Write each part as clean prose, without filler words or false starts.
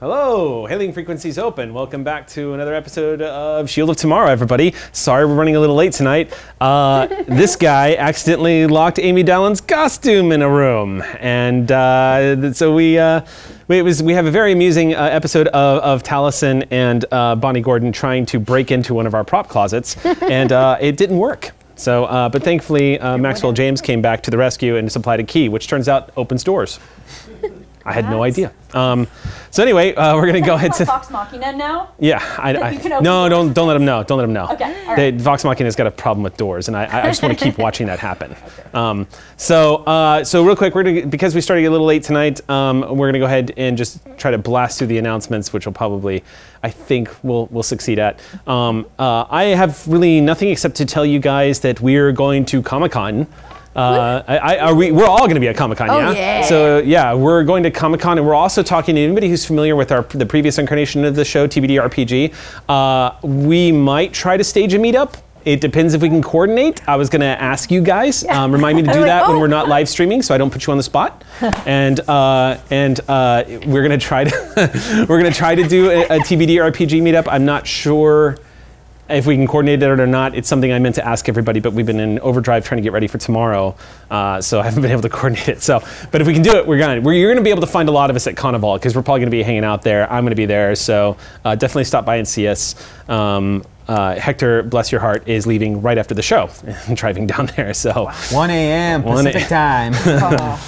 Hello, hailing frequencies open. Welcome back to another episode of Shield of Tomorrow, everybody. Sorry we're running a little late tonight. This guy accidentally locked Amy Dallen's costume in a room. And so we have a very amusing episode of Taliesin and Bonnie Gordon trying to break into one of our prop closets. And it didn't work. So, but thankfully, Maxwell James came back to the rescue and supplied a key, which turns out opens doors. I had no idea. So anyway, we're gonna go ahead to Vox Machina now. Yeah, no, don't let them know. Don't let them know. Okay, all right. Vox Machina's got a problem with doors, and I just want to keep watching that happen. Okay. So real quick, because we started a little late tonight, we're gonna go ahead and just try to blast through the announcements, which will probably, I think, we'll succeed at. I have really nothing except to tell you guys that we're going to Comic-Con. We're all going to be at Comic-Con, yeah? Yeah? So yeah, we're going to Comic-Con, and we're also talking to anybody who's familiar with the previous incarnation of the show, TBD RPG. We might try to stage a meetup. It depends if we can coordinate. I was going to ask you guys, remind me to do that when we're not live streaming, so I don't put you on the spot. And we're going to try to do a TBD RPG meetup. I'm not sure if we can coordinate it or not. It's something I meant to ask everybody, but we've been in overdrive trying to get ready for tomorrow, so I haven't been able to coordinate it. So, but if we can do it, you're gonna be able to find a lot of us at Carnival, because we're probably gonna be hanging out there. I'm gonna be there, so definitely stop by and see us. Hector, bless your heart, is leaving right after the show and driving down there, so. 1 a.m. Pacific time. Oh.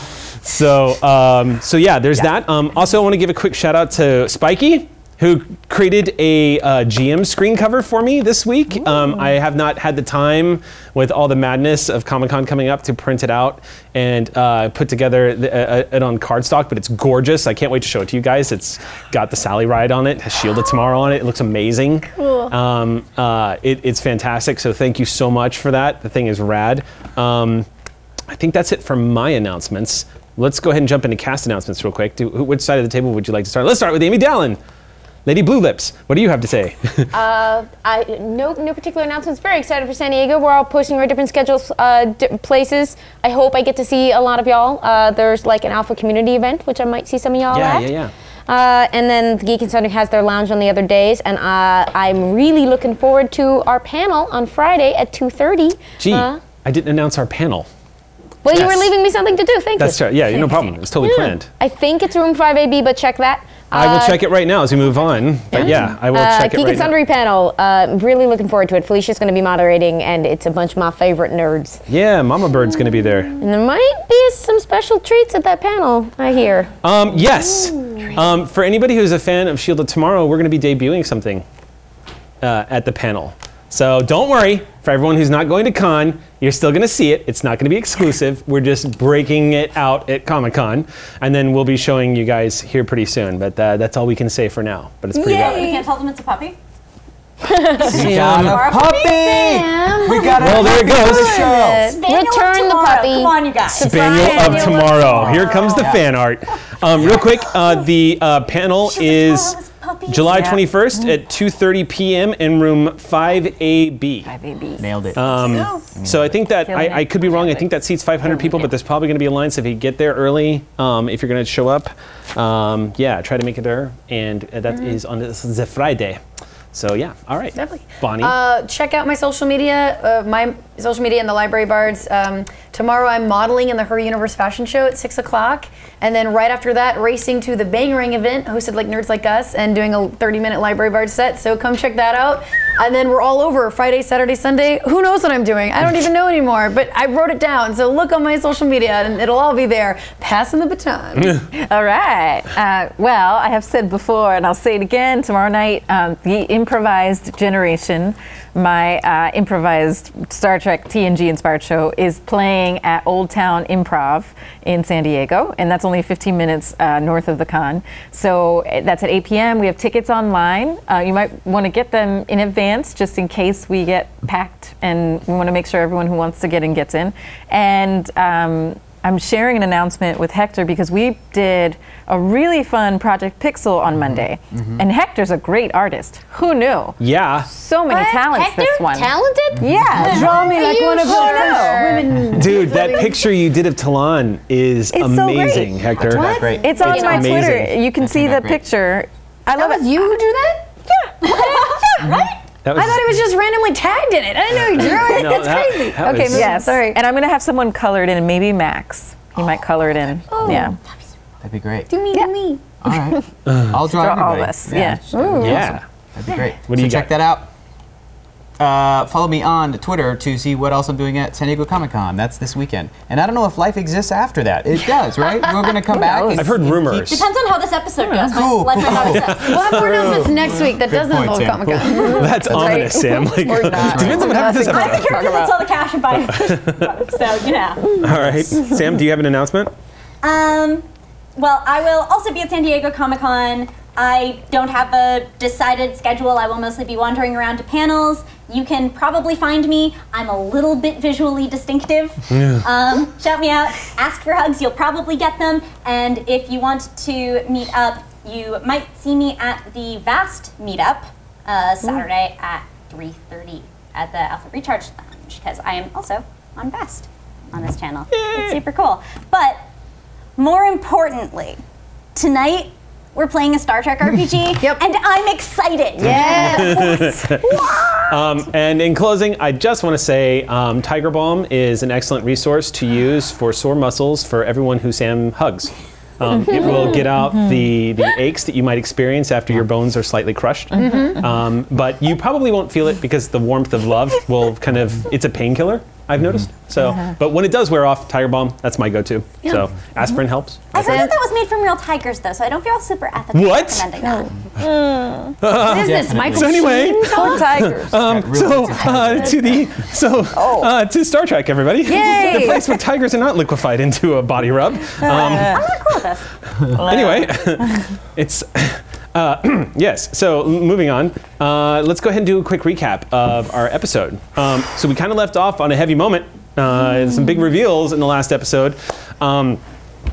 So yeah, there's that. Also, I wanna give a quick shout out to Spikey, who created a GM screen cover for me this week. I have not had the time, with all the madness of Comic-Con coming up, to print it out and put together it on cardstock, but it's gorgeous. I can't wait to show it to you guys. It's got the Sally Ride on it, has Shield of Tomorrow on it. It looks amazing. Cool. It's fantastic, so thank you so much for that. The thing is rad. I think that's it for my announcements. Let's go ahead and jump into cast announcements real quick. Which side of the table would you like to start? Let's start with Amy Dallen. Lady Blue Lips, what do you have to say? No particular announcements. Very excited for San Diego. We're all pushing our different schedules, places. I hope I get to see a lot of y'all. There's like an Alpha community event, which I might see some of y'all at. Yeah. And then the Geek and Sundry has their lounge on the other days, and I'm really looking forward to our panel on Friday at 2:30. Gee, I didn't announce our panel. Well, yes. You were leaving me something to do. That's right. Yeah, no problem. It's totally planned. I think it's room 5AB, but check that. I will check it right now as we move on, but yeah, I will check it right now. Geek and Sundry panel, really looking forward to it. Felicia's going to be moderating, and it's a bunch of my favorite nerds. Yeah, Mama Bird's going to be there. And there might be some special treats at that panel, I hear. Yes. For anybody who's a fan of Shield of Tomorrow, we're going to be debuting something at the panel. So don't worry, for everyone who's not going to con, you're still gonna see it. It's not gonna be exclusive. We're just breaking it out at Comic-Con, and then we'll be showing you guys here pretty soon, but that's all we can say for now, but it's pretty valid. You can't tell them it's a puppy? We got a puppy! Well, there it goes. Return the puppy. Come on, you guys. Spaniel of Tomorrow. Here comes the fan art. Real quick, the panel is July 21st at 2:30 p.m. in room 5AB. 5AB. Nailed it. So I think that, I could be wrong, I think that seats 500 people, but there's probably going to be a line, so if you get there early, if you're going to show up, yeah, try to make it there, and that is on the Friday. So yeah, all right. Definitely. Bonnie? Check out my social media, and the Library Bards. Tomorrow I'm modeling in the Her Universe Fashion Show at 6 o'clock. And then right after that, racing to the Bangerang event, hosted like Nerds Like Us, and doing a 30-minute Library Bard set. So come check that out. And then we're all over Friday, Saturday, Sunday. Who knows what I'm doing? I don't even know anymore, but I wrote it down. So look on my social media, and it'll all be there. Passing the baton. All right. Well, I have said before, and I'll say it again, tomorrow night, the Improvised Generation, my improvised Star Trek TNG inspired show, is playing at Old Town Improv in San Diego, and that's only 15 minutes north of the con. So that's at 8 p.m. We have tickets online. You might want to get them in advance just in case we get packed, and we want to make sure everyone who wants to get in gets in. And I'm sharing an announcement with Hector because we did a really fun Project Pixel on Monday. And Hector's a great artist. Who knew? Yeah. So many talents, Hector, this one. Talented? Yeah. Draw me like one of those women. Dude, that picture you did of Talon is amazing, so Hector. It's on my Twitter. You can see the picture. I love it. That was you who drew that? Yeah. Yeah, right? I thought it was just randomly tagged in it. I didn't know you drew it. No, that's crazy. That okay, yeah, sorry. And I'm going to have someone color it in. Maybe Max. He might color it in. Oh, yeah. That'd be great. Do me, do me. All right. I'll draw all of us. Yeah. Yeah. Yeah. That'd be great. What do you got? Check that out. Follow me on Twitter to see what else I'm doing at San Diego Comic-Con. That's this weekend. And I don't know if life exists after that. It does, right? We're going to come back. I've heard rumors. Depends on how this episode goes. Cool, cool. We'll have more announcements next week that doesn't involve Comic-Con. Cool. That's ominous, Sam. Like, depends on what happens this month. I'm the character that's all the cash and buy. So, you know. All right. Sam, do you have an announcement? Well, I will also be at San Diego Comic-Con. I don't have a decided schedule. I will mostly be wandering around to panels. You can probably find me. I'm a little bit visually distinctive. Yeah. Shout me out. Ask for hugs. You'll probably get them. And if you want to meet up, you might see me at the VAST meetup Saturday at 3:30 at the Alpha Recharge Lounge, because I am also on VAST on this channel. Yay. It's super cool. But more importantly, tonight, we're playing a Star Trek RPG, and I'm excited. Yes. And in closing, I just want to say Tiger Balm is an excellent resource to use for sore muscles for everyone who Sam hugs. It will get out the aches that you might experience after your bones are slightly crushed. But you probably won't feel it because the warmth of love will kind of, it's a painkiller, I've noticed. So, but when it does wear off, Tiger Balm, that's my go-to. Yeah. So aspirin helps. I heard that was made from real tigers, though, so I don't feel super ethical recommending that. What is this, Michael? So anyway, tigers. To Star Trek, everybody. Yay. The place where tigers are not liquefied into a body rub. I'm not cool with this. Anyway, it's. Yes, so moving on, let's go ahead and do a quick recap of our episode. So we kind of left off on a heavy moment, some big reveals in the last episode.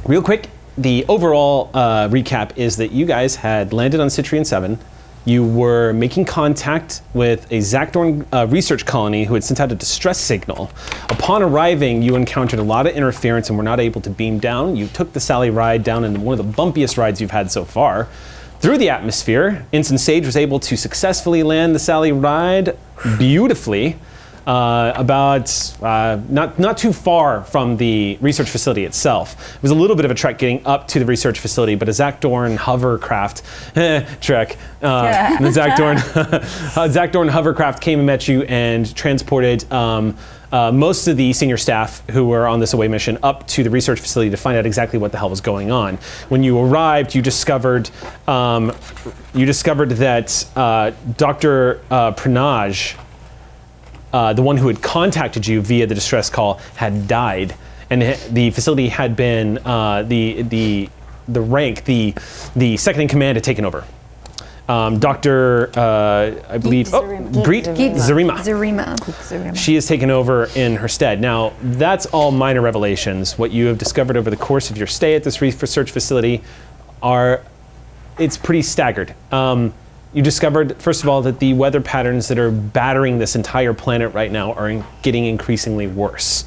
Real quick, the overall recap is that you guys had landed on Citrian 7. You were making contact with a Zakdorn research colony who had sent out a distress signal. Upon arriving, you encountered a lot of interference and were not able to beam down. You took the Sally Ride down in one of the bumpiest rides you've had so far. Through the atmosphere, Ensign Sage was able to successfully land the Sally Ride beautifully, not too far from the research facility itself. It was a little bit of a trek getting up to the research facility, but a Zakdorn hovercraft trek. Zakdorn hovercraft came and met you and transported most of the senior staff who were on this away mission up to the research facility to find out exactly what the hell was going on. When you arrived, you discovered that Dr. Pranaj, the one who had contacted you via the distress call, had died, and the facility had been the second in command had taken over. Dr. I believe, Zarima. She has taken over in her stead. Now, that's all minor revelations. What you have discovered over the course of your stay at this research facility it's pretty staggered. You discovered, first of all, that the weather patterns that are battering this entire planet right now are getting increasingly worse.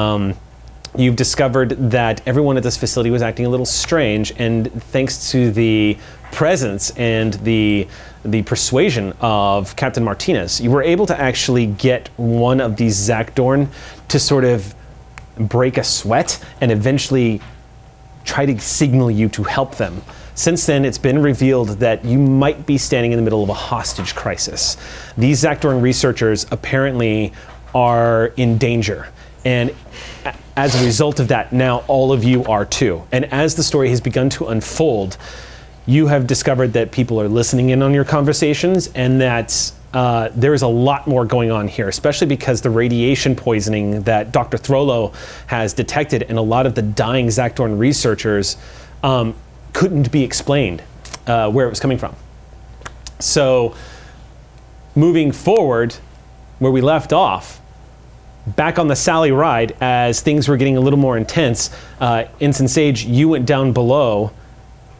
You've discovered that everyone at this facility was acting a little strange, and thanks to the presence and the persuasion of Captain Martinez, you were able to actually get one of these Zakdorn to sort of break a sweat and eventually try to signal you to help them. Since then, it's been revealed that you might be standing in the middle of a hostage crisis. These Zakdorn researchers apparently are in danger, and as a result of that, now all of you are too. And as the story has begun to unfold, you have discovered that people are listening in on your conversations, and that there is a lot more going on here, especially because the radiation poisoning that Dr. Throlo has detected and a lot of the dying Zakdorn researchers couldn't be explained where it was coming from. So moving forward, where we left off, back on the Sally Ride, as things were getting a little more intense, Ensign Sage, you went down below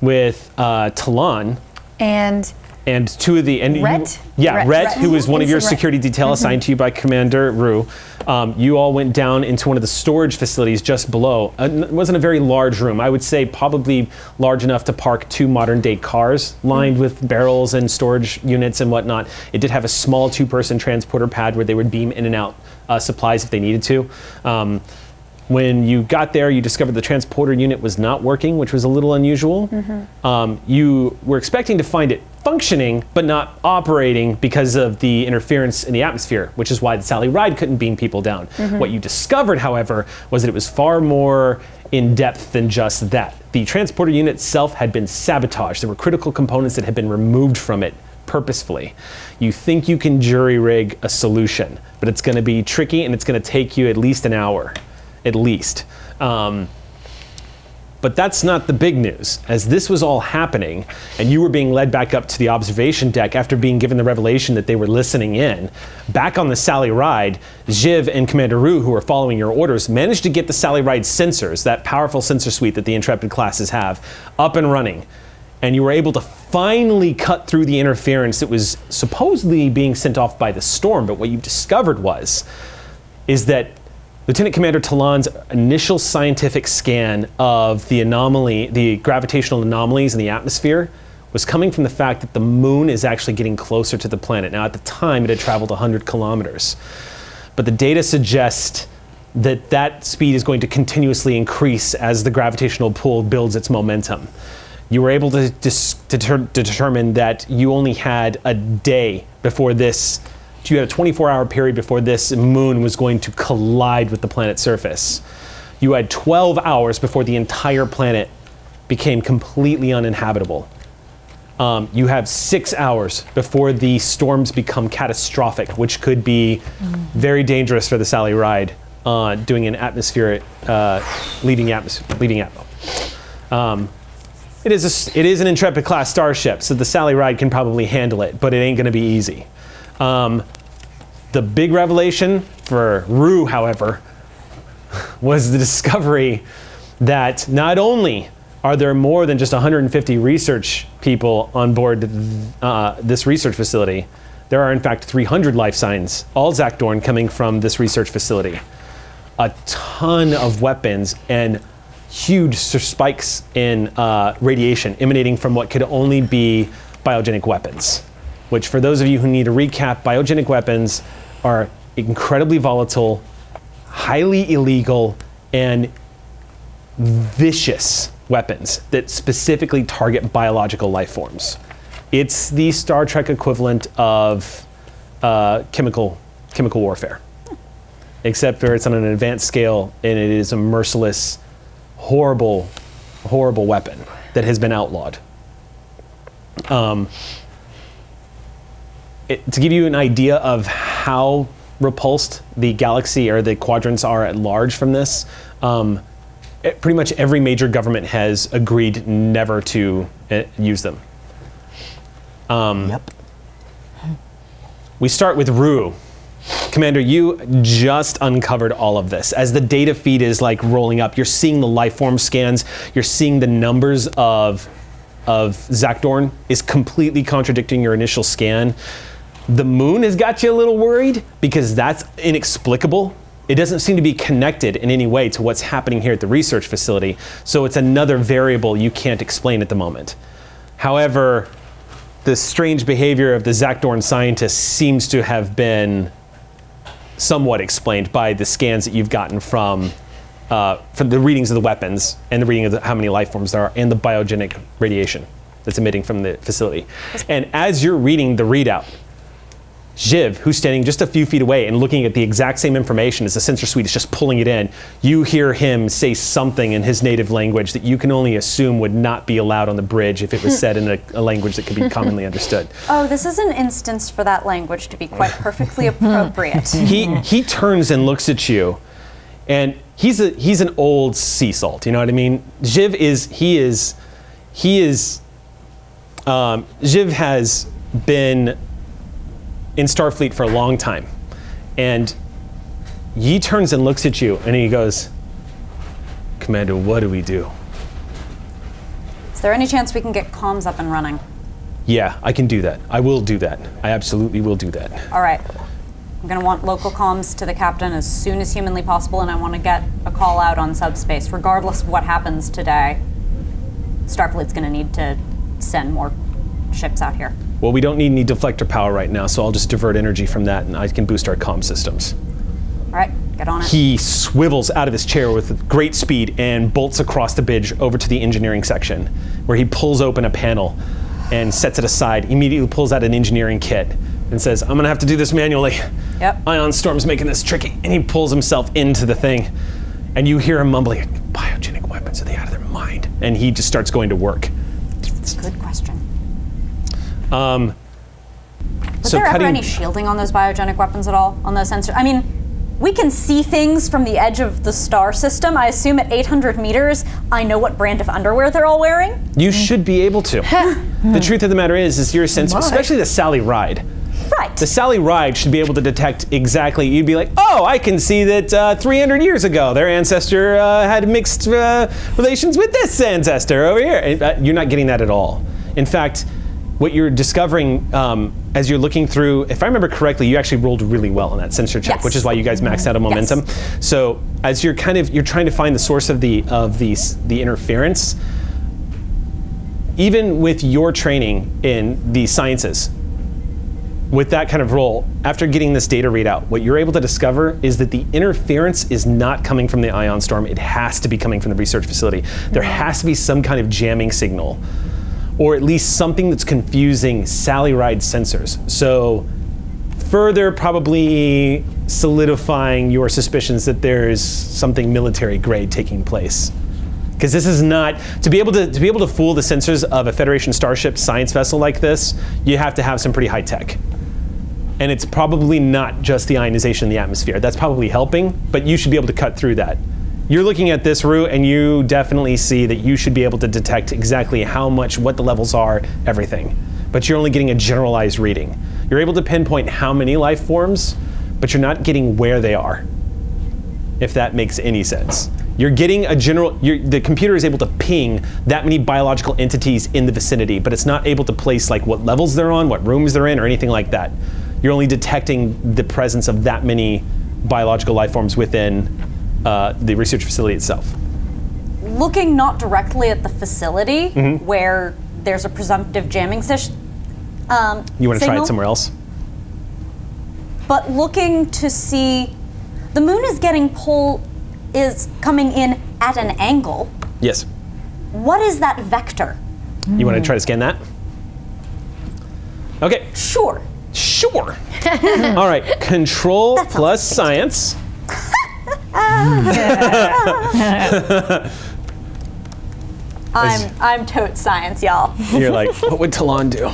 with Talon. And and two of the and Rett? You, yeah, Rett, who is one of your security detail assigned to you by Commander Rue. You all went down into one of the storage facilities just below. It wasn't a very large room. I would say probably large enough to park two modern-day cars, lined with barrels and storage units and whatnot. It did have a small two-person transporter pad where they would beam in and out supplies if they needed to. When you got there, you discovered the transporter unit was not working, which was a little unusual. You were expecting to find it functioning, but not operating because of the interference in the atmosphere, which is why the Sally Ride couldn't beam people down. What you discovered, however, was that it was far more in depth than just that. The transporter unit itself had been sabotaged. There were critical components that had been removed from it purposefully. You think you can jury rig a solution, but it's gonna be tricky and it's gonna take you at least an hour. At least. But that's not the big news. As this was all happening, and you were being led back up to the observation deck after being given the revelation that they were listening in, back on the Sally Ride, Jiv and Commander Rue, who were following your orders, managed to get the Sally Ride sensors, that powerful sensor suite that the Intrepid classes have, up and running. And you were able to finally cut through the interference that was supposedly being sent off by the storm, but what you discovered is that Lieutenant Commander Talon's initial scientific scan of the anomaly, the gravitational anomalies in the atmosphere, was coming from the fact that the moon is actually getting closer to the planet. Now, at the time, it had traveled 100 kilometers. But the data suggests that that speed is going to continuously increase as the gravitational pull builds its momentum. You were able to determine that you only had a day before this. You had a 24-hour period before this moon was going to collide with the planet's surface. You had 12 hours before the entire planet became completely uninhabitable. You have 6 hours before the storms become catastrophic, which could be very dangerous for the Sally Ride, doing an atmospheric, It is an Intrepid class starship, so the Sally Ride can probably handle it, but it ain't gonna be easy. The big revelation for Rue, however, was the discovery that not only are there more than just 150 research people on board this research facility, there are in fact 300 life signs, all Zakdorn, coming from this research facility. A ton of weapons and huge spikes in radiation emanating from what could only be biogenic weapons. Which, for those of you who need a recap, biogenic weapons are incredibly volatile, highly illegal, and vicious weapons that specifically target biological life forms. It's the Star Trek equivalent of chemical warfare, except for it's on an advanced scale, and it is a merciless, horrible, horrible weapon that has been outlawed. To give you an idea of how repulsed the galaxy or the quadrants are at large from this, pretty much every major government has agreed never to use them. We start with Rue. Commander, you just uncovered all of this. As the data feed is like rolling up, you're seeing the life form scans, you're seeing the numbers of Zakdorn is completely contradicting your initial scan. The moon has got you a little worried because that's inexplicable. It doesn't seem to be connected in any way to what's happening here at the research facility, so it's another variable you can't explain at the moment. However, the strange behavior of the Zakdorn scientists seems to have been somewhat explained by the scans that you've gotten from the readings of the weapons and the reading of how many life forms there are and the biogenic radiation that's emitting from the facility. And as you're reading the readout, Jiv, who's standing just a few feet away and looking at the exact same information as the sensor suite is just pulling it in, you hear him say something in his native language that you can only assume would not be allowed on the bridge if it was said in a language that could be commonly understood. Oh, this is an instance for that language to be quite perfectly appropriate. He turns and looks at you, and he's an old sea salt, you know what I mean? Jiv is, Jiv has been in Starfleet for a long time. And he turns and looks at you and he goes, "Commander, what do we do? Is there any chance we can get comms up and running?" Yeah, I can do that. I will do that. I absolutely will do that. All right. I'm going to want local comms to the captain as soon as humanly possible, and I want to get a call out on subspace. Regardless of what happens today, Starfleet's going to need to send more ships out here. Well, we don't need any deflector power right now, so I'll just divert energy from that, and I can boost our comm systems. All right, get on it. He swivels out of his chair with great speed and bolts across the bridge over to the engineering section, where he pulls open a panel and sets it aside, immediately pulls out an engineering kit and says, I'm gonna have to do this manually. Yep. Ion storm's making this tricky. And he pulls himself into the thing. And you hear him mumbling, biogenic weapons, are they out of their mind? And he just starts going to work. Good question. Was there ever any shielding on those biogenic weapons at all? On those sensors? I mean, we can see things from the edge of the star system. I assume at 800 meters, I know what brand of underwear they're all wearing. You should be able to. The truth of the matter is your sense, especially the Sally Ride. Right. The Sally Ride should be able to detect exactly. You'd be like, oh, I can see that 300 years ago, their ancestor had mixed relations with this ancestor over here. And, you're not getting that at all. In fact, what you're discovering as you're looking through, if I remember correctly, you actually rolled really well on that sensor check, yes, which is why you guys maxed out on momentum. Yes. So as you're kind of, you're trying to find the source of the interference, even with your training in the sciences, with that kind of roll, after getting this data readout, what you're able to discover is that the interference is not coming from the ion storm. It has to be coming from the research facility. There has to be some kind of jamming signal, or at least something that's confusing Sally Ride sensors. So further probably solidifying your suspicions that there's something military grade taking place. Because this is not, to be able to fool the sensors of a Federation starship science vessel like this, you have to have some pretty high tech. And it's probably not just the ionization in the atmosphere. That's probably helping, but you should be able to cut through that. You're looking at this, Rue, and you definitely see that you should be able to detect exactly how much, what the levels are, everything. But you're only getting a generalized reading. You're able to pinpoint how many life forms, but you're not getting where they are, if that makes any sense. You're getting a general, the computer is able to ping that many biological entities in the vicinity, but it's not able to place like what levels they're on, what rooms they're in, or anything like that. You're only detecting the presence of that many biological life forms within the research facility itself. Looking not directly at the facility, where there's a presumptive jamming you want to try it somewhere else? But looking to see, the moon is getting coming in at an angle. Yes. What is that vector? You want to try to scan that? Okay. Sure. Sure. All right, control plus science. I'm tote science, y'all. You're like, what would Talon do?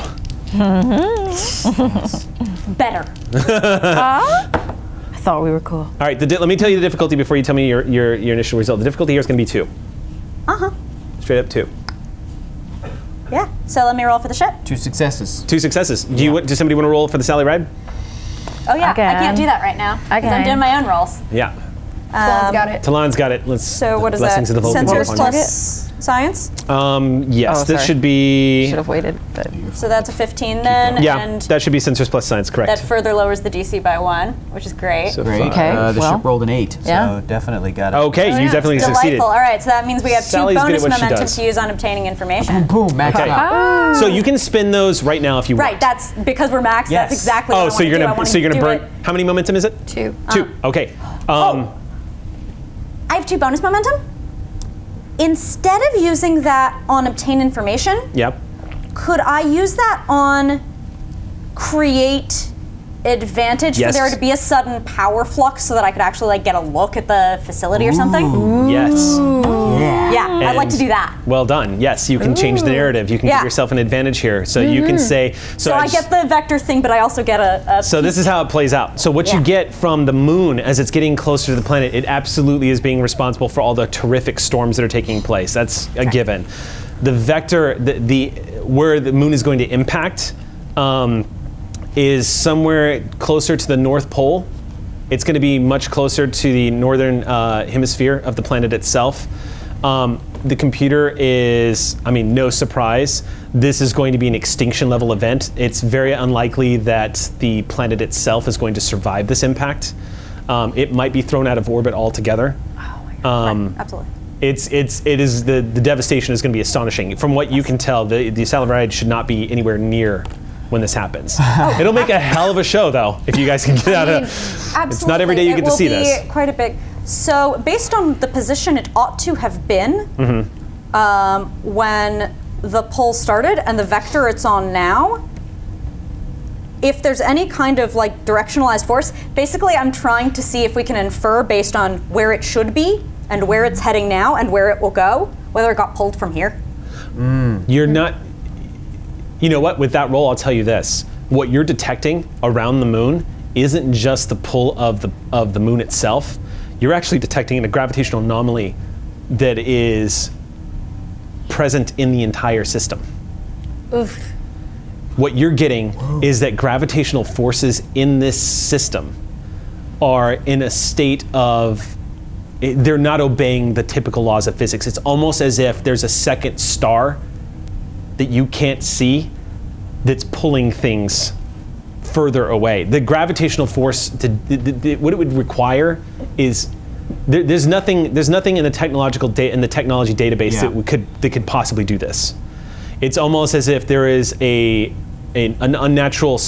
Better. I thought we were cool. All right, let me tell you the difficulty before you tell me your initial result. The difficulty here is going to be 2. Straight up 2. Yeah. So let me roll for the ship. 2 successes. 2 successes. Yeah. Does somebody want to roll for the Sally Ride? Oh yeah, I can't do that right now. I'm doing my own rolls. Yeah. Talon's got it. Talon's got it. So what is that? Sensors plus science? Yes, this should be... Should have waited. But. So that's a 15 then. Yeah, and that should be sensors plus science, correct. That further lowers the DC by 1, which is great. So great. Okay. The ship rolled an 8, so definitely got it. Okay, you definitely succeeded. Delightful. All right, so that means we have 2 bonus momentum to use on obtaining information. Boom, max out. So you can spin those right now if you want. Right, that's because we're maxed. That's exactly what I want to do. Oh, so you're going to burn... How many momentum is it? 2. 2, okay. I have 2 bonus momentum. Instead of using that on obtain information, could I use that on create advantage for there to be a sudden power flux so that I could actually like get a look at the facility or something? Yes. Yeah, I'd like to do that. Well done. Yes, you can change the narrative. You can give yourself an advantage here. So you can say... So I get the vector thing, but I also get a so this is how it plays out. So what you get from the moon as it's getting closer to the planet, it absolutely is being responsible for all the terrific storms that are taking place. That's a given. The vector, where the moon is going to impact, is somewhere closer to the North Pole. It's going to be much closer to the northern hemisphere of the planet itself. The computer is, I mean, no surprise, this is going to be an extinction level event. It's very unlikely that the planet itself is going to survive this impact. It might be thrown out of orbit altogether. Oh my God. Right. Absolutely. The devastation is going to be astonishing. From what you can tell, the Sally Ride should not be anywhere near when this happens. It'll make a hell of a show, though, if you guys can get out of it. It's not every day you get to see this. It will be quite a big. So, based on the position it ought to have been when the pull started and the vector it's on now, if there's any kind of like directionalized force, basically I'm trying to see if we can infer based on where it should be and where it's heading now and where it will go, whether it got pulled from here. You're not, you know what, with that roll, I'll tell you this. What you're detecting around the moon isn't just the pull of the moon itself. You're actually detecting a gravitational anomaly that is present in the entire system. Oof. What you're getting is that gravitational forces in this system are in a state of, they're not obeying the typical laws of physics. It's almost as if there's a second star that you can't see that's pulling things further away. The gravitational force, what it would require is, there's nothing in the technological technology database that could possibly do this. It's almost as if there is an unnatural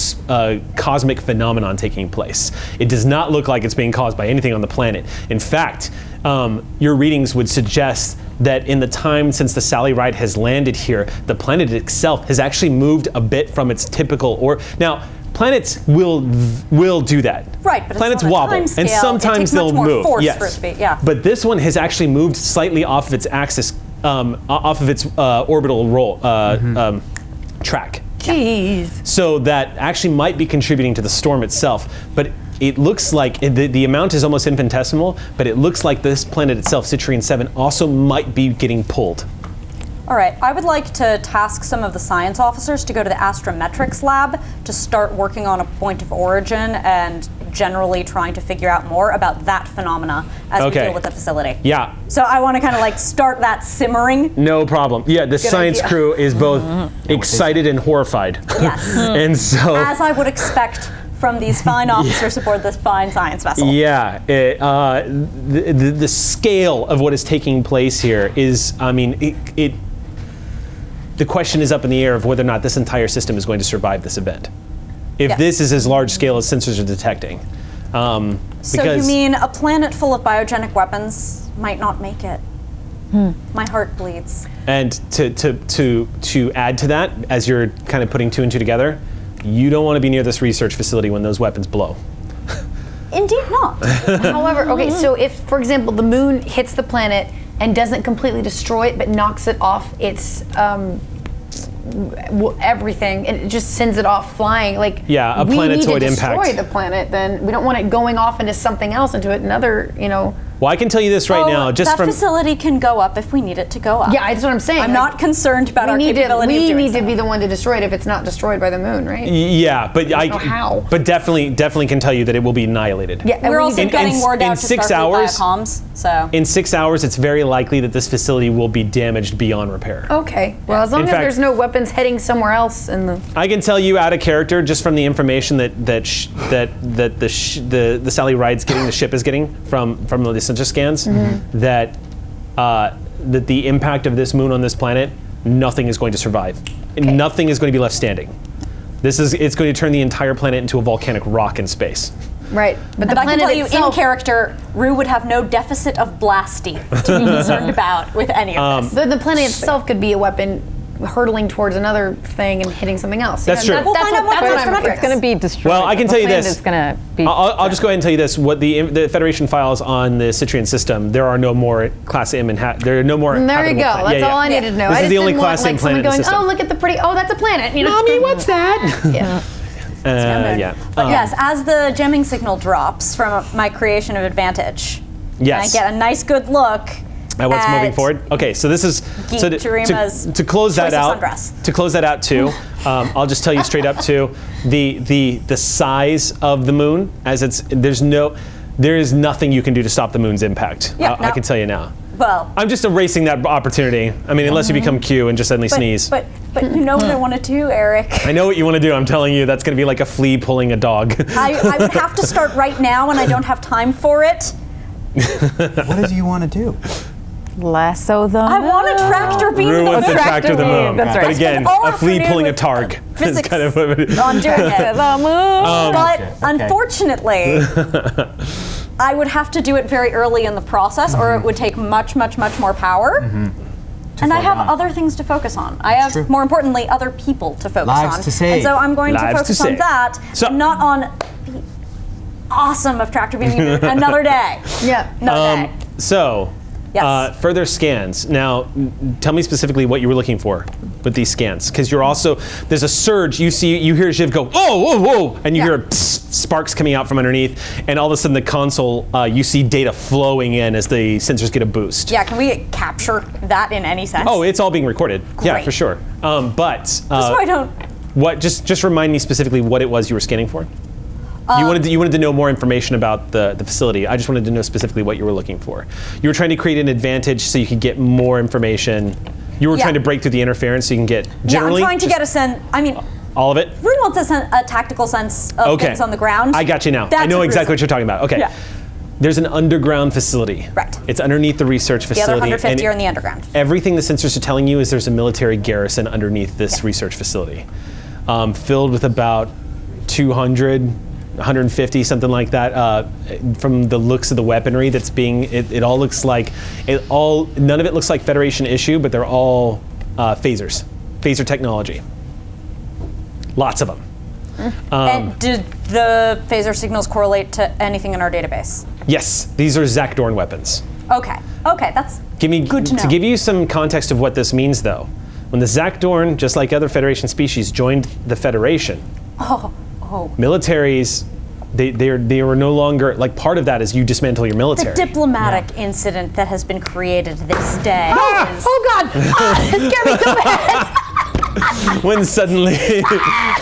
cosmic phenomenon taking place. It does not look like it's being caused by anything on the planet. In fact, your readings would suggest that in the time since the Sally Ride has landed here, the planet itself has actually moved a bit from its typical orbit. Now, planets will do that. Right, but planets wobble, and sometimes they'll move. Yes, but this one has actually moved slightly off of its axis, off of its orbital roll track. Jeez. So that actually might be contributing to the storm itself, but it looks like, the amount is almost infinitesimal, but it looks like this planet itself, Citrian 7, also might be getting pulled. All right, I would like to task some of the science officers to go to the astrometrics lab to start working on a point of origin and generally trying to figure out more about that phenomena as we deal with the facility. Yeah. So I want to kind of like start that simmering. No problem. Yeah, the science crew is both excited and horrified. Yes. And so, as I would expect from these fine officers aboard this fine science vessel. Yeah, the scale of what is taking place here is, I mean, the question is up in the air of whether or not this entire system is going to survive this event. If this is as large scale as sensors are detecting. So you mean a planet full of biogenic weapons might not make it? My heart bleeds. And to add to that, as you're kind of putting two and two together, you don't want to be near this research facility when those weapons blow. Indeed not. However, okay, so if, for example, the moon hits the planet and doesn't completely destroy it, but knocks it off its everything, and it just sends it off flying. Like, yeah, a planetoid impact. We need to destroy the planet, then we don't want it going off into something else, into another, you know. Well, I can tell you this right now, just that from facility can go up if we need it to go up. Yeah, that's what I'm saying. I'm not concerned about our capability. We need to be the one to destroy it if it's not destroyed by the moon, right? Yeah, but I don't know how. But definitely can tell you that it will be annihilated. Yeah, we're also getting word out to Starfleet comms. So in 6 hours, it's very likely that this facility will be damaged beyond repair. Okay. Well, as long as there's no weapons heading somewhere else in the. I can tell you out of character just from the information that the Sally Ride's getting, the ship is getting from the sensor scans, that the impact of this moon on this planet, nothing is going to survive. Okay. Nothing is going to be left standing. It's going to turn the entire planet into a volcanic rock in space. Right, but the planet itself, I can tell you in character, Rue would have no deficit of blasty to be concerned about with any of this. The planet itself could be a weapon hurtling towards another thing and hitting something else. That's true. That's going to be destroyed. Well, I can tell you this. I'll just go ahead and tell you this. What the Federation files on the Citrian system, there are no more Class M and there are no more. There you go. That's all I needed to know. This is the only Class M planet in the system. Oh, look at the pretty. Oh, that's a planet. You know, Mommy, what's that? Yeah. But yes, as the jamming signal drops from my creation of advantage, I get a nice good look. At what's moving forward? Okay, so this is so to close that out. To close that out too, I'll just tell you straight up too, the size of the moon as it's there is nothing you can do to stop the moon's impact. Yeah, I can tell you now. Well, I'm just erasing that opportunity. I mean, unless you become Q and just suddenly sneeze. But you know what I want to do, Eric. I know what you want to do. I'm telling you, that's going to be like a flea pulling a dog. I would have to start right now, and I don't have time for it. What do you want to do? Lasso them. I want a tractor beam. Rue wants a tractor beam. That's right. But again, a flea pulling a targ. Physics kind of on doing it. But okay. Unfortunately, I would have to do it very early in the process, or it would take much, much, much more power. And I have other things to focus on. I have, more importantly, other people to focus on. Lives to save. And so I'm going to focus on that, not on the awesome of tractor beaming another day. Yeah, another day. So, yes. Further scans. Now, tell me specifically what you were looking for with these scans, because you're also, there's a surge. You see, you hear Jiv go, oh, whoa, whoa, and you hear psst, sparks coming out from underneath, and all of a sudden the console, you see data flowing in as the sensors get a boost. Yeah, can we capture that in any sense? Oh, it's all being recorded. Great. Yeah, for sure. Just so I don't. What? Just remind me specifically what it was you were scanning for. You wanted to know more information about the facility. I just wanted to know specifically what you were looking for. You were trying to create an advantage so you could get more information. You were trying to break through the interference so you can get generally. Yeah, I'm trying to get a sense. I mean, all of it. Rune wants a tactical sense of things on the ground. I got you now. That's I know exactly what you're talking about. Okay. Yeah. There's an underground facility. Right. It's underneath the research facility. The other 150 are in the underground. Everything the sensors are telling you is there's a military garrison underneath this research facility, filled with about 200. 150, something like that. From the looks of the weaponry that's being, it all looks like, none of it looks like Federation issue, but they're all phaser technology. Lots of them. And did the phaser signals correlate to anything in our database? Yes, these are Zakdorn weapons. Okay, that's good to know. To give you some context of what this means though, when the Zakdorn, just like other Federation species, joined the Federation, militaries, they were no longer, like part of that is you dismantle your military. The diplomatic incident that has been created this day. Ah! Oh God, it scared me so bad. When suddenly.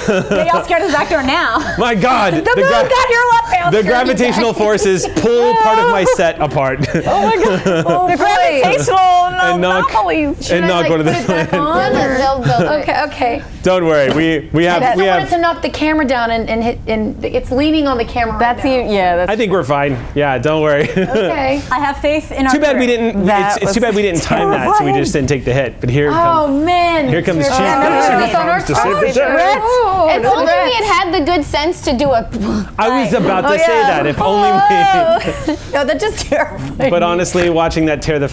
They all scared of the Zakdorn now. My God. The gravitational forces pull part of my set apart. Oh my God. Oh, the gravitational anomalies. And not go to the plan. Okay. Don't worry. We have. I wanted to knock the camera down and hit, and it's leaning on the camera. That's right now. I think we're fine. Yeah. Don't worry. Okay. I have faith in our. Too bad we didn't. It's too bad we didn't time that, so we just didn't take the hit. But here. Oh man. Here comes Chief. If only we had the good sense to do a. I was about to say that. If only we. No, that just terrified. But honestly, watching that tear the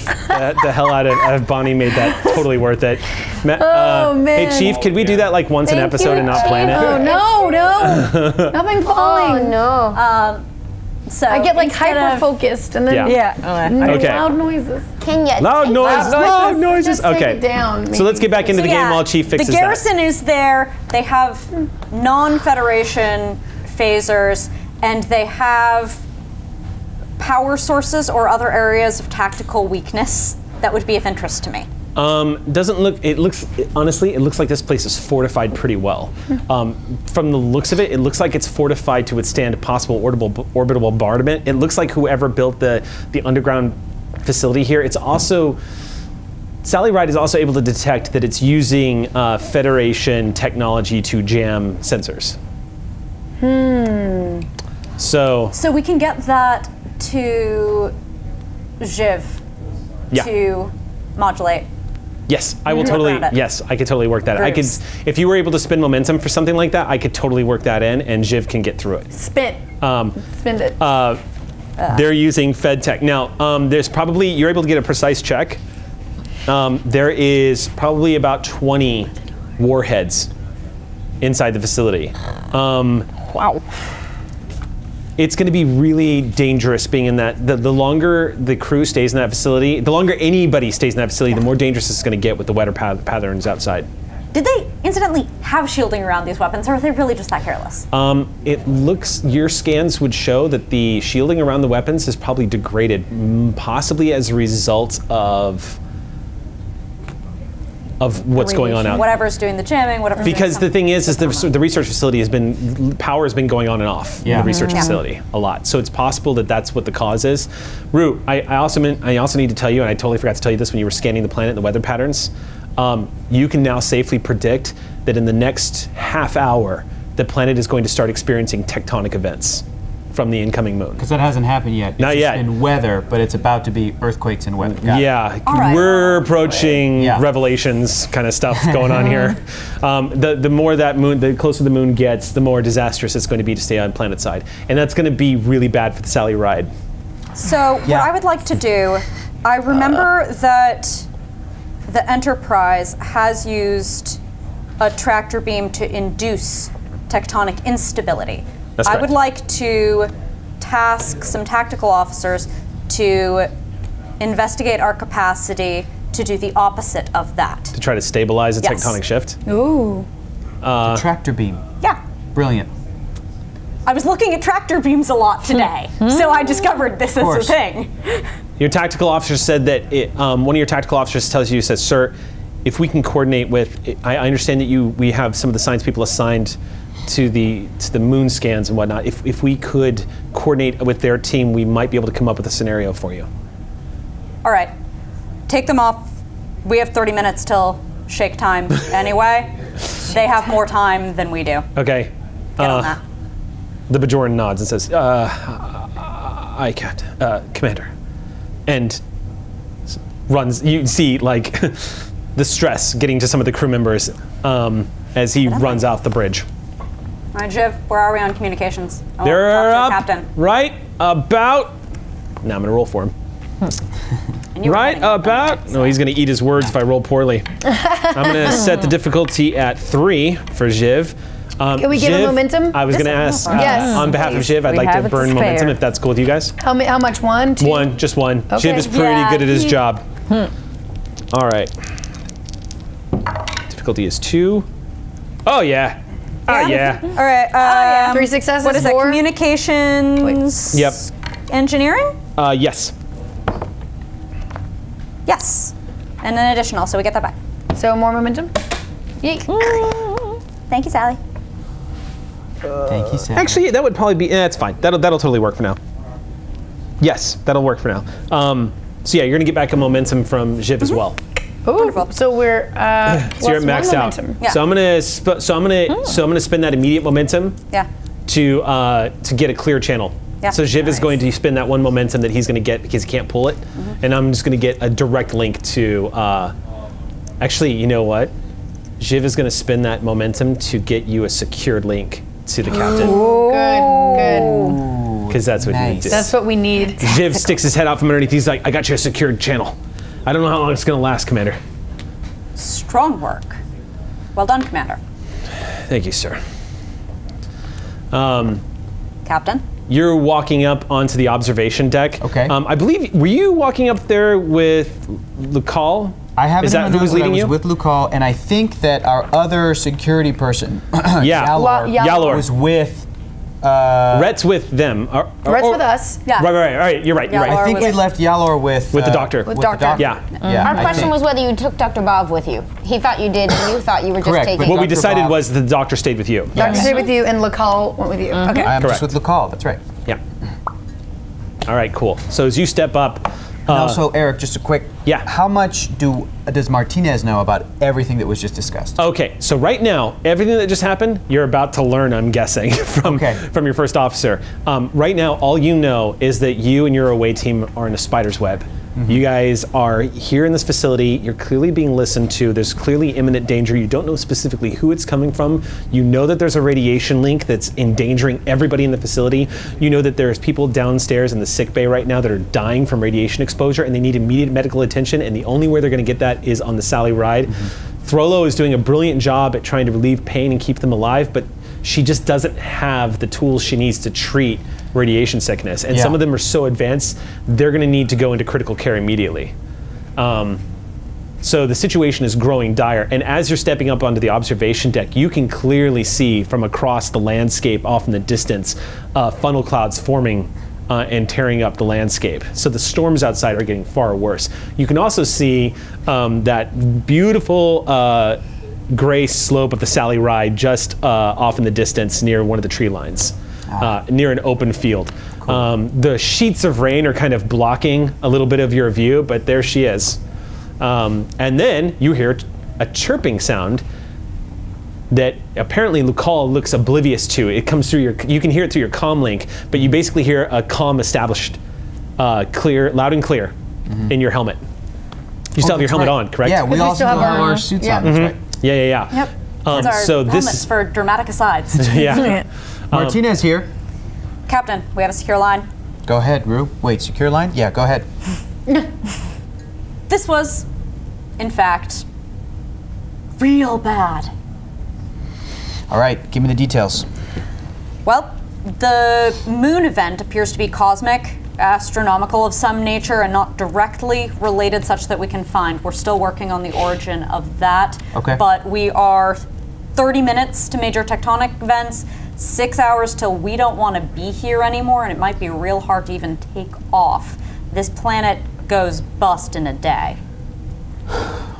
hell out of Bonnie made that totally worth it. Oh man! Hey Chief, could we do that like once an episode and not plan it? Oh no! Nothing falling. Oh no. So I get like hyper focused and then loud noises. Loud noises. Just okay. Take it down, maybe. So let's get back into the game while Chief fixes that. The garrison is there. They have non-Federation phasers, and they have power sources or other areas of tactical weakness that would be of interest to me. Honestly, it looks like this place is fortified pretty well. From the looks of it, it looks like it's fortified to withstand possible orbital bombardment. It looks like whoever built the underground facility here, it's also, Sally Ride is also able to detect that it's using Federation technology to jam sensors. So we can get that to Jiv to modulate. Yes, I will totally. Yes, I could totally work that. I could, if you were able to spin momentum for something like that, I could totally work that in, and Jiv can get through it. Spin it. They're using FedTech now. There's probably you're able to get a precise check. There is probably about 20 warheads inside the facility. Wow. It's going to be really dangerous being in that. The longer the crew stays in that facility, the longer anybody stays in that facility, the more dangerous it's going to get with the weather patterns outside. Did they incidentally have shielding around these weapons, or are they really just that careless? It looks, your scans would show that the shielding around the weapons is probably degraded, possibly as a result of of what's going on out there. Whatever's doing the jamming, whatever's because doing the thing is the research facility has been, power has been going on and off in the research facility a lot. So it's possible that that's what the cause is. Rue, I also need to tell you, and I totally forgot to tell you this when you were scanning the planet, the weather patterns, you can now safely predict that in the next half hour, the planet is going to start experiencing tectonic events from the incoming moon. Because that hasn't happened yet. It's not yet. It's in weather, but it's about to be earthquakes and weather. Yeah, right. We're approaching Revelations kind of stuff going on here. The more that moon, the closer the moon gets, the more disastrous it's going to be to stay on planet side. And that's going to be really bad for the Sally Ride. So what I would like to do, I remember that the Enterprise has used a tractor beam to induce tectonic instability. I would like to task some tactical officers to investigate our capacity to do the opposite of that. To try to stabilize a tectonic shift? Ooh. The tractor beam. Yeah. Brilliant. I was looking at tractor beams a lot today, so I discovered this as a thing. Your tactical officer said that, one of your tactical officers tells you, says, sir, if we can coordinate with, I understand that we have some of the science people assigned to the moon scans and whatnot. If we could coordinate with their team, we might be able to come up with a scenario for you. All right, take them off. We have 30 minutes till shake time anyway. They have more time than we do. Okay. Get on that. The Bajoran nods and says, I can't, Commander. And runs, you see like the stress getting to some of the crew members as he runs off the bridge. All right, Jiv, where are we on communications? I want to talk to the captain. Right about, now I'm gonna roll for him. Right about, no, he's gonna eat his words if I roll poorly. I'm gonna set the difficulty at 3 for Jiv. Can we give him momentum? I was going to ask, on behalf of Jiv, I'd like to burn momentum if that's cool with you guys. How much, 1, 2? 1, just 1. Okay. Jiv is pretty good at his job. All right. Difficulty is 2. Oh yeah. Oh yeah. All right. 3 successes, what is 4? That, communications? Wait. Yep. Engineering? Yes. Yes. And an additional, so we get that back. So more momentum? Yeek. Thank you, Sally. Thank you, Sam. Actually, that would probably be, that's fine. That'll totally work for now. Yes, that'll work for now. So yeah, you're gonna get back a momentum from Jiv as well. Ooh, wonderful. So we're so you're maxed out. Yeah. So I'm gonna spend that immediate momentum. Yeah. To get a clear channel. Yeah. So Jiv is going to spend that 1 momentum that he's gonna get because he can't pull it, and I'm just gonna get a direct link to. Actually, you know what? Jiv is going to spend that momentum to get you a secured link to the captain. Ooh, good. Because that's what you need. That's what we need. Jiv sticks his head out from underneath. He's like, I got you a secured channel. I don't know how long it's going to last, Commander. Strong work. Well done, Commander. Thank you, sir. Captain? You're walking up onto the observation deck. Okay. I believe, were you walking up there with Lucal? I haven't. Is that who's leading you? I was with Lucal, and I think that our other security person, Yalor, was with. Rett's with them. Rett's with us. Yeah. Right. You're right. You're right. I think we left Yalor with the doctor. With the doctor. Yeah. Our question was whether you took Dr. Bob with you. He thought you did, and you thought you were just taking. What we decided was the doctor stayed with you. Doctor stayed with you, and Lucal went with you. Okay. I'm just with Lucal. That's right. Yeah. All right. Cool. So as you step up. And also, Eric, just a quick. Yeah. How much does Martinez know about everything that was just discussed? Okay, so right now, everything that just happened, you're about to learn. I'm guessing from your first officer. Right now, all you know is that you and your away team are in a spider's web. You guys are here in this facility. You're clearly being listened to. There's clearly imminent danger. You don't know specifically who it's coming from. You know that there's a radiation link that's endangering everybody in the facility. You know that there's people downstairs in the sick bay right now that are dying from radiation exposure, and they need immediate medical attention, and the only way they're going to get that is on the Sally Ride. Throlo is doing a brilliant job at trying to relieve pain and keep them alive, but she just doesn't have the tools she needs to treat radiation sickness, and some of them are so advanced they're going to need to go into critical care immediately. So the situation is growing dire, and as you're stepping up onto the observation deck, you can clearly see from across the landscape off in the distance funnel clouds forming and tearing up the landscape. So the storms outside are getting far worse. You can also see that beautiful gray slope of the Sally Ride just off in the distance near one of the tree lines, near an open field. Cool. The sheets of rain are kind of blocking a little bit of your view, but there she is. And then you hear a chirping sound that apparently Lucal looks oblivious to. It comes through your, you can hear it through your comm link, but you basically hear a comm established, clear, loud and clear, in your helmet. You still have your helmet on, correct? Yeah, we also have our suits on, that's right. Yeah. Yep. So this is for dramatic asides. Yeah. Martinez here. Captain, we have a secure line. Go ahead, Rue. Wait, secure line? Yeah, go ahead. This was, in fact, real bad. All right, give me the details. Well, the moon event appears to be cosmic, astronomical of some nature, and not directly related such that we can find. We're still working on the origin of that. Okay. But we are 30 minutes to major tectonic events, 6 hours till we don't want to be here anymore, and it might be real hard to even take off. This planet goes bust in a day.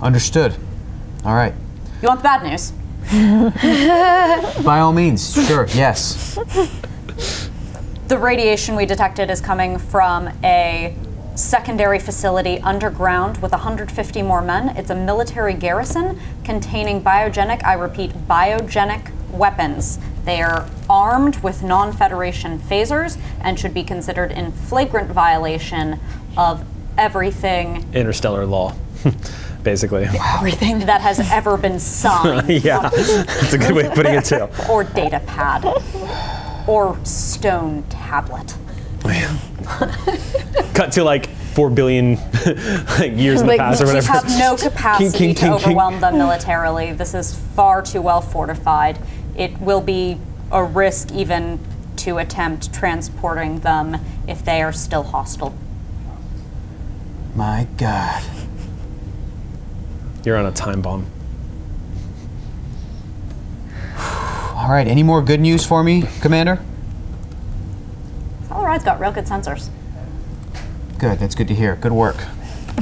Understood. All right. You want the bad news? By all means, sure, yes. The radiation we detected is coming from a secondary facility underground with 150 more men. It's a military garrison containing biogenic, I repeat, biogenic weapons. They are armed with non-Federation phasers and should be considered in flagrant violation of everything. Interstellar law. Basically. Wow. Everything that has ever been signed. Yeah, that's a good way of putting it too. Or data pad. Or stone tablet. Yeah. Cut to like 4 billion like years in the past or whatever. We have no capacity to overwhelm them militarily. This is far too well fortified. It will be a risk even to attempt transporting them if they are still hostile. My God. You're on a time bomb. All right, any more good news for me, Commander? Sally Ride's got real good sensors. Good, that's good to hear. Good work.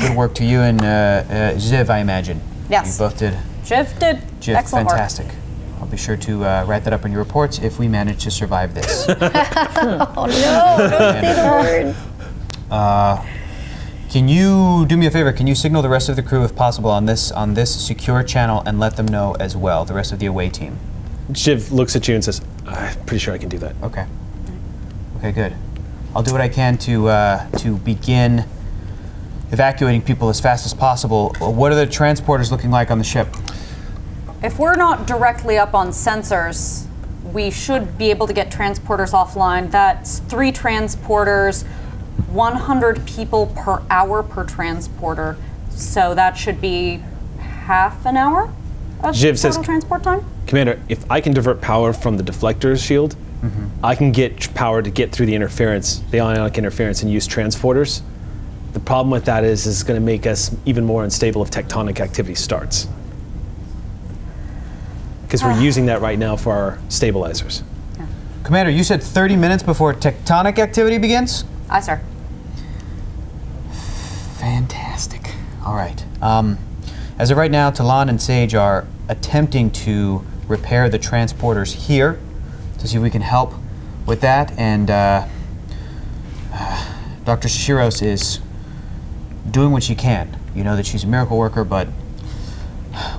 Good work to you and Jiv, I imagine. Yes. You both did. Jiv did excellent fantastic. Work. I'll be sure to write that up in your reports if we manage to survive this. Oh no, don't say the word. Can you do me a favor? Can you signal the rest of the crew, if possible, on this secure channel and let them know as well, the rest of the away team? Jiv looks at you and says, I'm pretty sure I can do that. Okay. Okay, good. I'll do what I can to begin evacuating people as fast as possible. What are the transporters looking like on the ship? If we're not directly up on sensors, we should be able to get transporters offline. That's 3 transporters. 100 people per hour per transporter, so that should be half an hour of total transport time. Commander, if I can divert power from the deflector's shield, I can get power to get through the interference, the ionic interference, and use transporters. The problem with that is it's going to make us even more unstable if tectonic activity starts. Because we're using that right now for our stabilizers. Yeah. Commander, you said 30 minutes before tectonic activity begins? Aye, sir. Fantastic. All right. As of right now, Talon and Sage are attempting to repair the transporters here to see if we can help with that. And Dr. Shishiros is doing what she can. You know that she's a miracle worker, but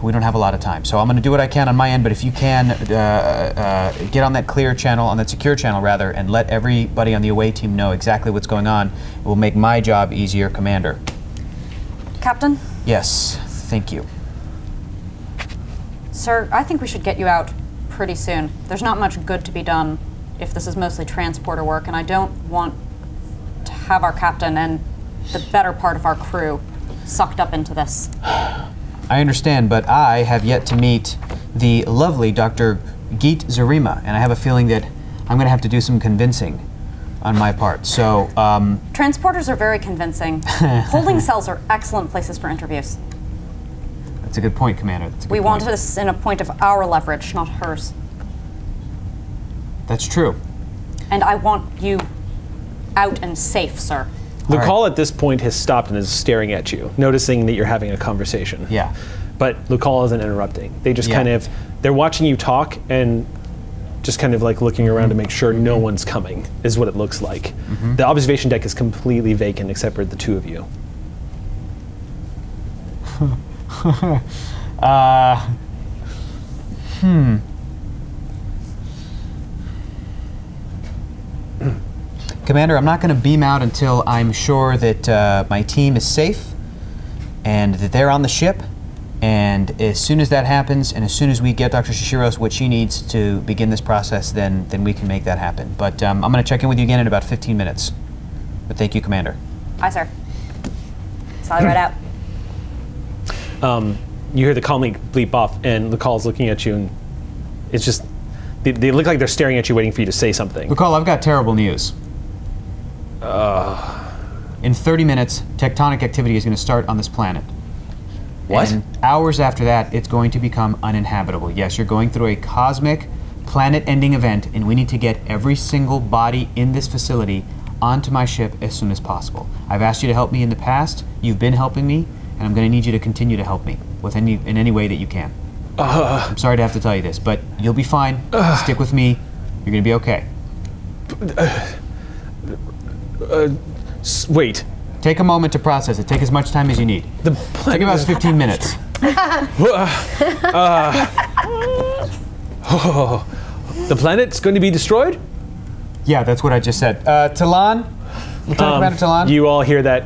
we don't have a lot of time. So I'm going to do what I can on my end, but if you can get on that clear channel, on that secure channel rather, and let everybody on the away team know exactly what's going on, it will make my job easier, Commander. Captain? Yes, thank you. Sir, I think we should get you out pretty soon. There's not much good to be done if this is mostly transporter work, and I don't want to have our captain and the better part of our crew sucked up into this. I understand, but I have yet to meet the lovely Dr. Zarima, and I have a feeling that I'm going to have to do some convincing on my part, so... Transporters are very convincing. Holding cells are excellent places for interviews. That's a good point, Commander. That's a good point. We want this in a point of our leverage, not hers. That's true. And I want you out and safe, sir. Lucal at this point has stopped and is staring at you, noticing that you're having a conversation. Yeah. But Lucal isn't interrupting. They just kind of, they're watching you talk and just kind of like looking around to make sure no one's coming, is what it looks like. The observation deck is completely vacant except for the two of you. Commander, I'm not going to beam out until I'm sure that my team is safe and that they're on the ship. And as soon as that happens, and as soon as we get Dr. Shishiros what she needs to begin this process, then we can make that happen. But I'm going to check in with you again in about 15 minutes. But thank you, Commander. Aye, sir. Sally Ride out. You hear the colony bleep off, and Lucal's looking at you, and it's just, they look like they're staring at you waiting for you to say something. Lucal, I've got terrible news. In 30 minutes, tectonic activity is going to start on this planet. What? And hours after that, it's going to become uninhabitable. Yes, you're going through a cosmic, planet-ending event, and we need to get every single body in this facility onto my ship as soon as possible. I've asked you to help me in the past. You've been helping me, and I'm going to need you to continue to help me with in any way that you can. I'm sorry to have to tell you this, but you'll be fine. Stick with me. You're going to be okay. Wait. Take a moment to process it. Take as much time as you need. Take about 15 minutes. The planet's going to be destroyed? Yeah, that's what I just said. Talon? Lieutenant Commander Talon? You all hear that?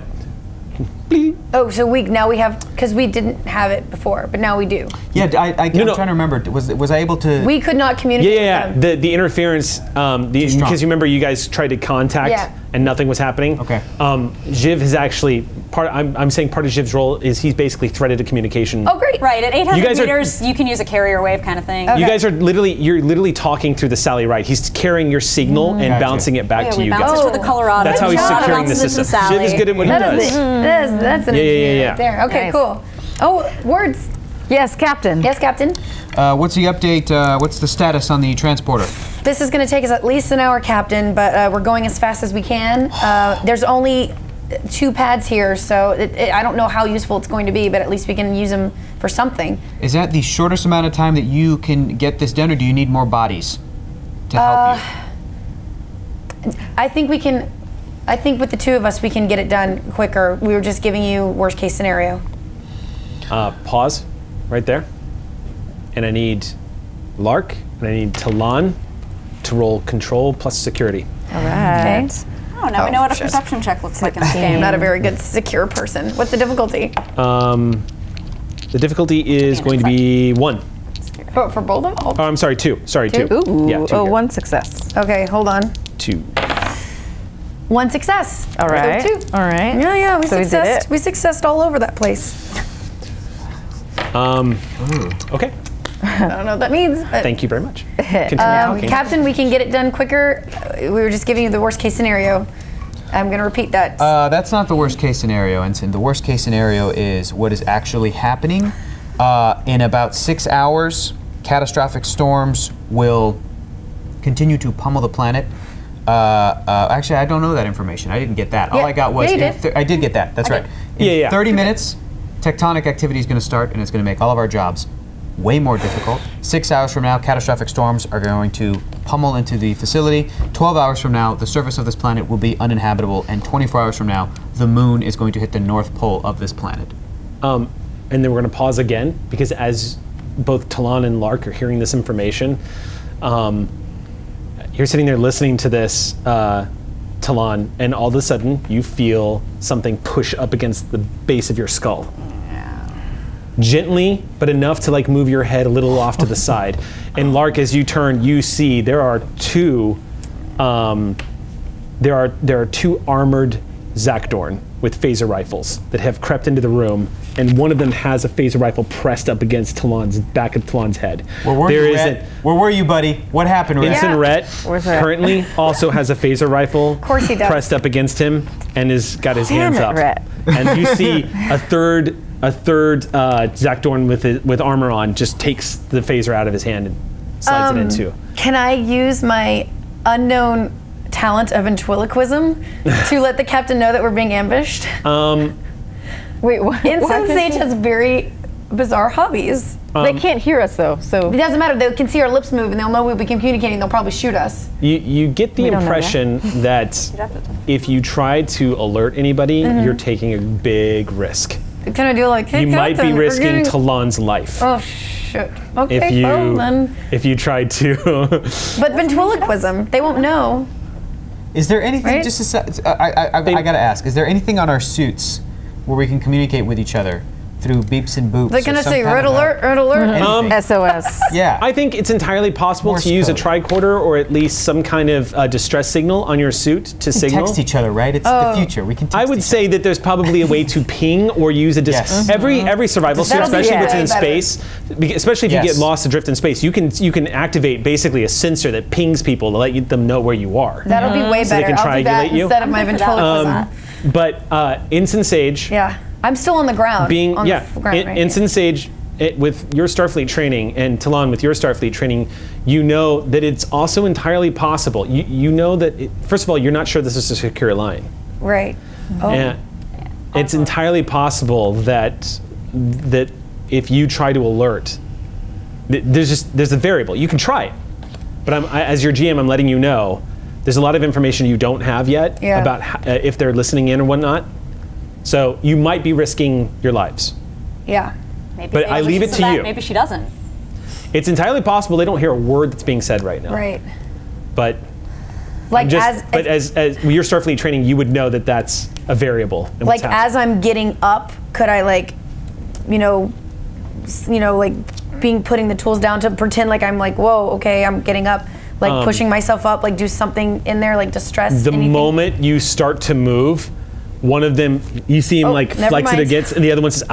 Oh, so now we have, because we didn't have it before, but now we do. Yeah, I'm trying to remember. Was I able to? We could not communicate. Yeah. The interference, because you remember you guys tried to contact and nothing was happening. Okay. Jiv has actually I'm saying part of Jiv's role is he's basically threaded a communication. Oh, great! Right at 800 meters, you can use a carrier wave kind of thing. Okay. You guys are literally talking through the Sally Ride. He's carrying your signal and bouncing it back to you guys. Oh, for the Colorado. That's how he's securing the system. Jiv is good at what he does. That's an engineer right there. Okay, cool. Oh, words. Yes, Captain. Yes, Captain. What's the update? What's the status on the transporter? This is going to take us at least an hour, Captain, but we're going as fast as we can. There's only 2 pads here, so I don't know how useful it's going to be, but at least we can use them for something. Is that the shortest amount of time that you can get this done, or do you need more bodies to help you? I think we can... I think with the two of us, we can get it done quicker. We were just giving you worst case scenario. Pause right there. And I need Lark and I need Talon to roll control plus security. All right. Okay. Oh, now we know what a perception check looks like in this game. I'm not a very good secure person. What's the difficulty? The difficulty is going to be 1. For both of them? Oh, I'm sorry, 2. Sorry, 2. Ooh. Yeah, 2 1 success. Okay, hold on. 2. 1 success. All right. So 2. All right. Yeah, yeah. We successed. We successed all over that place. Okay. I don't know what that means. Thank you very much. Captain, we can get it done quicker. We were just giving you the worst case scenario. I'm going to repeat that. That's not the worst case scenario, Ensign. The worst case scenario is what is actually happening. In about 6 hours, catastrophic storms will continue to pummel the planet. Actually, I don't know that information. I didn't get that. All I got was I did get that. That's right. In 30 minutes, tectonic activity is going to start, and it's going to make all of our jobs way more difficult. 6 hours from now, catastrophic storms are going to pummel into the facility. 12 hours from now, the surface of this planet will be uninhabitable, and 24 hours from now, the moon is going to hit the north pole of this planet. And then we're going to pause again, because as both Talon and Lark are hearing this information, you're sitting there listening to this, Talon, and all of a sudden you feel something push up against the base of your skull. Gently, but enough to like move your head a little off to the side. And Lark, as you turn, you see there are two armored Zakdorn with phaser rifles that have crept into the room, and one of them has a phaser rifle pressed up against Talon's back of Talon's head. Where were you, Rett? Where were you, buddy? What happened, Rett? Ensign Rett currently also has a phaser rifle pressed up against him and has got his hands up. Rett. And you see a third Zakdorn with armor on just takes the phaser out of his hand and slides it into. Can I use my unknown talent of ventriloquism to let the captain know that we're being ambushed? Wait, what? Ensign Sage has very bizarre hobbies. They can't hear us though, so it doesn't matter. They can see our lips move, and they'll know we've been communicating. They'll probably shoot us. You get the impression that if you try to alert anybody, you're taking a big risk. Can I do like hey, you might be risking Talon's life. Oh shit! Okay, if you if you try to. But ventriloquism, they won't know. Is there anything? Right? Just a, I gotta ask. Is there anything on our suits where we can communicate with each other through beeps and boops? They're gonna say red alert, red alert, SOS. Yeah. I think it's entirely possible to use a tricorder or at least some kind of distress signal on your suit to signal. Text each other, right? It's the future. We can. Text I would say that there's probably a way to ping or use a every survival suit, especially if it's in space, especially if you get lost adrift in space, you can activate basically a sensor that pings people to let them know where you are. That'll be way better. They can triangulate you instead of my ventriloquism. But Ensign Sage. Yeah. I'm still on the ground. Being on the ground right Ensign Sage, with your Starfleet training, and Talon with your Starfleet training, you know that it's also entirely possible. You know that first of all, you're not sure this is a secure line. Right. Oh. And it's entirely possible that if you try to alert, there's a variable. You can try it, but as your GM, I'm letting you know there's a lot of information you don't have yet about if they're listening in or whatnot. So you might be risking your lives. Yeah. Maybe but I leave it to you. Maybe she doesn't. It's entirely possible they don't hear a word that's being said right now. Right. But like as your Starfleet training, you would know that that's a variable. Like as I'm getting up, could I like, like putting the tools down to pretend like I'm like, whoa, okay, I'm getting up. Like pushing myself up, like do something in there, like distress. The moment you start to move, one of them, you see him like flex it against, and the other one says,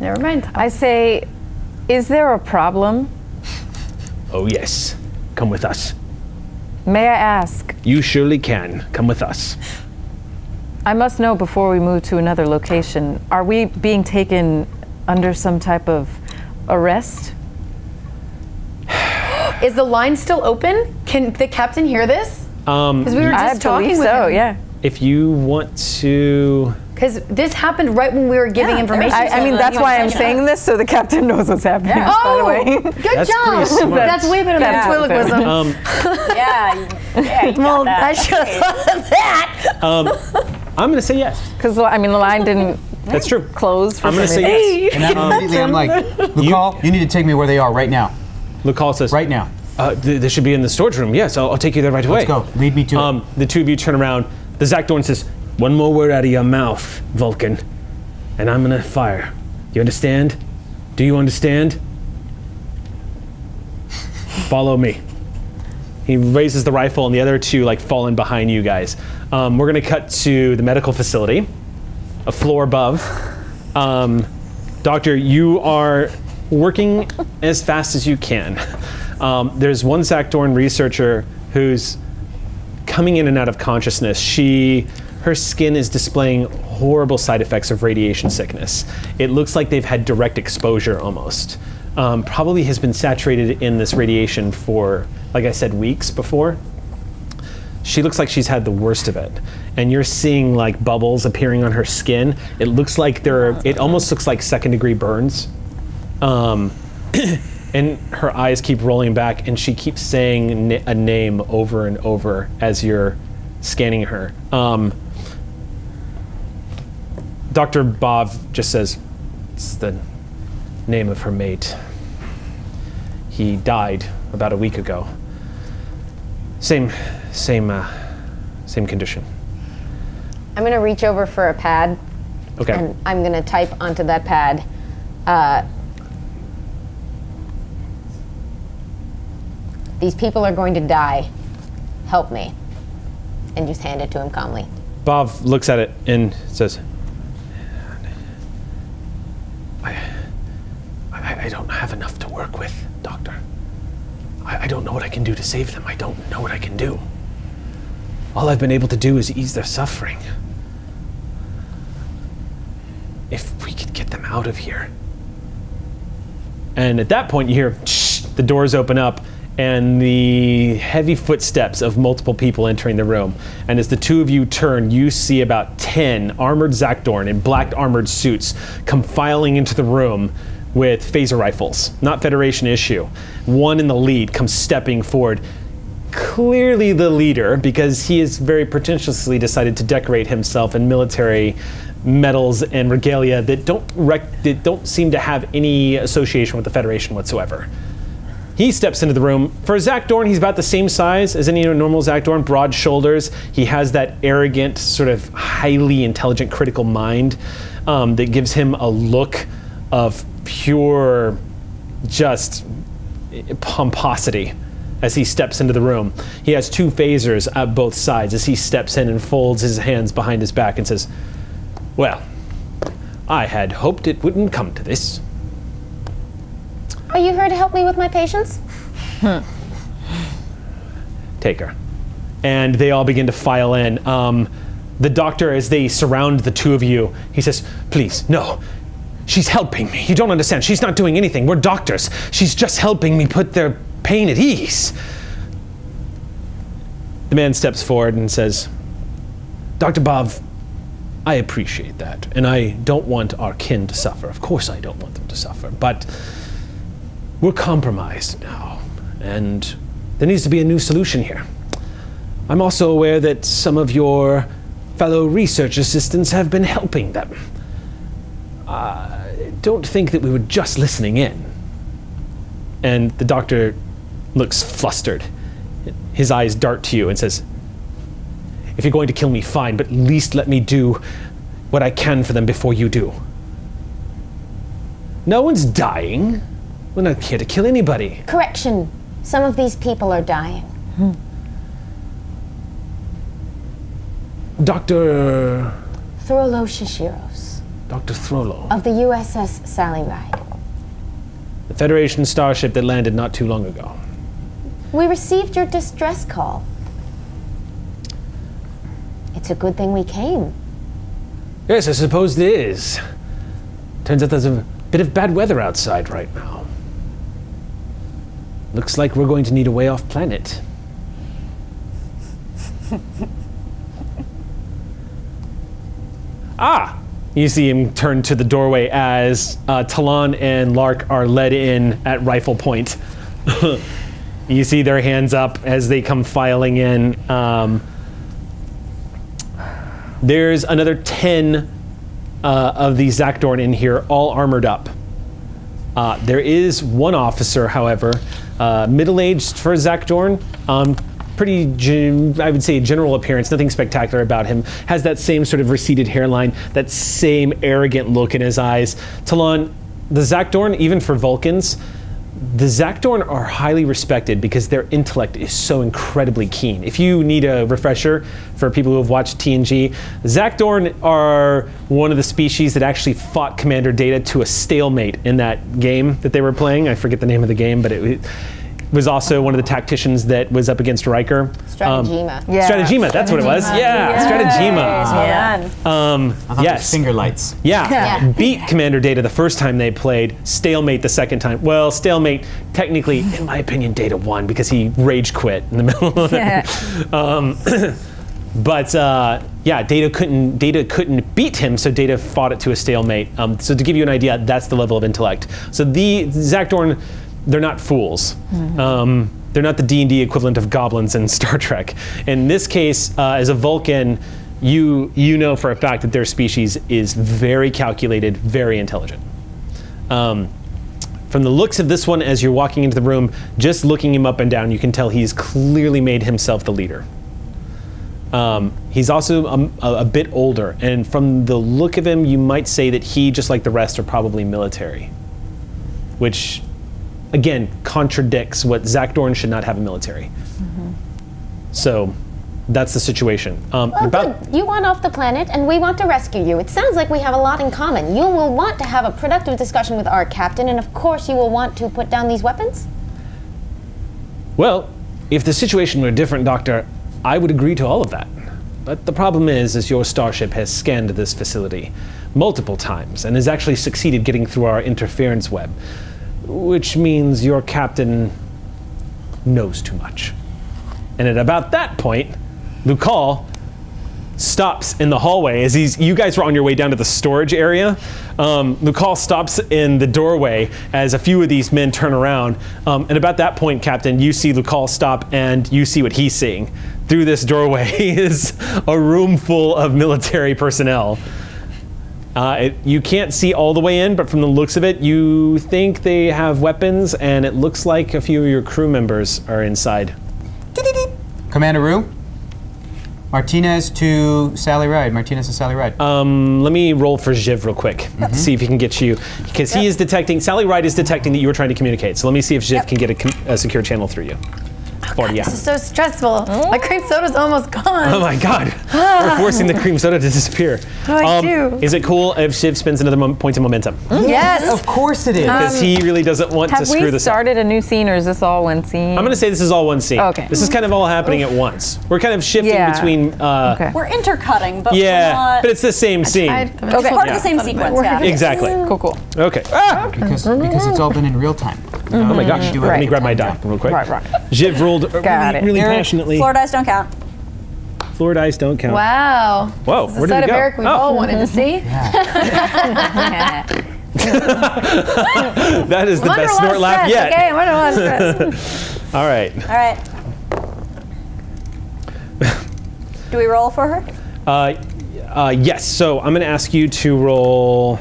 Never mind. I say, is there a problem? Oh yes, come with us. May I ask? You surely can, come with us. I must know before we move to another location, are we being taken under some type of arrest? Is the line still open? Can the captain hear this? Because we were just talking with him. Yeah. If you want to... Because this happened right when we were giving information. I mean, that's why I'm saying this, so the captain knows what's happening, by the way. Good job! That's way better than ventriloquism. You got that. I should have that. I'm going to say yes. Because, I mean, the line didn't close for some reason. Yes. And immediately I'm like, Lucal, you need to take me where they are right now. Lucal says... Right now. They should be in the storage room. Yes, I'll take you there right away. Let's go. Lead me to it. The two of you turn around. The Zakdorn says, one more word out of your mouth, Vulcan, and I'm gonna fire. You understand? Do you understand? Follow me. He raises the rifle and the other two like fall in behind you guys. We're gonna cut to the medical facility, a floor above. Doctor, you are working as fast as you can. There's one Zakdorn researcher who's coming in and out of consciousness. Her skin is displaying horrible side effects of radiation sickness. It looks like they've had direct exposure almost. Probably has been saturated in this radiation for, like I said, weeks before. She looks like she's had the worst of it. And you're seeing like bubbles appearing on her skin. It looks like it almost looks like second-degree burns. And her eyes keep rolling back, and she keeps saying a name over and over as you're scanning her. Dr. Bob just says, it's the name of her mate. He died about a week ago. Same condition. I'm gonna reach over for a pad. Okay. And I'm gonna type onto that pad. These people are going to die. Help me. And just hand it to him calmly. Bob looks at it and says, I don't have enough to work with, Doctor. I don't know what I can do to save them. I don't know what I can do. All I've been able to do is ease their suffering. If we could get them out of here. And at that point, you hear, shh, the doors open up. and the heavy footsteps of multiple people entering the room. And as the two of you turn, you see about 10 armored Zakdorn in black armored suits come filing into the room with phaser rifles, not Federation issue. One in the lead comes stepping forward, clearly the leader, because he has very pretentiously decided to decorate himself in military medals and regalia that don't seem to have any association with the Federation whatsoever. He steps into the room. For Zakdorn, he's about the same size as any normal Zakdorn, broad shoulders. He has that arrogant, sort of highly intelligent, critical mind that gives him a look of pure, just pomposity as he steps into the room. He has two phasers at both sides as he steps in and folds his hands behind his back and says, "Well, I had hoped it wouldn't come to this." Are you here to help me with my patients? Take her. And they all begin to file in. The doctor, as they surround the two of you, he says, "Please, no. She's helping me. You don't understand. She's not doing anything. We're doctors. She's just helping me put their pain at ease." The man steps forward and says, "Dr. Bob, I appreciate that, and I don't want our kin to suffer. Of course I don't want them to suffer, but we're compromised now, and there needs to be a new solution here. I'm also aware that some of your fellow research assistants have been helping them. I don't think that we were just listening in." And the doctor looks flustered. His eyes dart to you and says, "If you're going to kill me, fine, but at least let me do what I can for them before you do. No one's dying. We're not here to kill anybody." Correction. Some of these people are dying. Dr. Throlo Shishiros. Dr. Throlo. Of the USS Sally Ride. The Federation starship that landed not too long ago. We received your distress call. It's a good thing we came. Yes, I suppose it is. Turns out there's a bit of bad weather outside right now. Looks like we're going to need a way off planet. Ah! You see him turn to the doorway as Talon and Lark are led in at rifle point. You see their hands up as they come filing in. There's another 10 of these Zakdorn in here, all armored up. There is one officer, however, middle-aged for Zakdorn, I would say general appearance, nothing spectacular about him. Has that same sort of receded hairline, that same arrogant look in his eyes. Talon, the Zakdorn, even for Vulcans, the Zakdorn are highly respected because their intellect is so incredibly keen. If you need a refresher for people who have watched TNG, Zakdorn are one of the species that actually fought Commander Data to a stalemate in that game that they were playing. I forget the name of the game, but it was also one of the tacticians that was up against Riker. Strategema. Yeah. Strategema, that's what it was. Yeah, Strategema. I thought it was finger lights. Yeah, beat Commander Data the first time they played, stalemate the second time. Well, stalemate, technically, in my opinion, Data won because he rage quit in the middle of it. Yeah, Data couldn't beat him, so Data fought it to a stalemate. So to give you an idea, that's the level of intellect. So the Zakdorn, they're not fools. They're not the D&D equivalent of goblins in Star Trek. In this case, as a Vulcan, you know for a fact that their species is very calculated, very intelligent. From the looks of this one, as you're walking into the room, just looking him up and down, you can tell he's clearly made himself the leader. He's also a bit older, and from the look of him, you might say that he, just like the rest, are probably military, which, again, contradicts what Zakdorn should not have a military. So that's the situation. Well, good. You want off the planet and we want to rescue you. It sounds like we have a lot in common. You will want to have a productive discussion with our captain, and of course you will want to put down these weapons? Well, if the situation were different, Doctor, I would agree to all of that. But the problem is your starship has scanned this facility multiple times and has actually succeeded getting through our interference web. Which means your captain knows too much. And at about that point, Lucal stops in the hallway as he's, you guys were on your way down to the storage area. Lucal stops in the doorway as a few of these men turn around. And about that point, Captain, you see Lucal stop and you see what he's seeing. Through this doorway is a room full of military personnel. You can't see all the way in, but from the looks of it, you think they have weapons, and it looks like a few of your crew members are inside. Commander Rue? Martinez to Sally Ride. Martinez to Sally Ride. Let me roll for Jiv real quick to see if he can get you, because he is detecting, Sally Ride is detecting that you were trying to communicate. So let me see if Jiv can get a secure channel through you. Oh God, this is so stressful. My cream soda's almost gone. Oh my God. We're forcing the cream soda to disappear. Oh, I do. Is it cool if Shiv spends another point of momentum? Yes. Of course it is. Because he really doesn't want to screw this up. Have we started a new scene or is this all one scene? I'm going to say this is all one scene. Okay. This is kind of all happening at once. We're kind of shifting between. We're intercutting, but we're not. But it's the same scene. It's part of the same sequence, Exactly. Cool, cool. Okay. Because it's all been in real time. Oh my gosh. Let me grab my die real quick. Right. Jiv rolled really passionately. Floor dice don't count. Floor dice don't count. Wow. Whoa, where did it go? Eric we've all wanted to see. Yeah. That is the best snort laugh yet. Okay, all right. All right. Do we roll for her? Yes, so I'm gonna ask you to roll.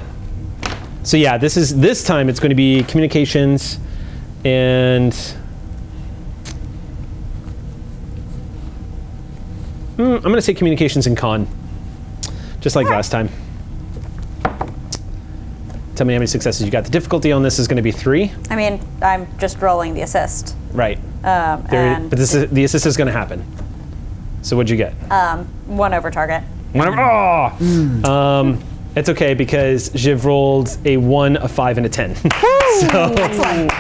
So yeah, this time it's gonna be communications and I'm going to say communications and con, just like last time. Tell me how many successes you got. The difficulty on this is going to be 3. I mean, I'm just rolling the assist. Right. But the assist is going to happen. So what'd you get? 1 over target. 1 over, it's okay because Jiv rolled a 1, a 5, and a 10. So, excellent.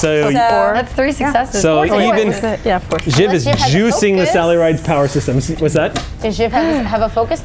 So that's 3 successes. So even Jiv is juicing the Sally Ride's power systems. What's that? Does Jiv have a focus?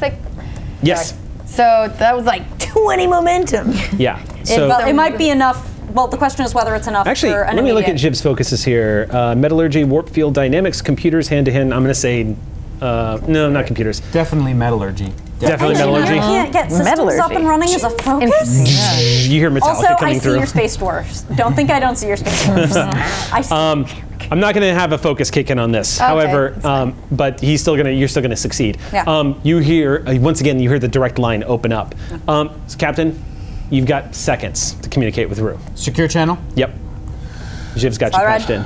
Yes. So that was like 20 momentum. Yeah. So it might be enough. Well, the question is whether it's enough. Actually, for an let me look at Jiv's focuses here. Metallurgy, warp field, dynamics, computers, hand to hand. I'm going to say, no, not computers. Definitely metallurgy. Definitely metallurgy. You can't get systems up and running as a focus. You hear Metallica coming through. Also, I see your space dwarfs. Don't think I don't see your space dwarfs. I see. I'm not going to have a focus kick in on this. Okay, however, but he's still going to. You're still going to succeed. Yeah. You hear once again. You hear the direct line open up. So Captain, you've got seconds to communicate with Rue. Secure channel. Yep. Jiv's got you punched in.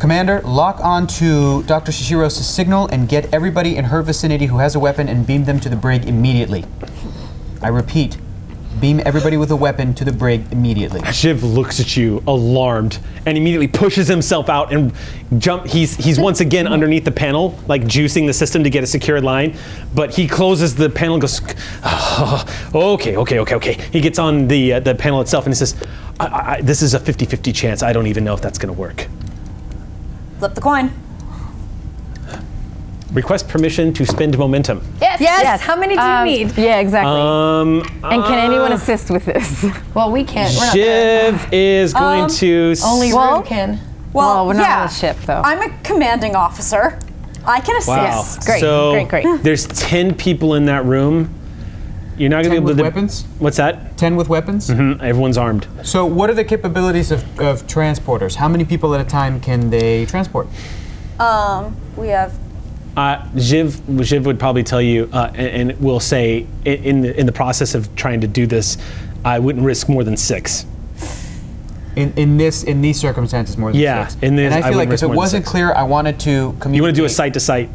Commander, lock on to Dr. Shishiros' signal and get everybody in her vicinity who has a weapon and beam them to the brig immediately. I repeat, beam everybody with a weapon to the brig immediately. Jiv looks at you, alarmed, and immediately pushes himself out and he's once again underneath the panel, like juicing the system to get a secured line, but he closes the panel and goes, okay. He gets on the panel itself and he says, this is a 50-50 chance. I don't even know if that's gonna work. Flip the coin. Request permission to spend momentum. Yes. Yes. How many do you need? Yeah, exactly. And can anyone assist with this? Well, we can't. Jiv is going to. Only Rue can. Well, we're not on the ship, though. I'm a commanding officer. I can assist. Wow. Yes. Great. So great. There's 10 people in that room. You're not going to be able to. Weapons? What's that? 10 with weapons? Mm-hmm. Everyone's armed. So, what are the capabilities of transporters? How many people at a time can they transport? We have. Jiv would probably tell you, and will say, in the process of trying to do this, I wouldn't risk more than 6. In these circumstances, more than 6. Yeah. And I feel like if it wasn't clear, I wanted to communicate. You want to do a site to site.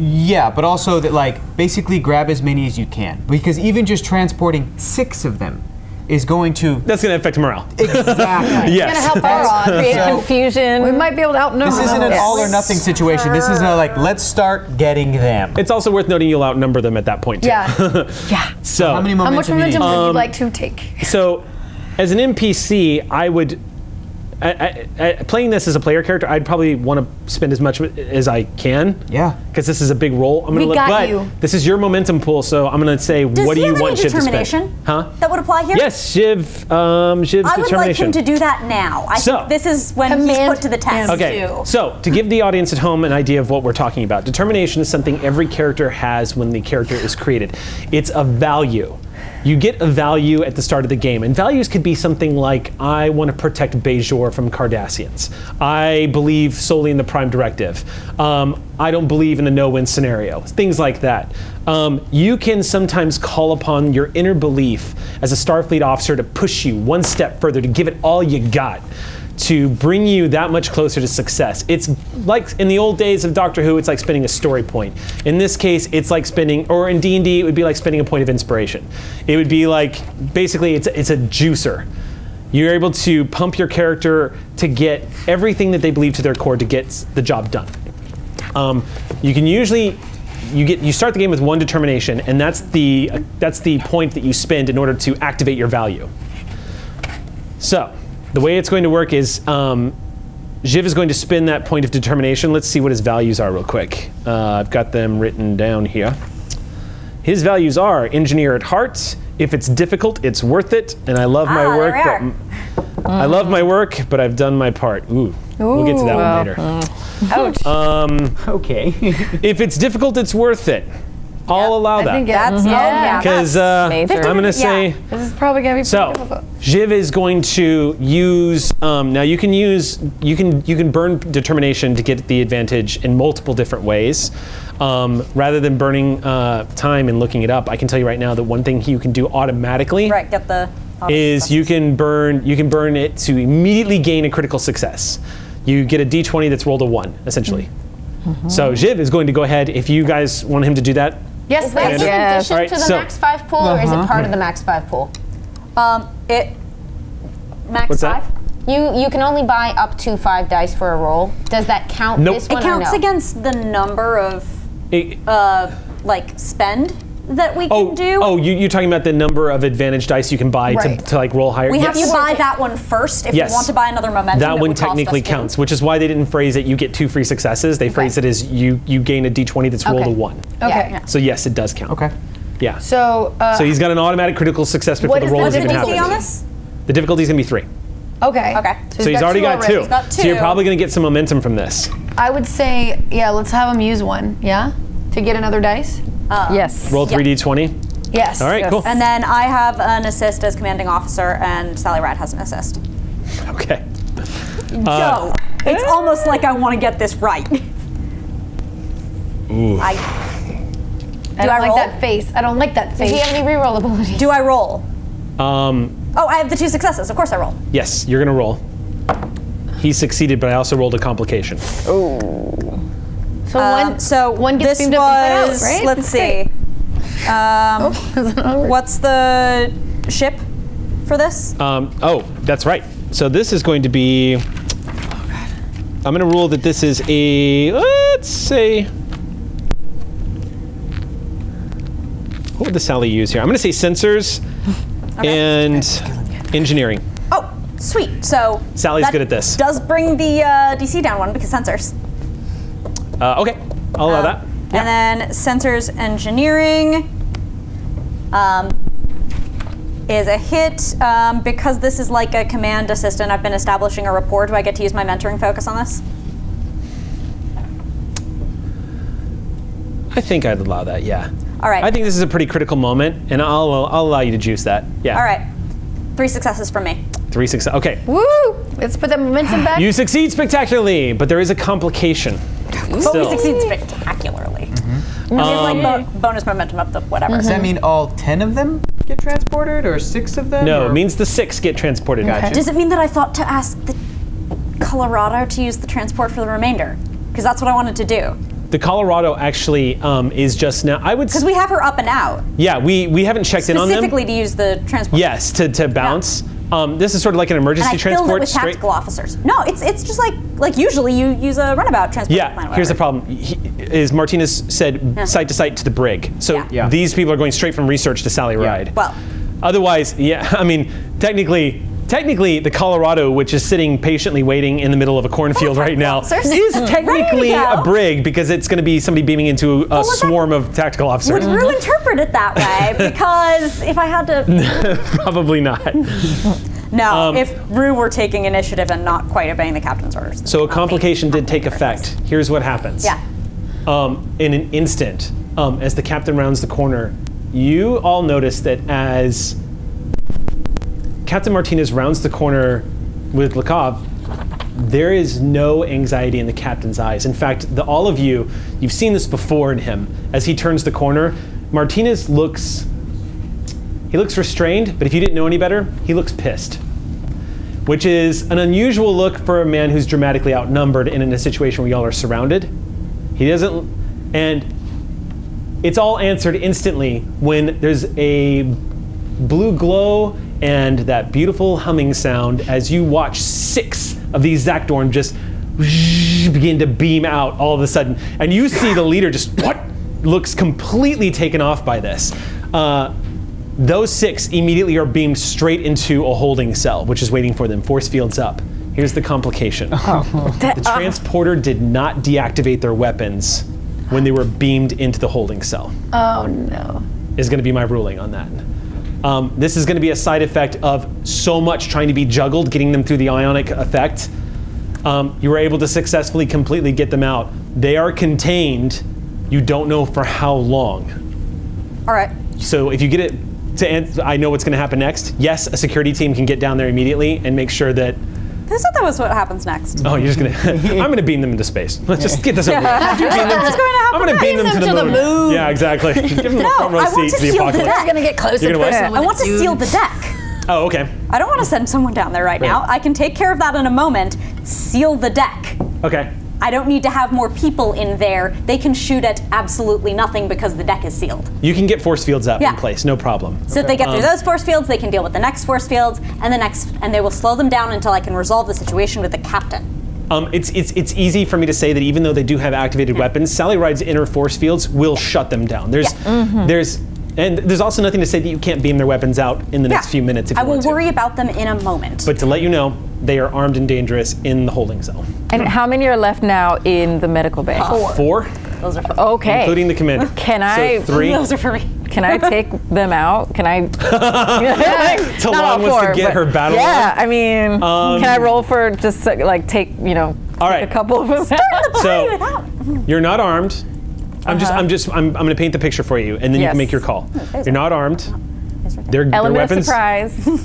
Yeah, but also that basically grab as many as you can, because even just transporting 6 of them is going to. That's going to affect morale. Exactly. Yes. It's going to help our create confusion. We might be able to outnumber. This isn't an all or nothing situation. This is a let's start getting them. It's also worth noting you'll outnumber them at that point too. Yeah. So how many momentum would you like to take? So, as an NPC, I would. playing this as a player character, I'd probably want to spend as much as I can. Yeah. Because this is a big role. I'm gonna This is your momentum pool, so I'm going to say, what do you want Shiv to spend? Huh? That would apply here? Yes, Shiv, Shiv's determination. I would like him to do that now. I think this is when he's put to the test. Okay, so to give the audience at home an idea of what we're talking about, determination is something every character has when the character is created. It's a value. You get a value at the start of the game, and values could be something like, I want to protect Bajor from Cardassians. I believe solely in the Prime Directive. I don't believe in the no-win scenario. Things like that. You can sometimes call upon your inner belief as a Starfleet officer to push you one step further, to give it all you got, to bring you that much closer to success. It's like in the old days of Doctor Who, it's like spending a story point. In this case, it's like spending, or in D&D, it would be like spending a point of inspiration. It would be like, basically, it's a juicer. You're able to pump your character to get everything that they believe to their core to get the job done. You can usually, you start the game with one determination, and that's the point that you spend in order to activate your value. So, the way it's going to work is Jiv is going to spin that point of determination. Let's see what his values are real quick. I've got them written down here. His values are engineer at heart. If it's difficult, it's worth it. And I love my work. I love my work, but I've done my part. Ooh. We'll get to that one later. Ouch. Okay. If it's difficult, it's worth it. I'll allow that. I think that's because I'm going to say this is probably going to be pretty difficult. Jiv is going to use now. You can use you can burn determination to get the advantage in multiple different ways. Rather than burning time and looking it up, I can tell you right now that one thing you can do automatically is you can burn it to immediately gain a critical success. You get a d20 that's rolled a 1 essentially. So Jiv is going to go ahead if you guys want him to do that. Yes, is that in addition to the max 5 pool, or is it part of the max 5 pool? Max 5? You can only buy up to 5 dice for a roll. Does that count this one? It counts against the number of like spend that we can do. Oh, you're talking about the number of advantage dice you can buy to like roll higher. We have to buy that one first if you want to buy another momentum. That one technically counts, which is why they didn't phrase it you get 2 free successes. They phrased it as you gain a d20 that's rolled a 1. Okay. Yeah. So yes, it does count. Okay. Yeah. So so he's got an automatic critical success before the roll is even happening. On this? The difficulty is going to be 3. Okay. Okay. So he's already got 2. He's got 2. So you're probably going to get some momentum from this. I would say, yeah, let's have him use one, to get another dice? Yes. Roll 3d20? Yes. All right, cool. And then I have an assist as commanding officer, and Sally Ride has an assist. Okay. Yo, it's almost like I want to get this right. Ooh. I don't like that face. I don't like that face. Does he have any reroll abilities? Do I roll? I have the 2 successes. Of course I roll. Yes, you're going to roll. He succeeded, but I also rolled a complication. Oh. So one gets beamed up and right? Let's see. What's the ship for this? That's right. So this is going to be... I'm going to rule that this is a... Let's say... What would the Sally use here? I'm going to say sensors and engineering. Oh, sweet. So Sally's good at this. Does bring the DC down 1 because sensors. Okay, I'll allow that. Yeah. And then sensors engineering is a hit because this is like a command assistant. I've been establishing a rapport. Do I get to use my mentoring focus on this? I think I'd allow that. Yeah. All right. I think this is a pretty critical moment, and I'll allow you to juice that. Yeah. All right. 3 successes from me. 3 successes. Okay. Woo! Let's put the momentum back. You succeed spectacularly, but there is a complication. But we succeed spectacularly. There's like bonus momentum up the whatever. Does that mean all 10 of them get transported, or 6 of them? No, it means the 6 get transported. Okay. Gotcha. Does it mean that I thought to ask the Colorado to use the transport for the remainder? Because that's what I wanted to do. The Colorado actually is just now. I would because we have her up and out. Yeah, we haven't checked in on them specifically to use the transport. Yes, to bounce. Yeah. This is sort of like an emergency transport. With tactical officers. No, it's just like usually you use a runabout transport. Yeah. Here's the problem: Martinez said site to site to the brig. So these people are going straight from research to Sally Ride. Well, otherwise, I mean, technically Technically, the Colorado, which is sitting patiently waiting in the middle of a cornfield right now, is technically a brig because it's going to be somebody beaming into a swarm of tactical officers. Would Rue interpret it that way? Because if I had to... Probably not. No, if Rue were taking initiative and not quite obeying the captain's orders. So a complication did take effect. Here's what happens. Yeah. In an instant, as the captain rounds the corner, you all notice that as Captain Martinez rounds the corner with Lacab, there is no anxiety in the captain's eyes. In fact, all of you, you've seen this before in him. As he turns the corner, Martinez looks... He looks restrained, but if you didn't know any better, he looks pissed, which is an unusual look for a man who's dramatically outnumbered and in a situation where y'all are surrounded. He doesn't, and it's all answered instantly when there's a blue glow and that beautiful humming sound as you watch 6 of these Zakdorn just begin to beam out all of a sudden. And you see the leader just looks completely taken off by this. Those 6 immediately are beamed straight into a holding cell, which is waiting for them. Force fields up. Here's the complication. The transporter did not deactivate their weapons when they were beamed into the holding cell. Oh no. Is gonna be my ruling on that. This is gonna be a side effect of so much trying to be juggled, getting them through the ionic effect. You were able to successfully completely get them out. They are contained. You don't know for how long. All right. So if you get it, I know what's going to happen next. Yes, a security team can get down there immediately and make sure that... I thought that was what happens next. Oh, you're just going to... I'm going to beam them into space. Let's just get this over with. I'm going to beam them to the moon. Yeah, exactly. Give them a front row seat to the apocalypse. You're going to get closer to it. I want to seal the deck. Oh, okay. I don't want to send someone down there right now. I can take care of that in a moment. Seal the deck. Okay. I don't need to have more people in there. They can shoot at absolutely nothing because the deck is sealed. You can get force fields up in place, no problem. So if they get through those force fields, they can deal with the next force fields and the next, and they will slow them down until I can resolve the situation with the captain. It's easy for me to say that even though they do have activated weapons, Sally Ride's inner force fields will shut them down. There's, there's also nothing to say that you can't beam their weapons out in the next few minutes if you want to. I will worry about them in a moment. But to let you know, they are armed and dangerous in the holding cell. And how many are left now in the medical bay? 4. 4? Those are for me. Okay. Including the commander. Can I? So 3. Those are for me. Can I take them out? Can I? Talon wants to get her battle. Yeah, on. I mean, can I roll for just like take a couple of them? Start the party without. You're not armed. I'm going to paint the picture for you, and then you can make your call. You're not armed. Their weapons. Surprise.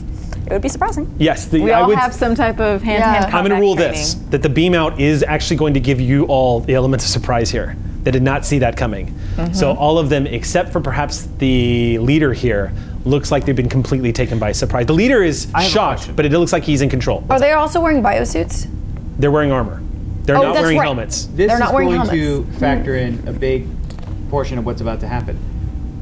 It would be surprising. Yes. I would have some type of hand-to-hand combat. I'm going to rule this, that the beam out is actually going to give you all the element of surprise here. They did not see that coming. So all of them, except for perhaps the leader here, looks like they've been completely taken by surprise. The leader is shocked, but it looks like he's in control. Are they also wearing biosuits? They're wearing armor. They're not wearing helmets. This is going to factor in a big portion of what's about to happen.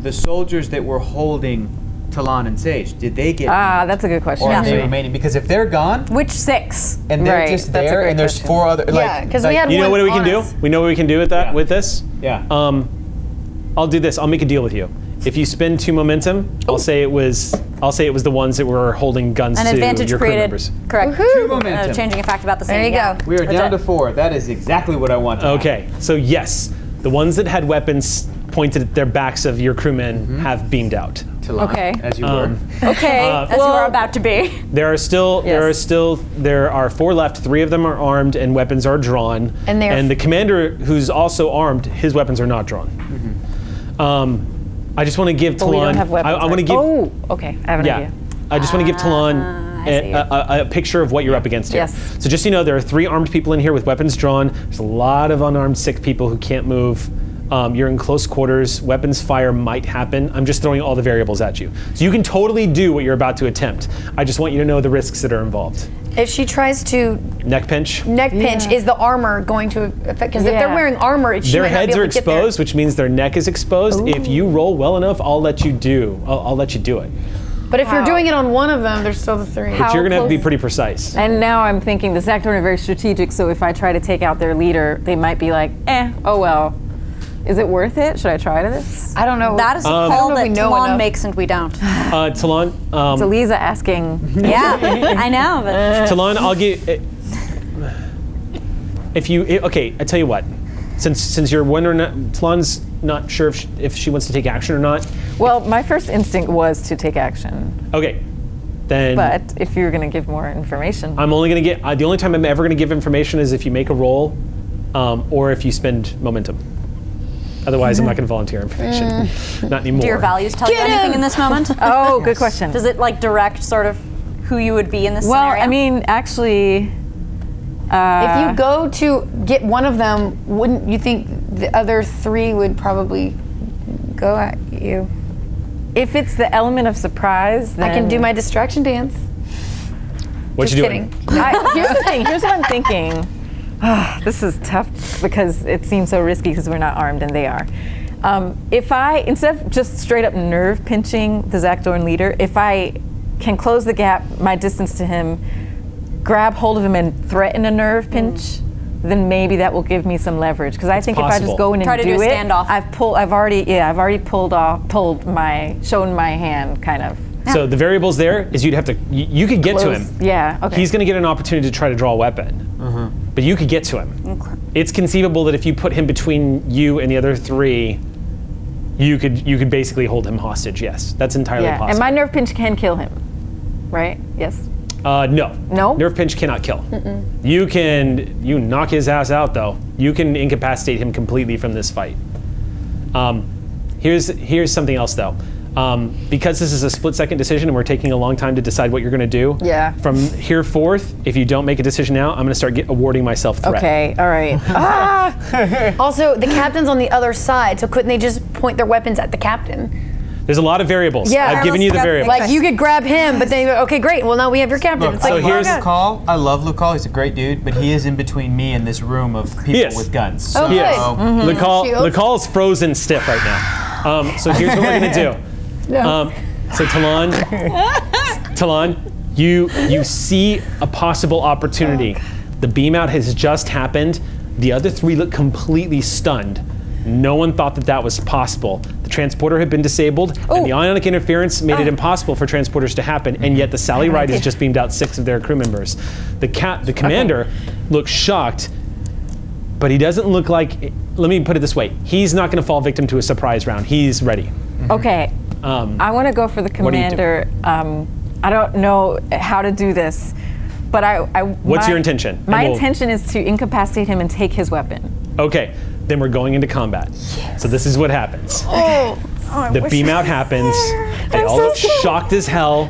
The soldiers that were holding Talon and Sage, did they get beamed? That's a good question. Or are they remaining? Because if they're gone, which 6? And they're just there, and there's 4 other. Yeah, because we had. You know what we can do? We know what we can do with that. Yeah. With this. Yeah. I'll do this. I'll make a deal with you. If you spend 2 momentum, I'll say it was the ones that were holding guns to your crew members. Correct. Woo-hoo. 2 momentum. Changing a fact about the same. There you go. We are down to 4. That is exactly what I want. Okay. So yes, the ones that had weapons pointed at their backs of your crewmen have beamed out. Okay. As you were. Okay. As you are about to be. There are still. Yes. There are 4 left. 3 of them are armed, and weapons are drawn. And the commander, who's also armed, his weapons are not drawn. I just want to give Talon. We don't have weapons. I want to give. Oh. Okay. I have an idea. I just want to give Talon a picture of what you're up against here. Yes. So just so you know, there are 3 armed people in here with weapons drawn. There's a lot of unarmed sick people who can't move. You're in close quarters, weapons fire might happen. I'm just throwing all the variables at you. So you can totally do what you're about to attempt. I just want you to know the risks that are involved. If she tries to... Neck pinch? Neck pinch, is the armor going to affect? Because if they're wearing armor, it should be able to get there. Their heads are exposed, which means their neck is exposed. Ooh. If you roll well enough, I'll let you do it. But if you're doing it on one of them, there's still the 3. But you're going to have to be pretty precise. And now I'm thinking the Zakdorn are very strategic, so if I try to take out their leader, they might be like, oh well. Is it worth it? Should I try this? I don't know. That is a call that Talon makes and we don't. Talon? It's Eliza asking. Yeah, I know. But. Talon, I'll give you... If you... Okay, I tell you what. Since you're wondering... Talon's not sure if she wants to take action or not. Well, my first instinct was to take action. Okay. Then, but if you're going to give more information... I'm only going to get... the only time I'm ever going to give information is if you make a roll or if you spend momentum. Otherwise, I'm not going to volunteer information. Not anymore. Do your values tell you anything in this moment? Oh, yes. Good question. Does it like direct sort of who you would be in this scenario? Well, I mean, actually... if you go to get one of them, wouldn't you think the other three would probably go at you? If it's the element of surprise, then... I can do my distraction dance. What Just you doing? Here's the thing. Here's what I'm thinking. This is tough because it seems so risky because we're not armed and they are. If I, instead of just straight up nerve pinching the Zakdorn leader, if I can close the gap, my distance to him, grab hold of him and threaten a nerve pinch, then maybe that will give me some leverage. Because I think if I just go in and do a standoff. I've already shown my hand kind of. Yeah. So the variables there is you'd have to, you could get to him. Yeah, okay. He's going to get an opportunity to try to draw a weapon. But you could get to him. Okay. It's conceivable that if you put him between you and the other three, you could basically hold him hostage, yes. That's entirely possible. And my nerve pinch can kill him, right? Yes? No. No? Nerve pinch cannot kill. You knock his ass out, though. You can incapacitate him completely from this fight. Here's something else, though. Because this is a split-second decision and we're taking a long time to decide what you're going to do, from here forth, if you don't make a decision now, I'm going to start awarding myself threat. Okay, all right. Also, the captain's on the other side, so couldn't they just point their weapons at the captain? There's a lot of variables. Yeah, I've given you the variables. Like, you could grab him, but then, okay, great, well, now we have your captain. Look, it's like, so here's Lucal. I love Lucal, he's a great dude, but he is in between me and this room of people with guns. So. Oh, good. Lucal's frozen stiff right now. So here's what we're going to do. So Talon, you see a possible opportunity. The beam out has just happened. The other three look completely stunned. No one thought that that was possible. The transporter had been disabled, and the ionic interference made it impossible for transporters to happen, and yet the Sally Ride has just beamed out 6 of their crew members. The commander looks shocked, but he doesn't look like, let me put it this way, he's not gonna fall victim to a surprise round. He's ready. Okay. I want to go for the commander. I don't know how to do this, but what's your intention? My intention is to incapacitate him and take his weapon. Okay, then we're going into combat. Yes. So this is what happens. The beam out happens. They all look shocked as hell.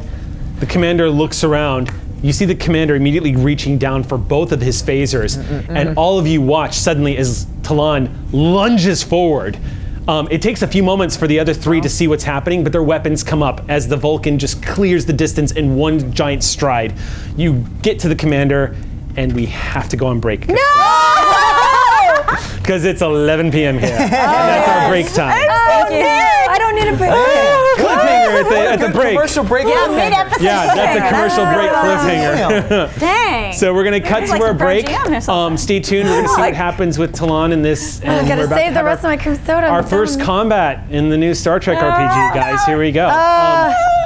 The commander looks around. You see the commander immediately reaching down for both of his phasers, and all of you watch suddenly as Talon lunges forward. It takes a few moments for the other three to see what's happening, but their weapons come up as the Vulcan just clears the distance in one giant stride. You get to the commander, and we have to go on break. No! Because it's 11 p.m. here, and that's our break time. I'm so scared. I don't need a break. Cliffhanger at the break. Commercial break. Yeah, mid-episode. Yeah, that's a commercial break cliffhanger. Dang. So we're gonna cut to our break. Stay tuned. We're gonna see what happens with Talon in this. I gotta save the rest of my crew soda. Our first combat in the new Star Trek RPG, guys. Here we go.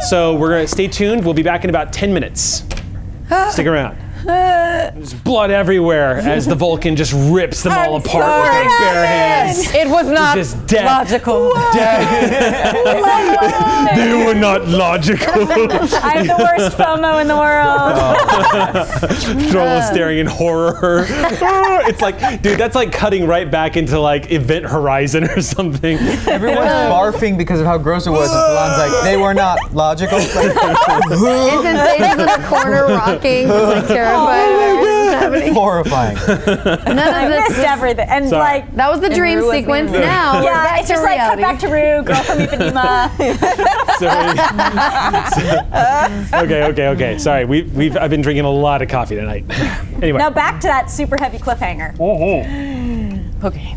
So we're gonna stay tuned. We'll be back in about 10 minutes. Stick around. There's blood everywhere as the Vulcan just rips them all apart with his bare hands. It was not logical. They were not logical. I have the worst FOMO in the world. Throlo's staring in horror. It's like, dude, that's like cutting right back into like Event Horizon or something. Everyone's barfing because of how gross it was. And Talon's like, they were not logical. It's insane. In the corner rocking. Like, oh, horrifying. None of this, everything. And like, that was the dream sequence now. Yeah, it's just like, cut back to Rue, girl from Ipanema. Okay. Sorry, I've been drinking a lot of coffee tonight. Anyway. Now back to that super heavy cliffhanger. Okay.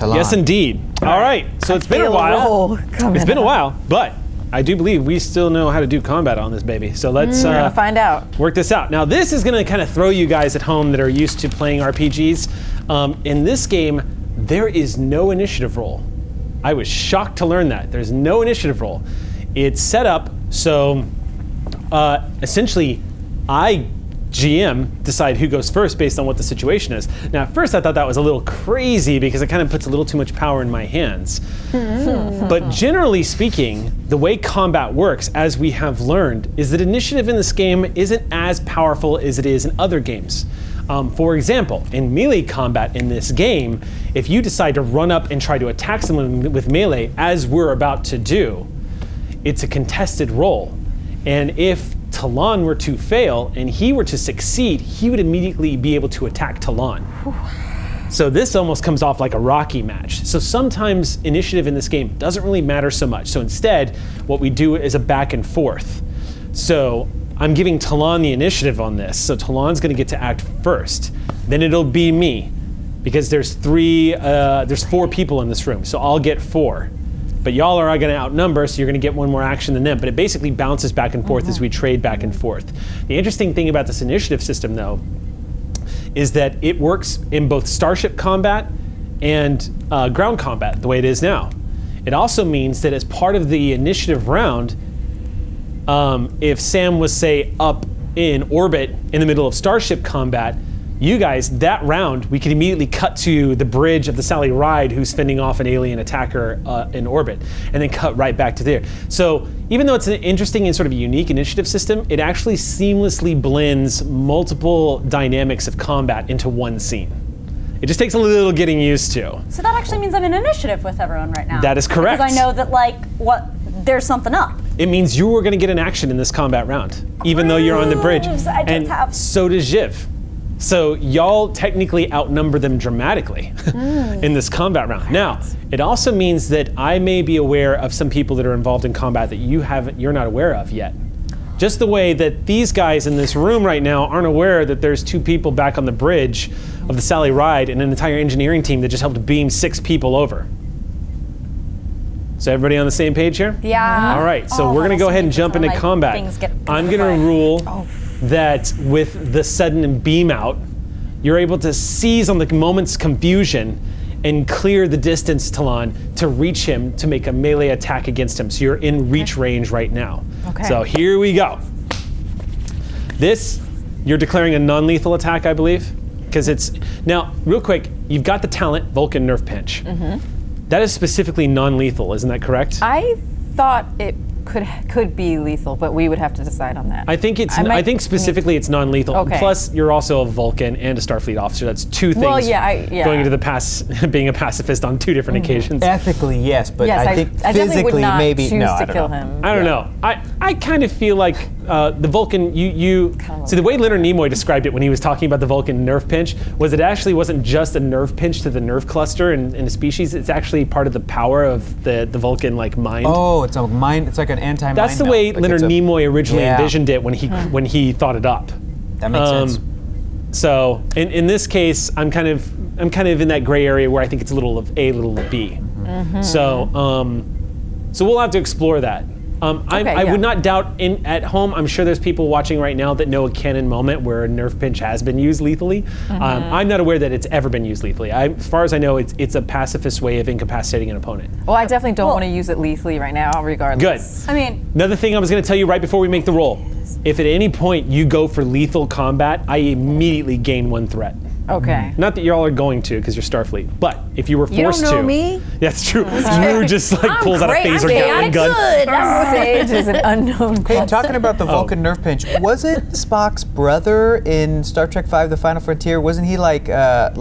Yes, indeed. All right, so it's been a while. It's been a while, but I do believe we still know how to do combat on this baby, so let's find out. Work this out. Now this is going to kind of throw you guys at home that are used to playing RPGs. In this game, There is no initiative roll. I was shocked to learn that. There's no initiative roll. It's set up so essentially I, GM, decide who goes first based on what the situation is. Now at first I thought that was a little crazy because it kind of puts a little too much power in my hands. But generally speaking, the way combat works, as we have learned, is that initiative in this game isn't as powerful as it is in other games. For example, in melee combat in this game, if you decide to run up and try to attack someone with melee, as we're about to do, it's a contested roll. And if Talon were to fail and he were to succeed, he would immediately be able to attack Talon. So this almost comes off like a Rocky match. So sometimes initiative in this game doesn't really matter so much. So instead, what we do is a back and forth. So I'm giving Talon the initiative on this. So Talon's gonna get to act first. Then it'll be me, because there's four people in this room. So I'll get four. But y'all are gonna outnumber, so you're gonna get one more action than them. But it basically bounces back and forth as we trade back and forth. The interesting thing about this initiative system, though, is that it works in both starship combat and ground combat, the way it is now. It also means that as part of the initiative round, if Sam was, say, up in orbit in the middle of starship combat, you guys, that round, we could immediately cut to the bridge of the Sally Ride who's fending off an alien attacker in orbit, and then cut right back to there. So even though it's an interesting and sort of unique initiative system, it actually seamlessly blends multiple dynamics of combat into one scene. It just takes a little getting used to. So that actually means I'm in initiative with everyone right now. That is correct. Because I know that, like, there's something up. It means you were gonna get an action in this combat round, even though you're on the bridge. So does Jiv. So y'all technically outnumber them dramatically in this combat round. Now, it also means that I may be aware of some people that are involved in combat that you're not aware of yet. Just the way that these guys in this room right now aren't aware that there's two people back on the bridge of the Sally Ride and an entire engineering team that just helped beam 6 people over. So everybody on the same page here? Yeah. All right, so we're gonna go ahead and jump into combat. I'm gonna rule that with the sudden beam out, you're able to seize on the moment's confusion and clear the distance, Talon, to reach him to make a melee attack against him. So you're in reach range right now. So here we go. This, you're declaring a non-lethal attack, I believe? Because it's, now, real quick, you've got the talent, Vulcan Nerve Pinch. That is specifically non-lethal, isn't that correct? I thought it could be lethal, but we would have to decide on that. I think it's. I think specifically it's non-lethal. Plus, you're also a Vulcan and a Starfleet officer. That's two things. Well, yeah, going into the past, being a pacifist on two different occasions. Ethically, yes, but yes, I think physically would not maybe choose to kill him. I don't know. I kind of feel like the Vulcan. See, the way Leonard Nimoy described it when he was talking about the Vulcan nerve pinch was it actually wasn't just a nerve pinch to the nerve cluster in a species. It's actually part of the power of the Vulcan mind. Oh, it's a mind. It's like an anti-mind. That's the way Leonard Nimoy originally envisioned it when he thought it up. That makes sense. So in this case, I'm kind of in that gray area where I think it's a little of A, little of B. So we'll have to explore that. I would not doubt at home. I'm sure there's people watching right now that know a canon moment where a nerve pinch has been used lethally. I'm not aware that it's ever been used lethally. As far as I know, it's a pacifist way of incapacitating an opponent. Well, I definitely don't want to use it lethally right now, regardless. Good. I mean, another thing I was going to tell you right before we make the roll: if at any point you go for lethal combat, I immediately gain one threat. Not that y'all are going to, because you're Starfleet, but if you were forced to. You don't know me? That's true. Rue just pulls out a phaser Gatling gun. Sage is an unknown person. Hey, talking about the Vulcan nerve pinch, wasn't Spock's brother in Star Trek V: The Final Frontier? Wasn't he like a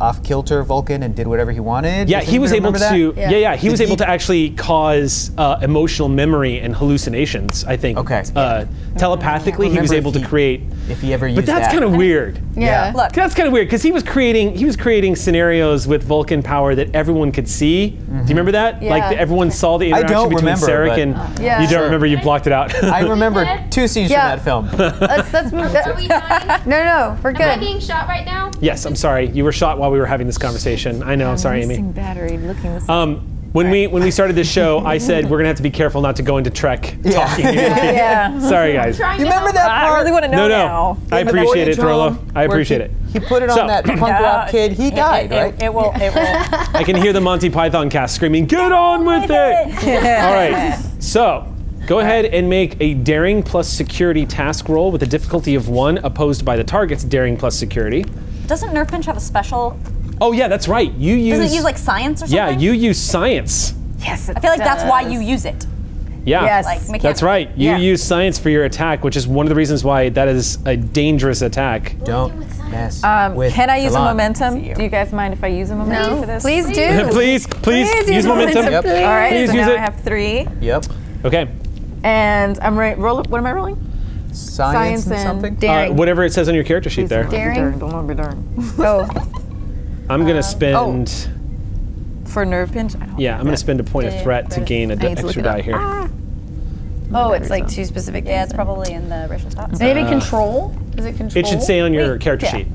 off-kilter Vulcan and did whatever he wanted? Yeah, he was able to. He was able to actually cause emotional memory and hallucinations. I think. Telepathically, he was able to create. If he ever used that. But that's kind of weird. Yeah. Look. That's kind of weird because he was creating scenarios with Vulcan power that everyone could see. Do you remember that? Yeah. Like everyone saw the interaction between Sarek and you don't remember. You blocked it out. I remember 2 scenes from that film. Let's move. Are we done? No, we're good. Am I being shot right now? Yes. I'm sorry. You were shot while we were having this conversation. I know. I'm sorry, Amy. Battery looking. When we started this show, I said we're gonna have to be careful not to go into Trek talking. Yeah. Sorry guys. You remember that part? I really want to know now. I appreciate it, Throlo. I appreciate it. He put it on that punk rock kid. He died, right? It will. I can hear the Monty Python cast screaming, "Get on with it!" All right. So, go ahead and make a daring plus security task roll with a difficulty of 1, opposed by the target's daring plus security. Doesn't Nerf Pinch have a special? Oh yeah, that's right. You use. Does it use like science or something? Yeah, you use science. Yes, I feel like that's why you use it. Yeah, yes. Like that's right. You use science for your attack, which is one of the reasons why that is a dangerous attack. Don't mess with. Can I use a momentum? Do you guys mind if I use a momentum for this? Please do. please use momentum. Yep. Please. All right. Please so use now it. I have 3. Yep. Okay. And I'm right. Roll. What am I rolling? Science and something. Daring. Whatever it says on your character sheet there. Daring. Don't want to be daring. Oh. I'm gonna spend for nerve pinch. I don't I'm gonna spend a point of threat to gain an extra die here. Oh, it's like too specific. Yeah, it's probably in the racial stats. Maybe control. Is it control? It should say on your character sheet.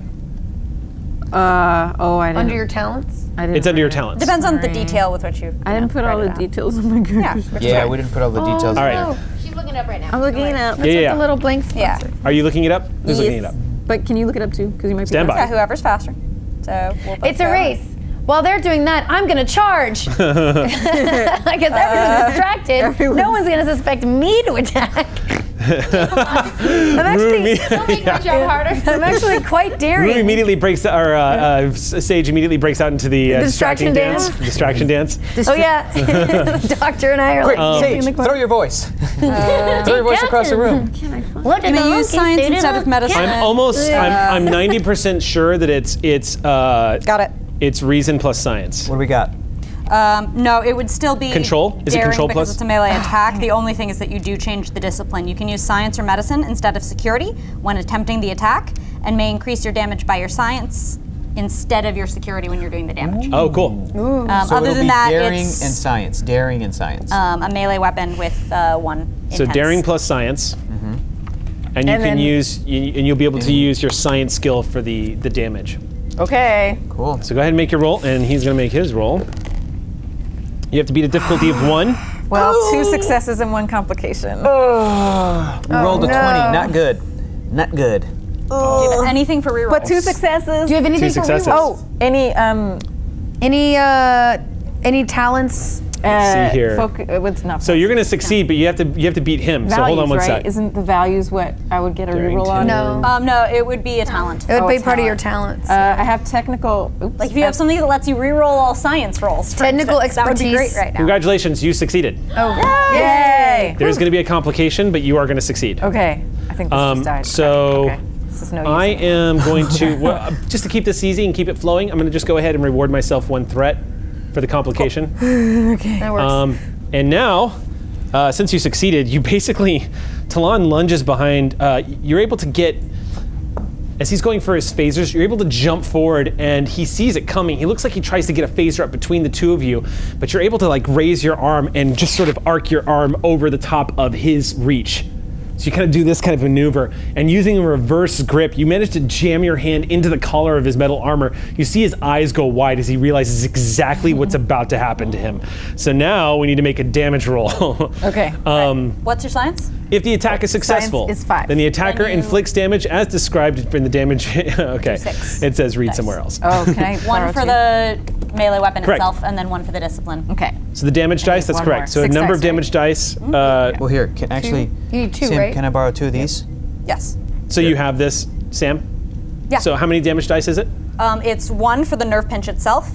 I didn't. Under your talents. I didn't. It's under your talents. Depends on the detail with which you. I didn't put all the details on my character. Yeah, we didn't put all the details. All right. She's looking it up right now. I'm looking it up. It's like a little blank spot. Yeah. Are you looking it up? Who's looking it up? But can you look it up too? Because you might be. Stand by. Whoever's faster. So we'll it's a race. While they're doing that, I'm gonna charge. I guess everyone's distracted. No one's gonna suspect me to attack. I'm actually quite daring. Rue immediately breaks, or Sage immediately breaks out into the distraction dance. Distraction dance. Oh yeah, the doctor and I are like. Sage, throw your voice. Throw your voice across the room. Can I use science instead of medicine? I'm 90% sure that it's got it. It's reason plus science. What do we got? No, it would still be control. Is it control plus? Because it's a melee attack. The only thing is that you do change the discipline. You can use science or medicine instead of security when attempting the attack, and may increase your damage by your science instead of your security when you're doing the damage. Ooh. Oh, cool. So other than that, daring it's and science. Daring and science. A melee weapon with 1. Intense. So daring plus science, and you can use, and you'll be able to use your science skill for the damage. Okay. Cool. So go ahead and make your roll, and he's gonna make his roll. You have to beat a difficulty of 1. Well, 2 successes and 1 complication. Rolled a 20, not good. Not good. Do you have anything for rerolls? But 2 successes. Do you have anything for rerolls? Oh, any talents? Let's see here. So you're gonna succeed, but you have to beat him. Values, so hold on one sec. Isn't the values what I would get a reroll on? No, no, it would be a talent. It would be part of your talents. I have technical. Oops, like if you have something that lets you reroll all science rolls. Technical expertise. That would be great right now. Congratulations, you succeeded. Oh, yay! There's gonna be a complication, but you are gonna succeed. Okay, I think this just died. So. Okay. No I am going to just to keep this easy and keep it flowing. I'm gonna just go ahead and reward myself 1 threat. For the complication. Oh. Okay, that works. And now, since you succeeded, you basically, Talon lunges behind, you're able to get, as he's going for his phasers, you're able to jump forward and he sees it coming. He looks like he tries to get a phaser up between the two of you, but you're able to like raise your arm and just sort of arc your arm over the top of his reach. So you kind of do this kind of maneuver, and using a reverse grip, you manage to jam your hand into the collar of his metal armor. You see his eyes go wide as he realizes exactly what's about to happen to him. So now we need to make a damage roll. Okay. What's your science? If the attack is successful, science is 5. Then the attacker inflicts damage as described in the damage. Okay. 6. It says read somewhere else. Okay. 1 for the melee weapon itself, and then 1 for the discipline. Okay. So the damage dice, that's correct. So 6 a number of damage dice. Well, here, actually, you need 2, Sam, right? Can I borrow 2 of these? Yes. So you have this, Sam? Yeah. So how many damage dice is it? It's 1 for the nerve pinch itself,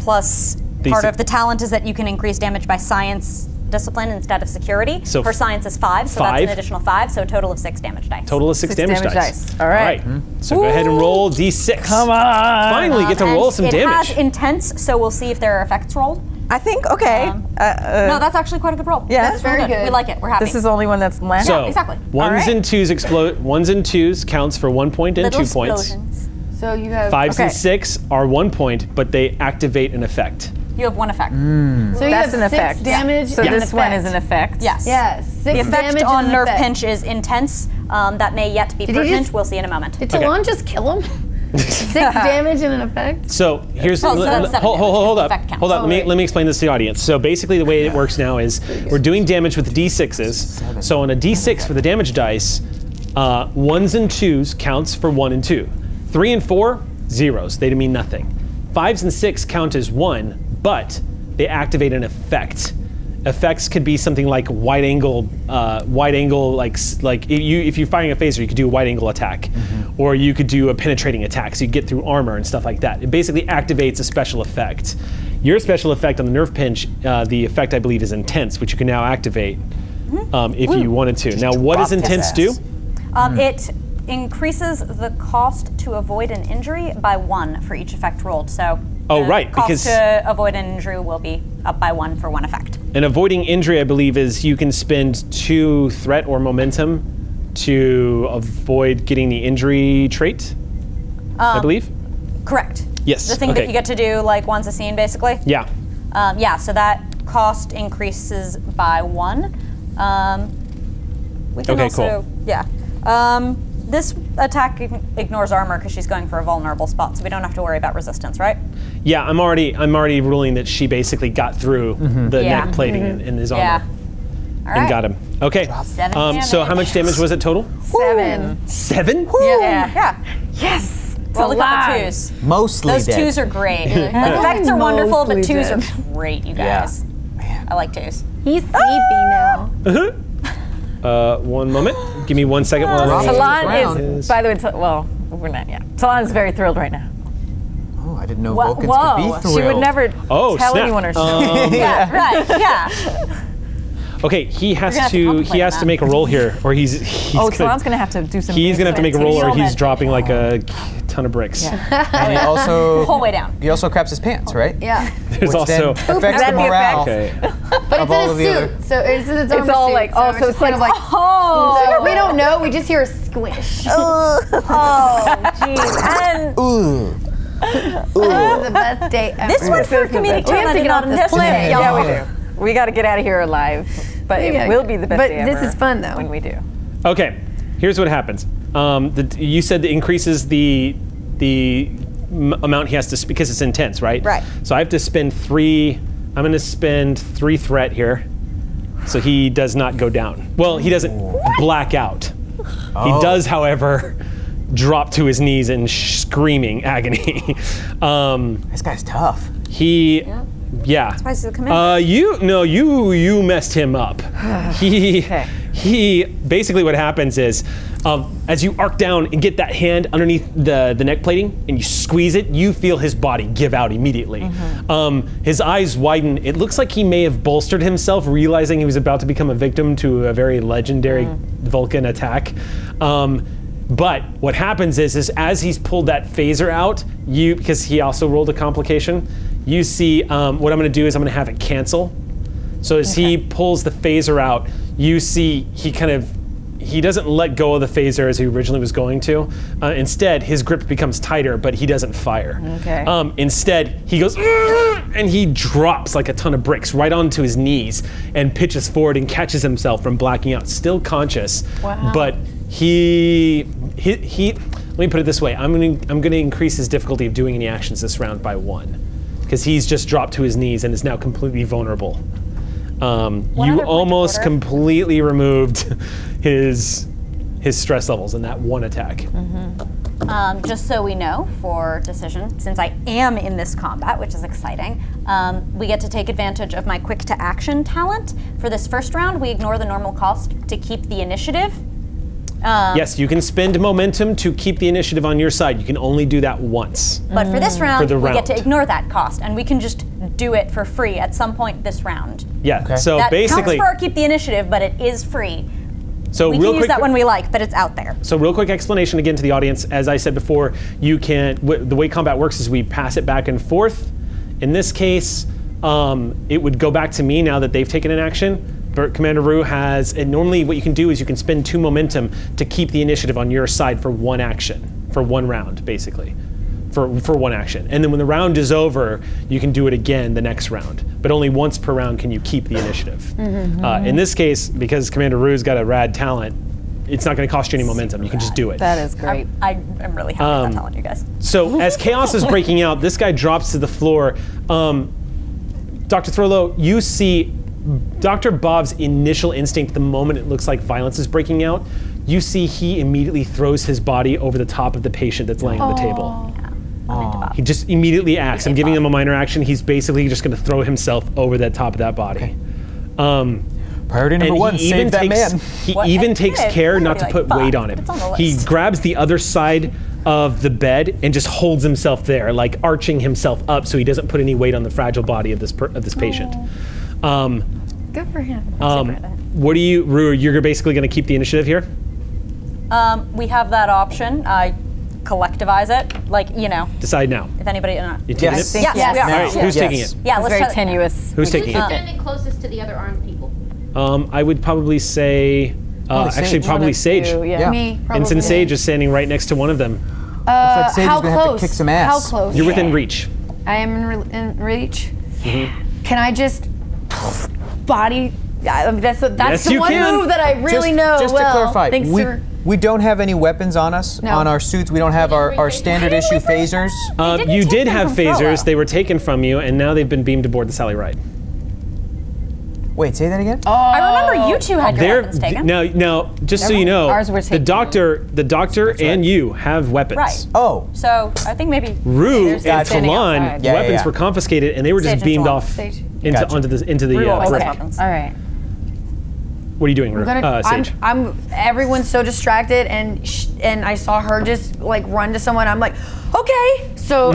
plus part of the talent is that you can increase damage by science discipline instead of security. So her science is 5, so 5. That's an additional 5, so a total of 6 damage dice. Total of 6 damage dice. All right. So go ahead and roll D6. Come on. Finally get to roll some damage. It has intense, so we'll see if there are effects rolled. I think, okay. No, that's actually quite a good roll. Yeah, that's very good. We like it, we're happy. This is the only one that's landed. So, yeah, exactly. Ones and twos counts for 1 point and Little 2 points. Explosions. So you have- 5s and 6 are 1 point, but they activate an effect. You have 1 effect. So you have an 6 effect. Damage. So this one is an effect. Yes. Yes. 6 the effect on nerve pinch is intense. That may yet be pertinent. We'll see in a moment. Did Talon just kill him? 6 damage in an effect? So here's, hold up, let me explain this to the audience. So basically the way it works now is we're doing damage with D6s. So on a D6 for the damage dice, 1s and 2s counts for 1 and 2. 3 and 4, zeros, they mean nothing. 5s and 6 count as 1, but they activate an effect. Effects could be something like if you're firing a phaser, you could do a wide angle attack, or you could do a penetrating attack, so you get through armor and stuff like that. It basically activates a special effect. Your special effect on the nerve pinch, the effect I believe is intense, which you can now activate if you wanted to. Now, what does intense do? It increases the cost to avoid an injury by 1 for each effect rolled. So. Oh, right, because to avoid an injury will be up by 1 for 1 effect. And avoiding injury, I believe, is you can spend 2 threat or momentum to avoid getting the injury trait, I believe? Correct. Yes. The thing that you get to do like once a scene, basically? Yeah. Yeah, so that cost increases by 1. We can also, cool. Yeah. This attack ignores armor because she's going for a vulnerable spot, so we don't have to worry about resistance, right? Yeah, I'm already ruling that she basically got through the neck plating in his armor and got him. Okay. So how much damage was it total? 7. Woo. 7? Yeah. Yes. So look at the 2s. Mostly those 2s are great. Effects are wonderful, but 2s are great, you guys. Yeah. I like 2s. He's sleepy now. One moment. Give me 1 second. Talon is, by the way, well, we're not yet. Talon is very thrilled right now. Oh, I didn't know Vulcans could be thrilled. She would never tell anyone or something. Yeah, right, yeah. Okay, he has to make a roll here, or he's Talon's gonna have to do something. He's gonna have to make a roll, or he's dropping like a ton of bricks. Yeah. And he also the whole way down. He also craps his pants, right? Yeah. Which also affects the morale. But it's in a suit, so it's all like it's kind of like we don't know. We just hear a squish. Jeez. This is the best day ever. This one's for comedic timing on this planet. Yeah, we do. We got to get out of here alive, but it will be the best day ever. But this is fun though. When we do. Okay, here's what happens. You said it increases the amount he has to, because it's intense, right? Right. So I have to spend 3. I'm going to spend 3 threat here, so he does not go down. Well, he doesn't black out. Oh. He does, however, drop to his knees in screaming agony. This guy's tough. He, yeah. That's why he's the commander. You messed him up. He basically what happens is, as you arc down and get that hand underneath the neck plating and you squeeze it, you feel his body give out immediately. His eyes widen. It looks like he may have bolstered himself, realizing he was about to become a victim to a very legendary Vulcan attack. But what happens is as he's pulled that phaser out, because he also rolled a complication, you see what I'm gonna do is I'm gonna have it cancel. So as he pulls the phaser out, you see he doesn't let go of the phaser as he originally was going to. Instead, his grip becomes tighter, but he doesn't fire. Okay. Instead, he goes, and he drops like a ton of bricks right onto his knees and pitches forward and catches himself from blacking out, still conscious. Wow. But he let me put it this way, I'm gonna increase his difficulty of doing any actions this round by 1. Because he's just dropped to his knees and is now completely vulnerable. You almost completely removed his stress levels in that 1 attack. Just so we know for decision, since I am in this combat, which is exciting, we get to take advantage of my quick to action talent. For this first round, we ignore the normal cost to keep the initiative. Yes, you can spend momentum to keep the initiative on your side. You can only do that once. But for this round, we get to ignore that cost, and we can just do it for free at some point this round. Yeah, so that basically... That counts for our keep the initiative, but it is free. So we can use that when we like, but it's out there. So real quick explanation again to the audience. As I said before, you can... The way combat works is we pass it back and forth. In this case, it would go back to me now that they've taken an action. But Commander Rue has, and normally what you can do is you can spend 2 momentum to keep the initiative on your side for 1 action, for 1 round, basically, for 1 action. And then when the round is over, you can do it again the next round, but only once per round can you keep the initiative. In this case, because Commander Rue's got a rad talent, it's not going to cost you any momentum. You can just do it. That is great. I'm really happy about telling you guys. So as chaos is breaking out, this guy drops to the floor. Dr. Throlo, you see Dr. Bob's initial instinct the moment it looks like violence is breaking out. You see he immediately throws his body over the top of the patient that's laying on the table. Yeah. He just immediately acts. I'm giving him a minor action. He's basically just going to throw himself over the top of that body. Okay. Priority number one, save that man. He even takes care not to put weight on him. He grabs the other side of the bed and just holds himself there, like arching himself up so he doesn't put any weight on the fragile body of this patient. Good for him. What do you, Rue, you're basically going to keep the initiative here? We have that option. I collectivize it, like, you know. Decide now. If anybody, yes. Yes. Who's taking it? Yeah, let's very tenuous. Who's taking it? Who's standing closest to the other armed people? I would probably say, probably Sage. Yeah. Me, probably. Ensign Sage is standing right next to one of them. Looks like Sage is going to have to kick some ass. How close? You're within reach. I am in reach. Mm-hmm. Can I just body? I mean, that's the one move that I really know well. Just to clarify, we don't have any weapons on us, on our suits. We don't have our standard issue phasers. You did have phasers. They were taken from you, and now they've been beamed aboard the Sally Ride. Wait, say that again? Oh. I remember you two had your weapons taken. No, just so you know, ours were taken. The doctor and you have weapons. Right. Oh. So I think maybe Rue and Talon, weapons were confiscated, and they were just beamed off into the bridge. All right. What are you doing, Rue? Sage? Everyone's so distracted, and I saw her just like run to someone. I'm like, okay. So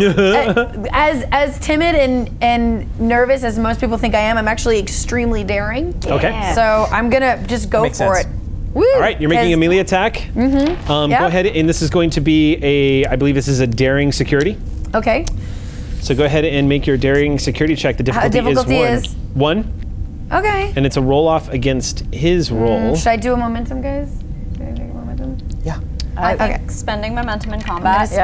as timid and nervous as most people think I am, I'm actually extremely daring. Okay. Yeah. So I'm gonna just go for it. Woo! All right, you're making a melee attack. Mm-hmm. Go ahead, and this is going to be I believe this is a daring security. Okay. So go ahead and make your daring security check. The difficulty is one. Okay. And it's a roll off against his roll. Should I do a momentum, guys? Should I do a momentum? Yeah. I think spending momentum in combat is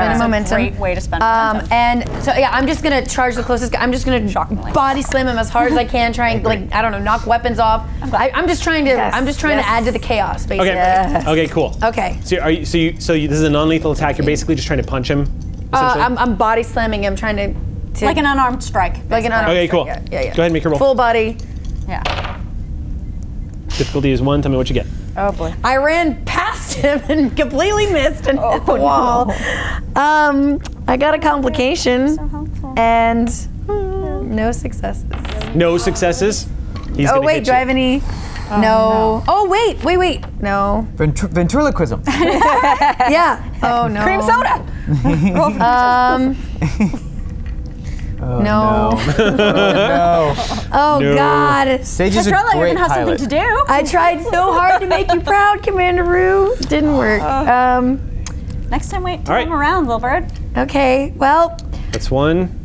a great way to spend momentum. And so, yeah, I'm just going to charge the closest guy. I'm just going to body slam him as hard as I can, trying, like, I don't know, knock weapons off. I'm just trying to I'm just trying to add to the chaos, basically. Okay, okay, cool. Okay. So, this is a non-lethal attack. You're basically just trying to punch him, essentially? I'm body slamming him, trying to... Like an unarmed strike. Basically. Like an unarmed strike. Okay, cool. Yeah, yeah. Go ahead and make your roll. Full body. Yeah. Difficulty is one. Tell me what you get. Oh boy. I ran past him and completely missed and hit the wall. I got a complication and no successes. No successes? He's gonna hit you. Do I have any? Oh, no. Oh wait. No. Ventriloquism. Yeah. Oh no. Cream soda. Oh, no. No. Oh, no. God. Sage is a great pilot. Have something to do. I tried so hard to make you proud, Commander Rue. Didn't work. Next time, wait till I'm around, little bird. Okay, well. That's one.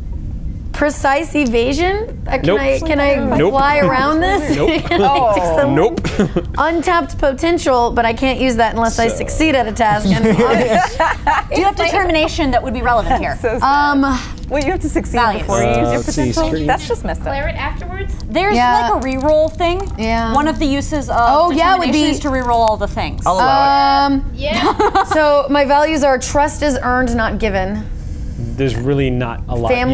Precise evasion? Can I fly around this? Nope. Untapped potential, but I can't use that unless I succeed at a task. Do you have determination that would be relevant here? So well, you have to succeed before you use your potential. That's just messed up. Declare it afterwards? There's like a reroll thing. Yeah. One of the uses of determination is to reroll all the things. I'll allow it. Yeah. So my values are trust is earned, not given. There's really not a lot. I'm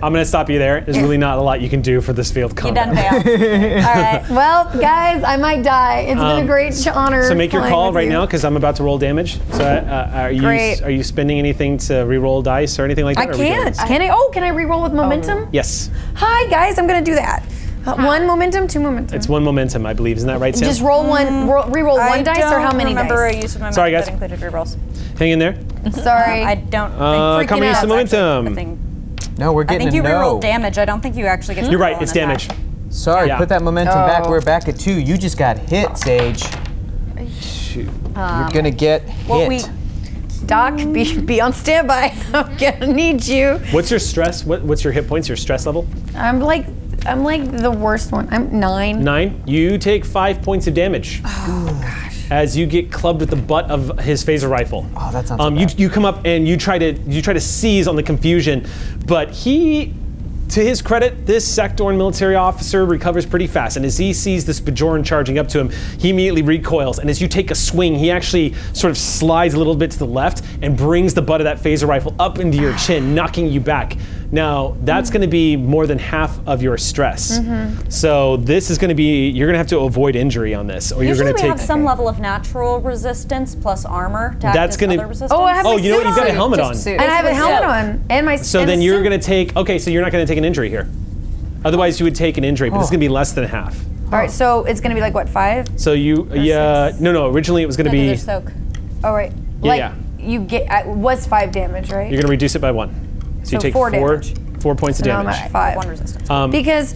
gonna stop you there. There's really not a lot you can do for this field combat. You done failed. All right. Well, guys, I might die. It's been a great honor. So make your call right now because I'm about to roll damage. So are you spending anything to reroll dice or anything like that? I can't. Can I? Oh, can I reroll with momentum? Yes. Hi guys, I'm gonna do that. One momentum, two momentum. It's one momentum, I believe. Isn't that right, Sam? Just roll one, reroll one dice, or how many dice? I don't remember a use of momentum that included rerolls. Hang in there. Sorry. I don't think coming out some momentum. No, we're getting I think you reroll damage. I don't think you actually get to roll it's damage. Sorry, put that momentum back. We're back at 2. You just got hit, Sage. Shoot. You're gonna get hit. Doc, be on standby. I'm gonna need you. What's your stress? What's your hit points, your stress level? I'm like the worst one. I'm 9. 9? You take 5 points of damage. Oh gosh. As you get clubbed with the butt of his phaser rifle. Oh, that sounds bad. You come up and you try to seize on the confusion, but he To his credit, this Zakdorn military officer recovers pretty fast, and as he sees this Bajoran charging up to him, he immediately recoils, and as you take a swing, he actually sort of slides a little bit to the left and brings the butt of that phaser rifle up into your chin, knocking you back. Now, that's going to be more than half of your stress. So this is going to be, you're going to have to avoid injury on this, or you're going to take- have some level of natural resistance plus armor to that's gonna, other resistance. Oh, I have you know what, you've got a helmet on. And I have a helmet on, and my So and then you're going to take, okay, so you're not going to take an injury here. Otherwise you would take an injury, but it's going to be less than half. All right, so it's going to be like, what, 5? So you, yeah, no, originally it was going to be- soak. Oh, right. Yeah, like, you get, it was 5 damage, right? You're going to reduce it by 1. So you take 4 points of damage. I'm at 5. 1 resistance. Because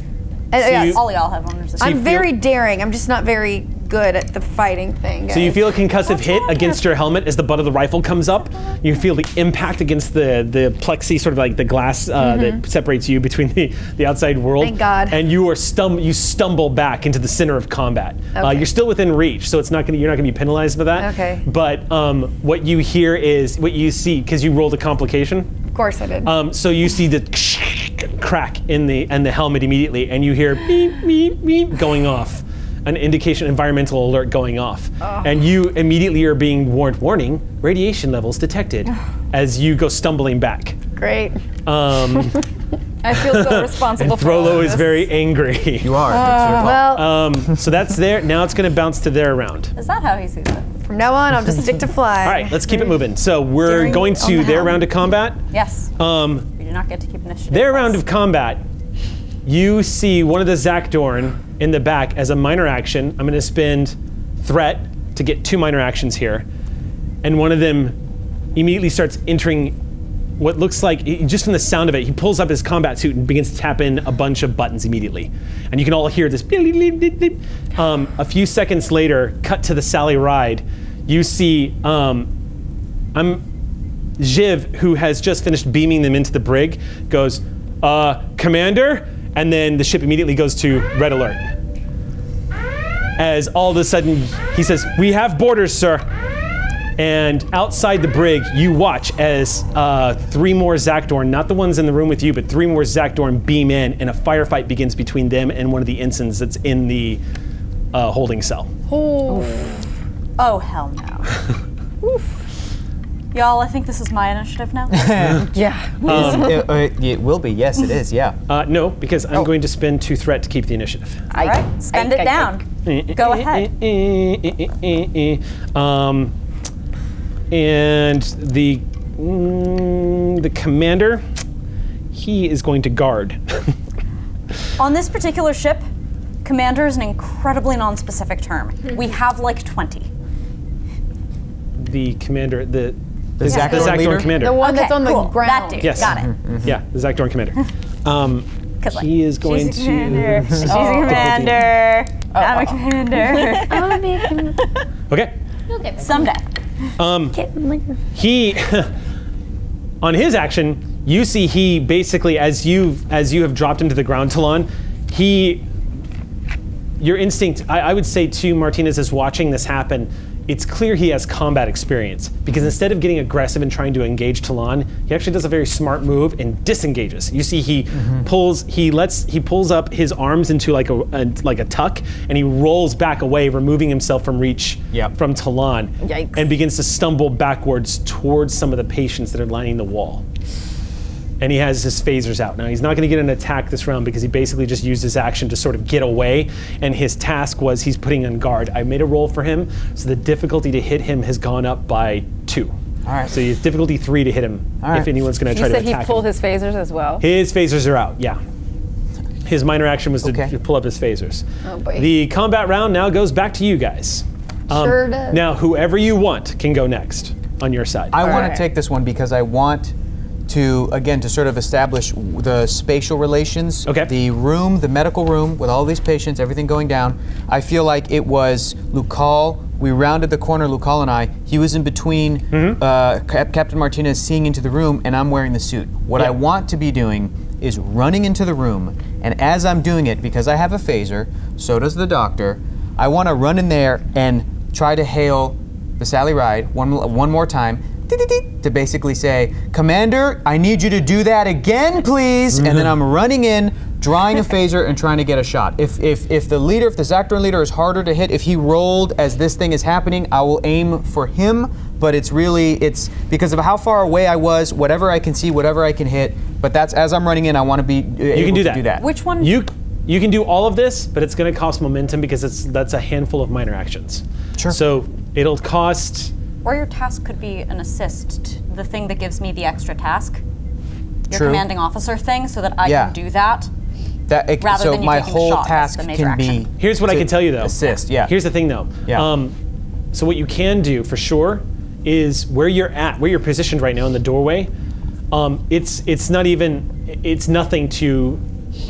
all y'all have 1 resistance. I'm very daring. I'm just not very good at the fighting thing, guys. So you feel a concussive hit against your helmet as the butt of the rifle comes up. You feel the impact against the plexi, sort of like the glass that separates you between the outside world. Thank God. And you are you stumble back into the center of combat. Okay. You're still within reach, so it's not gonna, you're not going to be penalized by that. Okay. But what you hear is what you see, because you rolled a complication. Of course I did. So you see the crack in the helmet immediately, and you hear beep, beep, beep going off, an indication environmental alert going off. And you immediately are being warned, warning, radiation levels detected, as you go stumbling back. Great. I feel so responsible for all this. Throlo is very angry. You are. So that's there. Now it's going to bounce to their round. Is that how he sees it? From now on, I'll just stick to fly. All right, let's keep it moving. So we're going to their round of combat. Yes. We do not get to keep initiative. Their round of combat, you see one of the Zakdorn in the back as a minor action. I'm going to spend threat to get 2 minor actions here. And one of them immediately starts entering what looks like, just from the sound of it, he pulls up his combat suit and begins to tap in a bunch of buttons immediately. And you can all hear this. A few seconds later, cut to the Sally Ride. You see Jiv, who has just finished beaming them into the brig, goes, Commander? And then the ship immediately goes to red alert. As all of a sudden, he says, "We have boarders, sir." And outside the brig, you watch as 3 more Zakdorn, not the ones in the room with you, but 3 more Zakdorn beam in, and a firefight begins between them and one of the ensigns that's in the holding cell. Oh, hell no. Y'all, I think this is my initiative now. Yeah. It will be, yes it is, yeah. No, because I'm going to spend 2 threat to keep the initiative. All right, spend it down. Go ahead. And the commander, he is going to guard. On this particular ship, commander is an incredibly non-specific term. We have like 20. The commander, the Zakdorn commander. The one that's on the ground. That dude, yes. Got it. Yeah, the Zakdorn commander. He is going to... She's a commander. I'm a commander. I want to be a commander. Okay. Someday. On his action, you see he basically, as you have dropped him to the ground, Talon, your instinct, I would say too, Martinez is watching this happen, it's clear he has combat experience, because instead of getting aggressive and trying to engage Talon, he actually does a very smart move and disengages. You see he pulls up his arms into like a tuck, and he rolls back away, removing himself from reach from Talon. Yikes. And begins to stumble backwards towards some of the patients that are lining the wall. And he has his phasers out. Now, he's not going to get an attack this round because he basically just used his action to sort of get away, and his task was he's putting on guard. I made a roll for him, so the difficulty to hit him has gone up by 2. All right. So he's difficulty 3 to hit him if anyone's going to try to attack him. You said he pulled his phasers as well? His phasers are out, yeah. His minor action was to pull up his phasers. Oh, boy. The combat round now goes back to you guys. Sure does. Now, whoever you want can go next on your side. I want to take this one because I want to, again, to sort of establish the spatial relations, the room, the medical room, with all these patients, everything going down. I feel like it was Lucal, we rounded the corner, Lucal and I, he was in between Captain Martinez seeing into the room, and I'm wearing the suit. What I want to be doing is running into the room, and as I'm doing it, because I have a phaser, so does the doctor, I want to run in there and try to hail the Sally Ride one more time, to basically say, Commander, I need you to do that again, please. And then I'm running in, drawing a phaser and trying to get a shot. If the leader, if the Zakdorn leader is harder to hit, if he rolled as this thing is happening, I will aim for him. But it's really, it's because of how far away I was, whatever I can see, whatever I can hit. But that's, as I'm running in, I want to be able to do that. Which one? You can do all of this, but it's going to cost momentum because that's a handful of minor actions. Sure. So it'll cost... Or your task could be an assist, the thing that gives me the extra task. Your commanding officer thing, so that I can do that. Rather than my whole task can be. Here's what I can tell you though. Assist, yeah. Here's the thing though. Yeah. So what you can do for sure is where you're at, where you're positioned right now in the doorway. It's nothing to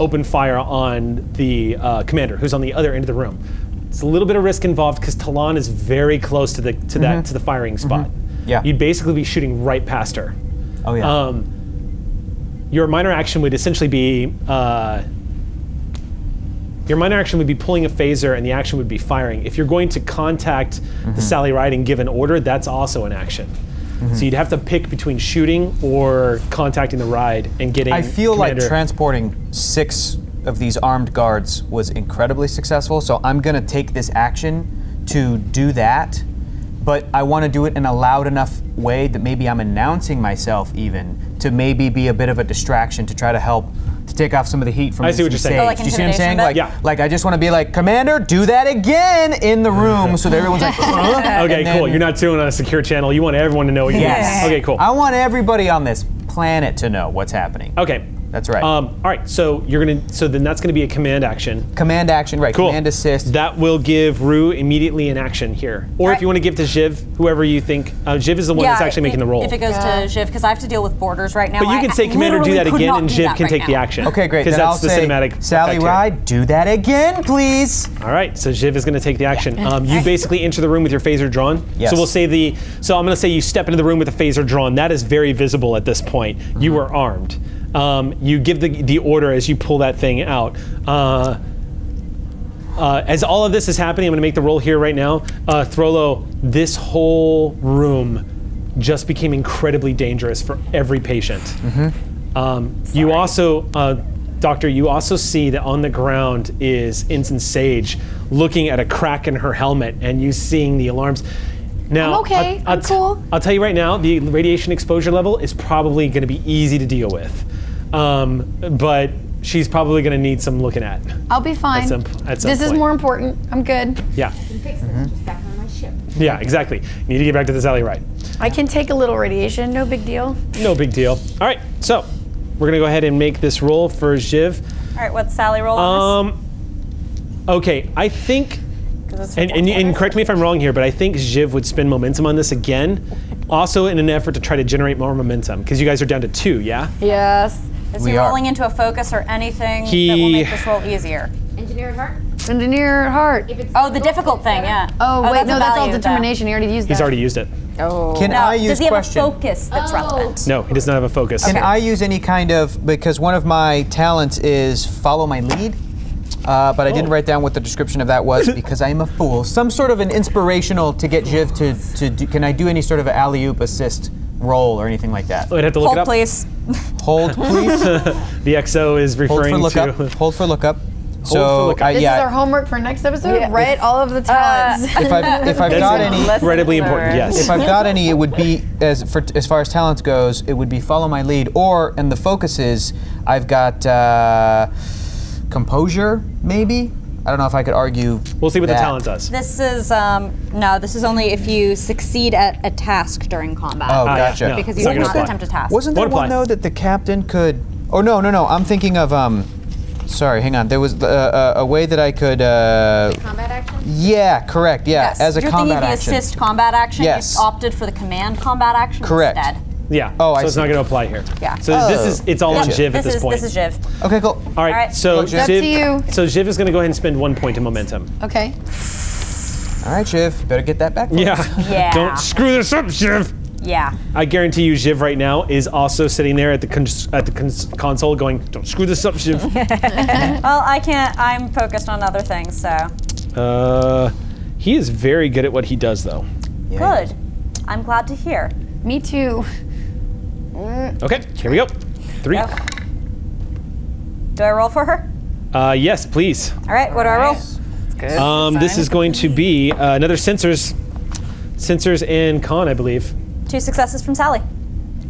open fire on the commander who's on the other end of the room. It's a little bit of risk involved because Talon is very close to the to the firing spot. Yeah. You'd basically be shooting right past her. Oh yeah. Your minor action would essentially be pulling a phaser, and the action would be firing. If you're going to contact the Sally Ride and give an order, that's also an action. So you'd have to pick between shooting or contacting the ride and getting. I feel like transporting 6 of these armed guards was incredibly successful, so I'm gonna take this action to do that, but I wanna do it in a loud enough way that maybe I'm announcing myself even, to maybe be a bit of a distraction to try to help to take off some of the heat from Ensign Sage. Oh, like do you see what I'm saying? Like I just want to be like, Commander, do that again in the room, so that everyone's like, huh? Okay, cool. You're not doing it on a secure channel. You want everyone to know what you're doing. Okay, cool. I want everybody on this planet to know what's happening. Okay. That's right. All right, so you're gonna. So then that's gonna be a command action. Command action, right? Cool. Command assist. That will give Rue immediately an action here, or if you want to give to Jiv, whoever you think. Jiv is the one that's actually making the roll. If it goes to Jiv, because I have to deal with borders right now. But you can say, Commander, do that again, and Jiv can take the action. Okay, great. Because that's the cinematic. Sally Ride, do that again, please. All right, so Jiv is gonna take the action. You basically enter the room with your phaser drawn. Yes. So we'll say the. So I'm gonna say you step into the room with a phaser drawn. That is very visible at this point. You are armed. You give the order as you pull that thing out. As all of this is happening, I'm gonna make the roll here right now. Throlo, this whole room just became incredibly dangerous for every patient. You also, Doctor, you also see that on the ground is Ensign Sage looking at a crack in her helmet and you seeing the alarms. Now, I'm okay, I'm cool. I'll tell you right now, the radiation exposure level is probably gonna be easy to deal with. But she's probably gonna need some looking at. I'll be fine. At some point. This is more important. I'm good. Yeah. Just back on my ship. Yeah, exactly. You need to get back to the Sally Ride. I can take a little radiation. No big deal. No big deal. All right. So we're gonna go ahead and make this roll for Jiv. All right. What's Sally roll on this? Okay. I think. And correct me if I'm wrong here, but I think Jiv would spend momentum on this again, also in an effort to try to generate more momentum, because you guys are down to 2, yeah? Yes. Is he rolling into a focus or anything that will make this roll easier? Engineer at heart? Engineer at heart. Oh, the difficult thing, yeah. Oh, wait, no, that's all determination. He already used that. He's already used it. Oh. Can I use question? Does he have a focus that's relevant? No, he does not have a focus. Can I use any kind of, because one of my talents is follow my lead? But I didn't write down what the description of that was because I am a fool. Some sort of an inspirational to get Jiv to do, can I do any sort of an alley-oop assist roll or anything like that? I'd have to look it up. Hold, please. Hold, please. The XO is referring to... Hold for lookup. So, this is our homework for next episode. Yeah. Write all of the talents. If I've got any, incredibly important. Yes. If I've got any, it would be as far as talents goes, it would be follow my lead, or and the focus is I've got. Composure, maybe? I don't know if I could argue. We'll see what the talent does. This is, no, this is only if you succeed at a task during combat. Oh, gotcha. Yeah. No, because you did not attempt a task. Wasn't there one, though, that the captain could, oh, no, no, no, I'm thinking of, sorry, hang on. There was a way that I could... combat action? Yeah, correct, yeah, yes. As a combat action. You're thinking the assist combat action? Yes. You opted for the command combat action instead. Correct. Yeah, so it's not going to apply here. Yeah. So this is, it's all on Jiv at this point. This is Jiv. Okay, cool. All right, so Jiv, is going to go ahead and spend 1 point of momentum. Okay. All right, Jiv, better get that back. Yeah. Don't screw this up, Jiv. Yeah. I guarantee you Jiv right now is also sitting there at the console going, don't screw this up, Jiv. Well, I can't, I'm focused on other things, so. He is very good at what he does, though. Yeah. Good. I'm glad to hear. Me too. Okay, here we go. 3. Oh. Do I roll for her? Yes, please. All right, what do I roll? That's good. This is going to be another sensors and con, I believe. 2 successes from Sally.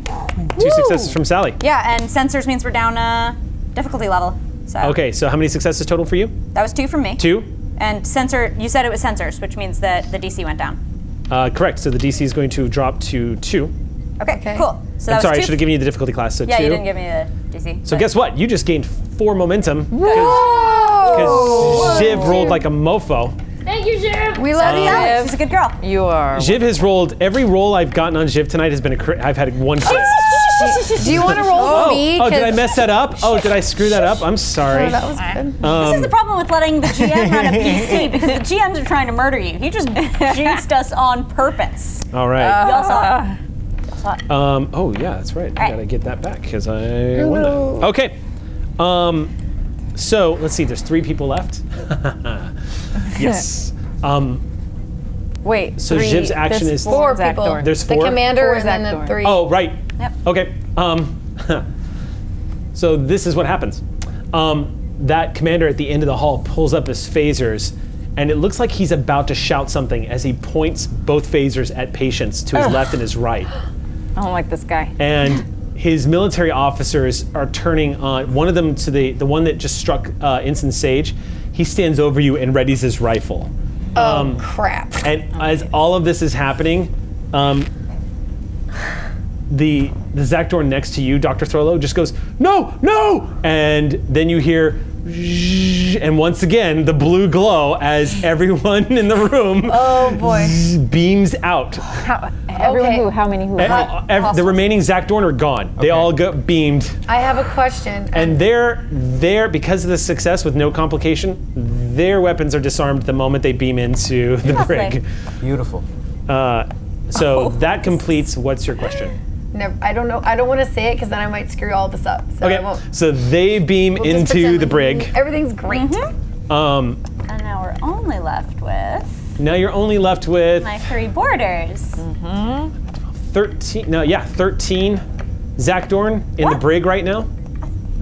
2 Woo! Successes from Sally. Yeah, and sensors means we're down a difficulty level. So. Okay, so how many successes total for you? That was 2 from me. 2. And sensor, you said it was sensors, which means that the DC went down. Correct, so the DC is going to drop to 2. Okay, cool. So I'm sorry, I should have given you the difficulty class, so yeah, 2. Yeah, you didn't give me the DC. So guess what? You just gained 4 momentum. Because Jiv rolled like a mofo. Thank you, Jiv. We love you. She's a good girl. You are. Jiv has rolled, every roll I've gotten on Jiv tonight has been a crit. I've had 1 crit. Do you want to roll for me? Oh, did I mess that up? Oh, did I screw that up? I'm sorry. Oh, that was good. This is the problem with letting the GM run a PC, because the GMs are trying to murder you. He just jinxed us on purpose. All right. Y'all saw it. Oh yeah, that's right. I gotta get that back because I won that. Okay. So let's see. There's 3 people left. Yes. Wait. So Jib's action is 4 people. Zakdorn. There's 4. The commander and then the 3. Oh right. Yep. Okay. So this is what happens. That commander at the end of the hall pulls up his phasers. And it looks like he's about to shout something as he points both phasers at patients to his left and his right. I don't like this guy. And his military officers are turning on, one of them to the one that just struck Ensign Sage, he stands over you and readies his rifle. Oh, crap. And as all of this is happening, the Zakdorn next to you, Dr. Throlo, just goes, no, no! And then you hear, and once again, the blue glow as everyone in the room beams out. The remaining Zakdorn are gone. Okay. They all got beamed. I have a question. And they're because of the success with no complication, their weapons are disarmed the moment they beam into the brig. Beautiful. So that completes, what's your question? Never, I don't know. I don't want to say it because then I might screw all this up. So I won't. So they beam into the brig. Everything's great. Mm-hmm. And now we're only left with. Now you're only left with my 3 borders. Mm-hmm. 13. No, yeah, 13. Zakdorn in the brig right now.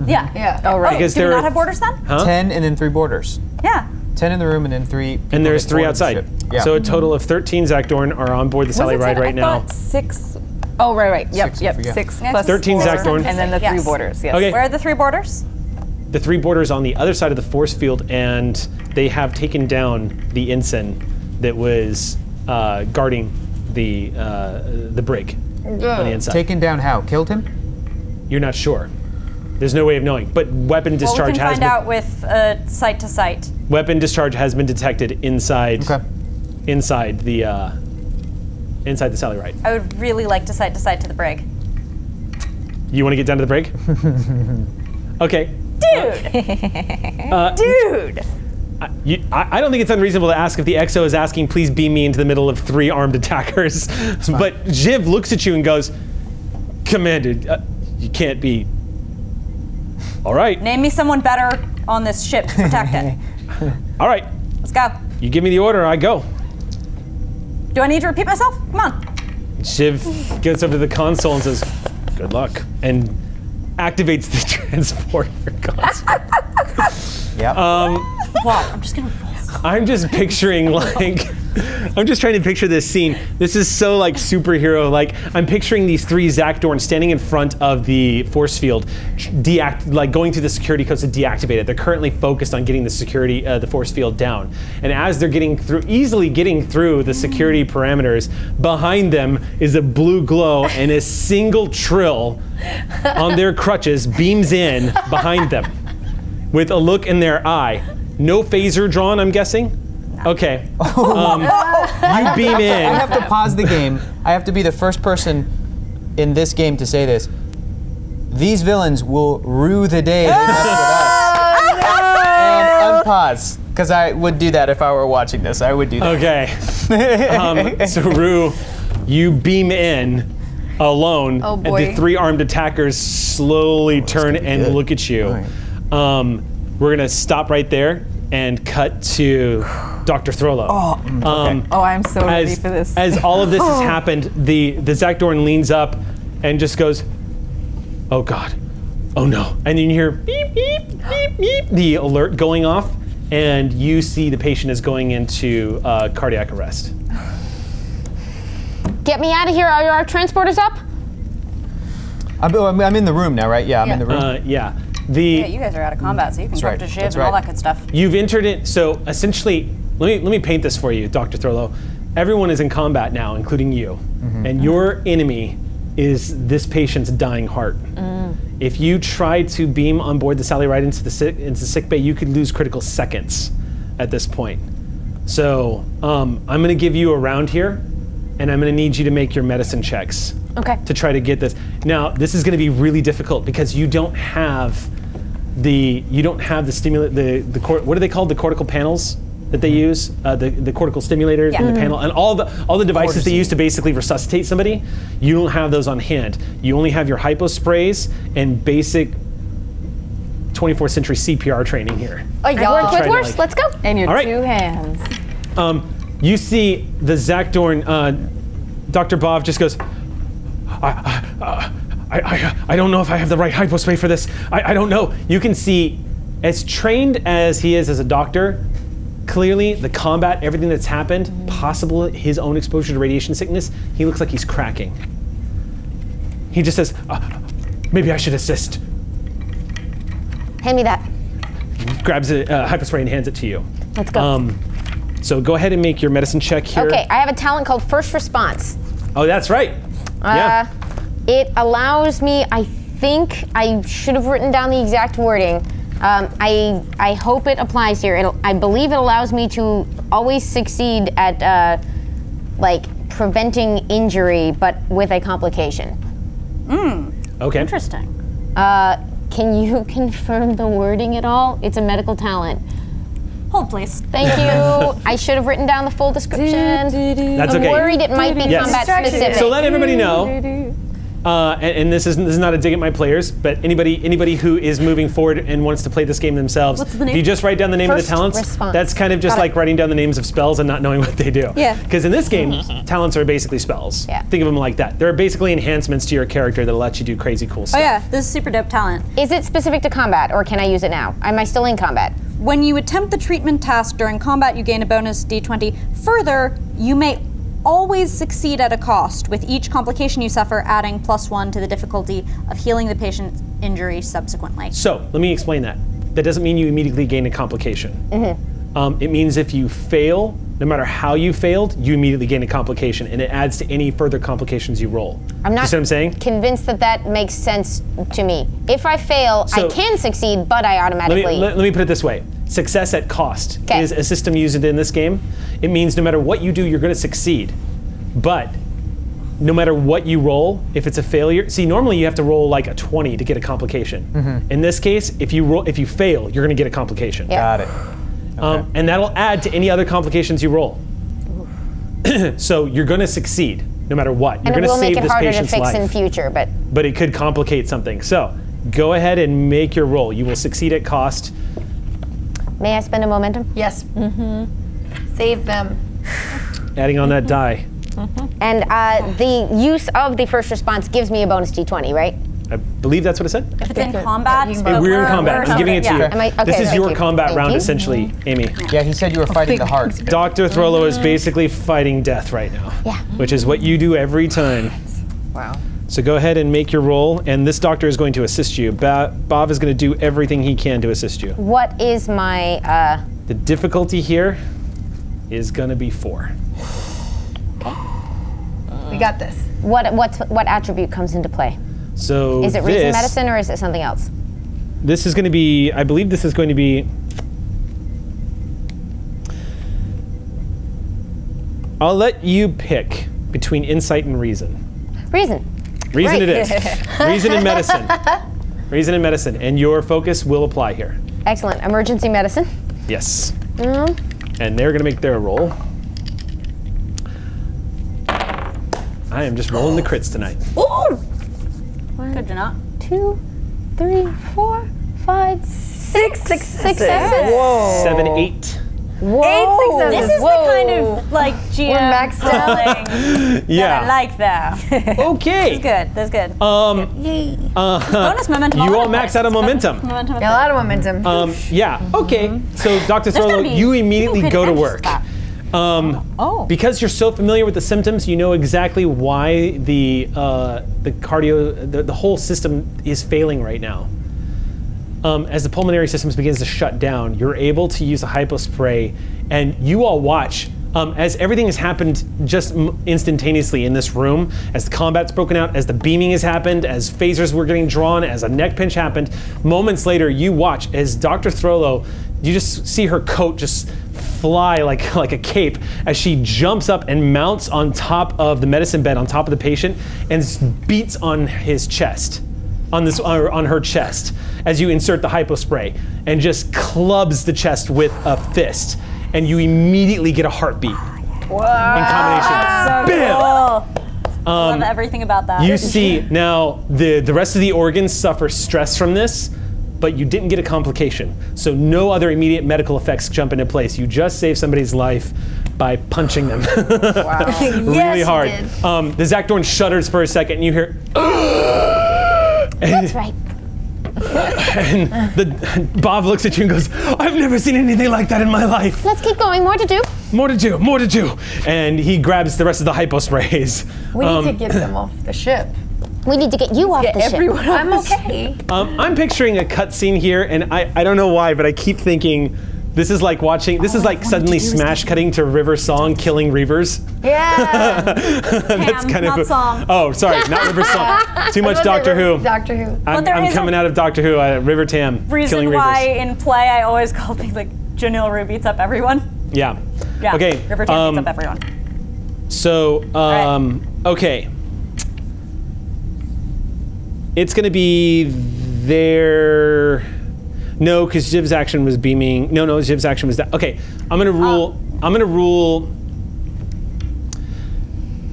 Yeah. Yeah. Oh right. Because do we not have borders then? Huh? 10 and then 3 borders. Yeah. 10 in the room and then 3. And there's 3 outside. Yeah. So a total of 13 Zakdorn are on board the Sally Ride right now. 6. Oh, right. Yep, 6 plus 13 Zakdorn. And then the 3 borders, Okay. Where are the 3 borders? The 3 borders on the other side of the force field, and they have taken down the ensign that was guarding the brig on the inside. Taken down how? Killed him? You're not sure. There's no way of knowing, but weapon discharge has been... Well, we can find out with sight to sight. Weapon discharge has been detected inside the Sally Ride. I would really like to side to the brig. You want to get down to the brig? Okay. Dude! Dude! I don't think it's unreasonable to ask if the XO is asking, please beam me into the middle of 3 armed attackers. But Jiv looks at you and goes, Commander, you can't be... All right. Name me someone better on this ship to protect it. All right. Let's go. You give me the order, I go. Do I need to repeat myself? Come on. Jiv gets over to the console and says, good luck, and activates the transporter console. Yep. What? I'm just going to... I'm just picturing, like... I'm just trying to picture this scene. This is so like superhero. Like I'm picturing these 3 Zakdorn standing in front of the force field, like going through the security codes to deactivate it. They're currently focused on getting the security, the force field down. And as they're getting through, easily getting through the security parameters, behind them is a blue glow and a single Trill on their crutches beams in behind them, with a look in their eye. No phaser drawn, I'm guessing. Okay. You beam in. I have to pause the game. I have to be the first person in this game to say this. These villains will rue the day they mess with us. And unpause, because I would do that if I were watching this. I would do that. Okay. So Rue, you beam in alone, and the 3 armed attackers slowly turn and look at you. Right. We're gonna stop right there and cut to Dr. Throlo. Oh, okay. Oh, I'm so ready for this. As all of this has happened, the Zakdorn leans up and just goes, oh God, oh no. And then you hear beep, beep, beep, beep, the alert going off, and you see the patient is going into cardiac arrest. Get me out of here, are our transporters up? I'm in the room now, right? Yeah, I'm in the room. Yeah. Yeah, you guys are out of combat, so you can talk to Jiv and all that good stuff. You've entered it, so essentially, let me paint this for you, Dr. Throlo. Everyone is in combat now, including you. Mm-hmm. And your enemy is this patient's dying heart. Mm. If you try to beam on board the Sally Ride into the sick bay, you could lose critical seconds at this point. So I'm gonna give you a round here, and I'm gonna need you to make your medicine checks. Okay. To try to get this. Now, this is gonna be really difficult because you don't have the stimulant, the what are they called, the cortical panels that they use, the cortical stimulators, yeah, and the panel, and all the devices they use to basically resuscitate somebody. You don't have those on hand. You only have your hypo sprays and basic 24th century CPR training here. Oh yeah, like, let's go. And your two hands. You see the Zakdorn. Dr. Bob just goes, I don't know if I have the right hypospray for this. I don't know. You can see, as trained as he is as a doctor, clearly the combat, everything that's happened, possible his own exposure to radiation sickness, he looks like he's cracking. He just says, maybe I should assist. Hand me that. Grabs a hypospray and hands it to you. Let's go. So go ahead and make your medicine check here. Okay, I have a talent called First Response. Oh, that's right. Yeah. It allows me, I think, I should have written down the exact wording. I hope it applies here. I believe it allows me to always succeed at like preventing injury, but with a complication. Mm. Okay. Interesting. Can you confirm the wording at all? It's a medical talent. Hold, please. Thank you. I should have written down the full description. That's okay. I'm worried it might be combat specific. So let everybody know. And this is not a dig at my players, but anybody who is moving forward and wants to play this game themselves, what's the name? If you just write down the name of the talents, that's kind of just like writing down the names of spells and not knowing what they do. Yeah. Because in this game, talents are basically spells. Yeah. Think of them like that. They're basically enhancements to your character that let you do crazy cool stuff. Oh yeah, this is super dope talent. Is it specific to combat, or can I use it now? Am I still in combat? When you attempt the treatment task during combat, you gain a bonus D20. Further, you may always succeed at a cost, with each complication you suffer adding +1 to the difficulty of healing the patient's injury subsequently. So, let me explain that. That doesn't mean you immediately gain a complication. Mm-hmm. It means if you fail, no matter how you failed, you immediately gain a complication, and it adds to any further complications you roll. I'm not convinced that that makes sense to me. If I fail, I can succeed, but I automatically... Let me put it this way. Success at cost is a system used in this game. It means no matter what you do, you're gonna succeed. But no matter what you roll, if it's a failure... See, normally you have to roll like a 20 to get a complication. Mm-hmm. In this case, if you fail, you're gonna get a complication. Yeah. Got it. Okay. And that'll add to any other complications you roll. So you're going to succeed no matter what. You're going to save this patient's life. And it will make it harder to fix in future, but it could complicate something. So go ahead and make your roll. You will succeed at cost. May I spend a momentum? Yes. Mm-hmm. Save them. Adding on that die. Mm-hmm. And the use of the first response gives me a bonus D20, right? I believe that's what it said. If it's in combat, we're in combat. I'm giving it to you. This is your combat round, essentially, Amy. Yeah, he said you were fighting the heart. Dr. Throlo is basically fighting death right now. Yeah. Which is what you do every time. Wow. So go ahead and make your roll, and this doctor is going to assist you. Bob is going to do everything he can to assist you. What is my? The difficulty here is going to be 4. Okay. We got this. What attribute comes into play? So is it reason medicine or is it something else? This is going to be, I believe this is going to be, I'll let you pick between insight and reason. Reason. Reason it is. Reason and medicine. Reason and medicine. And your focus will apply here. Excellent. Emergency medicine. Yes. Mm-hmm. And they're going to make their roll. I am just rolling the crits tonight. Ooh! 1, 2, 3, 4, 5, 6 successes. Whoa. 7, 8. Whoa. 8 successes. This is the kind of like GM styling. Yeah, I like that. Okay. That's good. That's good. Yay. Bonus momentum. You all maxed out a momentum. Yeah, a lot of momentum. Yeah. Okay. Mm-hmm. So Dr. Throlo, you immediately go to work. Because you're so familiar with the symptoms, you know exactly why the whole system is failing right now. As the pulmonary system begins to shut down, you're able to use a hypospray, and you all watch as everything has happened just instantaneously in this room, as the combat's broken out, as the beaming has happened, as phasers were getting drawn, as a neck pinch happened. Moments later, you watch as Dr. Throlo, you just see her coat just fly like a cape as she jumps up and mounts on top of the medicine bed, on top of the patient, and beats on his chest, on her chest, as you insert the hypospray, and just clubs the chest with a fist, and you immediately get a heartbeat. Wow. In combination. That's so cool. I love everything about that. You see now the rest of the organs suffer stress from this, but you didn't get a complication. So no other immediate medical effects jump into place. You just saved somebody's life by punching them. Wow. Really yes, hard. You did. The Zakdorn shudders for a second and you hear, that's right. And Bob looks at you and goes, I've never seen anything like that in my life. Let's keep going, more to do. More to do, more to do. And he grabs the rest of the hyposprays. We need to get them off the ship. We need to get you off the ship. I'm okay. I'm picturing a cutscene here, and I don't know why, but I keep thinking this is like watching, this is like suddenly smash cutting to River Song killing Reavers. Yeah. That's kind of. Song. Oh, sorry, not River Song. Too much Doctor Who. Doctor Who. I'm coming out of Doctor Who. River Tam killing Reavers. Reason why in play I always call things like Janelle Rue beats up everyone. Yeah. Yeah. Okay. River Tam beats up everyone. So okay. It's gonna be there. No, because Jiv's action was beaming. No, Jiv's action was that. Okay, I'm gonna rule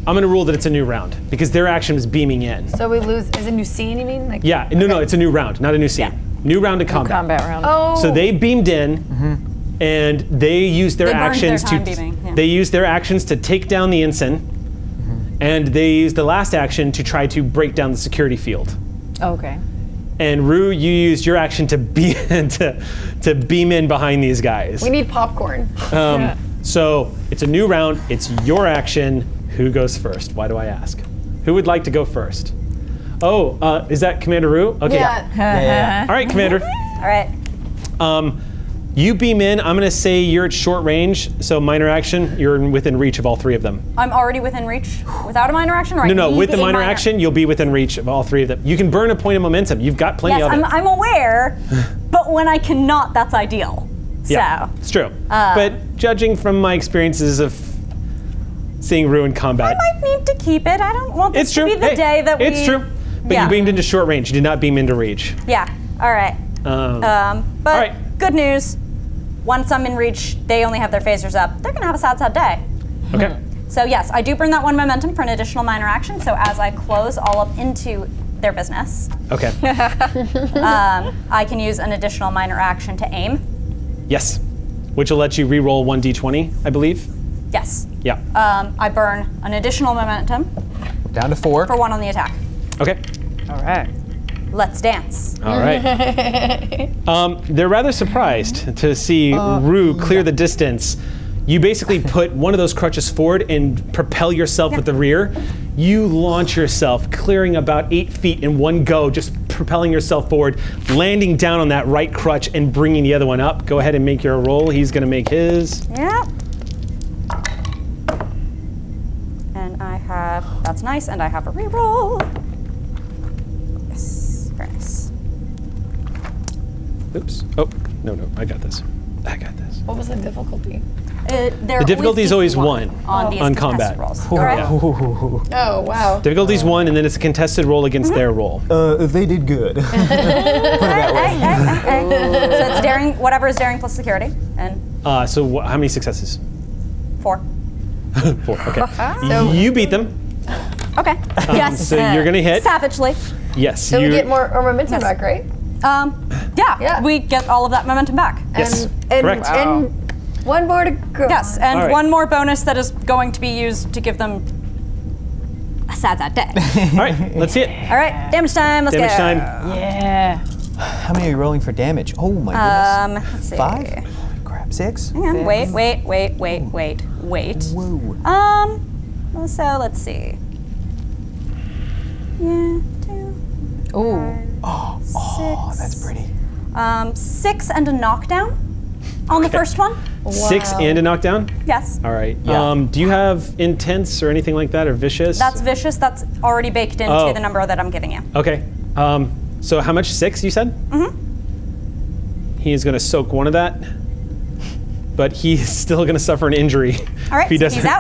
that it's a new round because their action was beaming in. So we lose. Is it a new scene? You mean? Like, yeah. Okay. No, it's a new round, not a new scene. Yeah. New round of combat. New combat round. Oh. So they beamed in, and they used their actions They used their actions to take down the ensign, and they used the last action to try to break down the security field. Okay. And Rue, you used your action to beam in behind these guys. We need popcorn. Yeah. So it's a new round. It's your action. Who goes first? Why do I ask? Who would like to go first? Oh, is that Commander Rue? Okay. Yeah. Yeah. All right, Commander. All right. You beam in. I'm gonna say you're at short range, so minor action. You're within reach of all three of them. I'm already within reach without a minor action, right? No. With the minor action, you'll be within reach of all three of them. You can burn a point of momentum. You've got plenty of it. Yes, I'm aware, but when I cannot, that's ideal. Yeah, so it's true. But judging from my experiences of seeing Rue in combat, I might need to keep it. I don't want this to be the day that we. It's true. But you beamed into short range. You did not beam into reach. Yeah. All right. But all right. Good news. Once I'm in reach, they only have their phasers up. They're gonna have a sad day. Okay. So yes, I do burn that one momentum for an additional minor action, so as I close all up into their business. Okay. I can use an additional minor action to aim. Yes, which will let you re-roll 1d20, I believe. Yes. Yeah. I burn an additional momentum. Down to 4. For 1 on the attack. Okay. All right. Let's dance. All right. They're rather surprised to see Rue clear the distance. You basically put one of those crutches forward and propel yourself with the rear. You launch yourself, clearing about 8 feet in one go, just propelling yourself forward, landing down on that right crutch and bringing the other one up. Go ahead and make your roll. He's going to make his. Yeah. And I have, that's nice, and I have a reroll. Oops. Oh, no, I got this. What was the difficulty? The difficulty is always 1 on combat. Rolls. All right. Oh, wow. Difficulty's 1, and then it's a contested roll against their roll. They did good. Put it that way. So it's daring, whatever is daring plus security. And so how many successes? 4. 4, okay. So you beat them. Okay, yes. So you're gonna hit. Savagely. Yes. So we get more momentum back, right? Yeah, we get all of that momentum back. Yes, correct. Wow. And One more to go. Yes, and one more bonus that is going to be used to give them a sad, sad day. All right, let's see it. All right, damage time, let's go. Damage time. Yeah. How many are you rolling for damage? Oh my goodness. Let's see. 5? Crap, 6? Hang on, wait. Whoa. So let's see. Yeah, 2. Ooh. Oh, 6. Oh, that's pretty. 6 and a knockdown on the first one. Wow. 6 and a knockdown? Yes. All right. Yeah. Do you have intense or anything like that, or vicious? That's vicious. That's already baked into the number that I'm giving you. Okay. So how much? 6, you said? Mm-hmm. He is going to soak one of that, but he is still going to suffer an injury. All right, if he doesn't. He's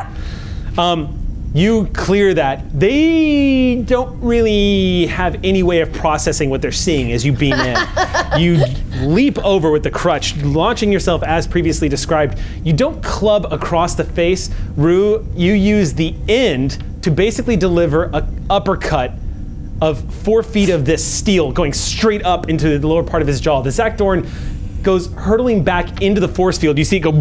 out. You clear that. They don't really have any way of processing what they're seeing as you beam in. You leap over with the crutch, launching yourself as previously described. You don't club across the face. Rue, you use the end to basically deliver an uppercut of 4 feet of this steel going straight up into the lower part of his jaw. The Zakdorn goes hurtling back into the force field. You see it go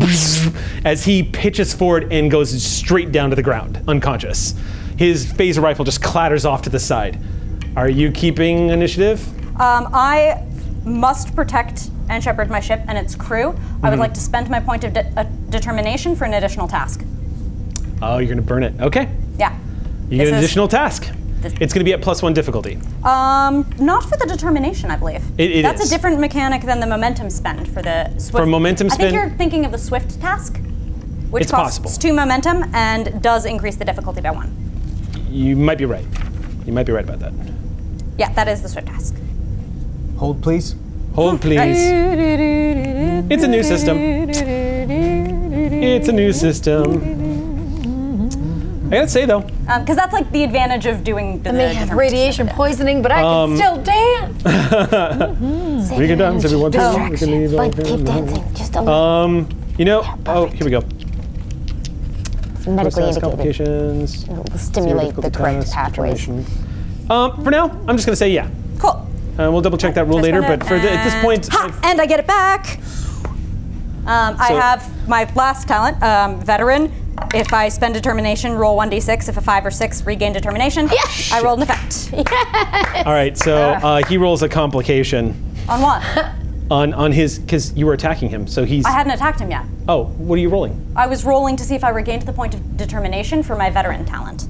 as he pitches forward and goes straight down to the ground, unconscious. His phaser rifle just clatters off to the side. Are you keeping initiative? I must protect and shepherd my ship and its crew. I would like to spend my point of determination for an additional task. Oh, you're gonna burn it. Okay. Yeah. You get an additional task. It's going to be at +1 difficulty. Not for the determination, I believe. That's a different mechanic than the momentum spend for the swift. For momentum spend, I think you're thinking of the swift task, which costs 2 momentum and does increase the difficulty by 1. You might be right. You might be right about that. Yeah, that is the swift task. Hold, please. Hold, please. It's a new system. It's a new system. I gotta say though, because that's like the advantage of doing the. I may have radiation poisoning, but I can still dance. We can dance if we want to. We can leave like, keep dancing, just a little. You know. Oh, here we go. It's medically indicated. Complications. It'll stimulate the correct pathways. For now, I'm just gonna say yeah. Cool. We'll double check that rule later, but for the, at this point. Ha! And I get it back. I have my last talent, veteran. If I spend determination, roll 1d6. If a 5 or 6, regain determination. Yes. I rolled an effect. Yes. All right, so he rolls a complication. On what? On his, because you were attacking him, so he's... I hadn't attacked him yet. Oh, what are you rolling? I was rolling to see if I regained the point of determination for my veteran talent.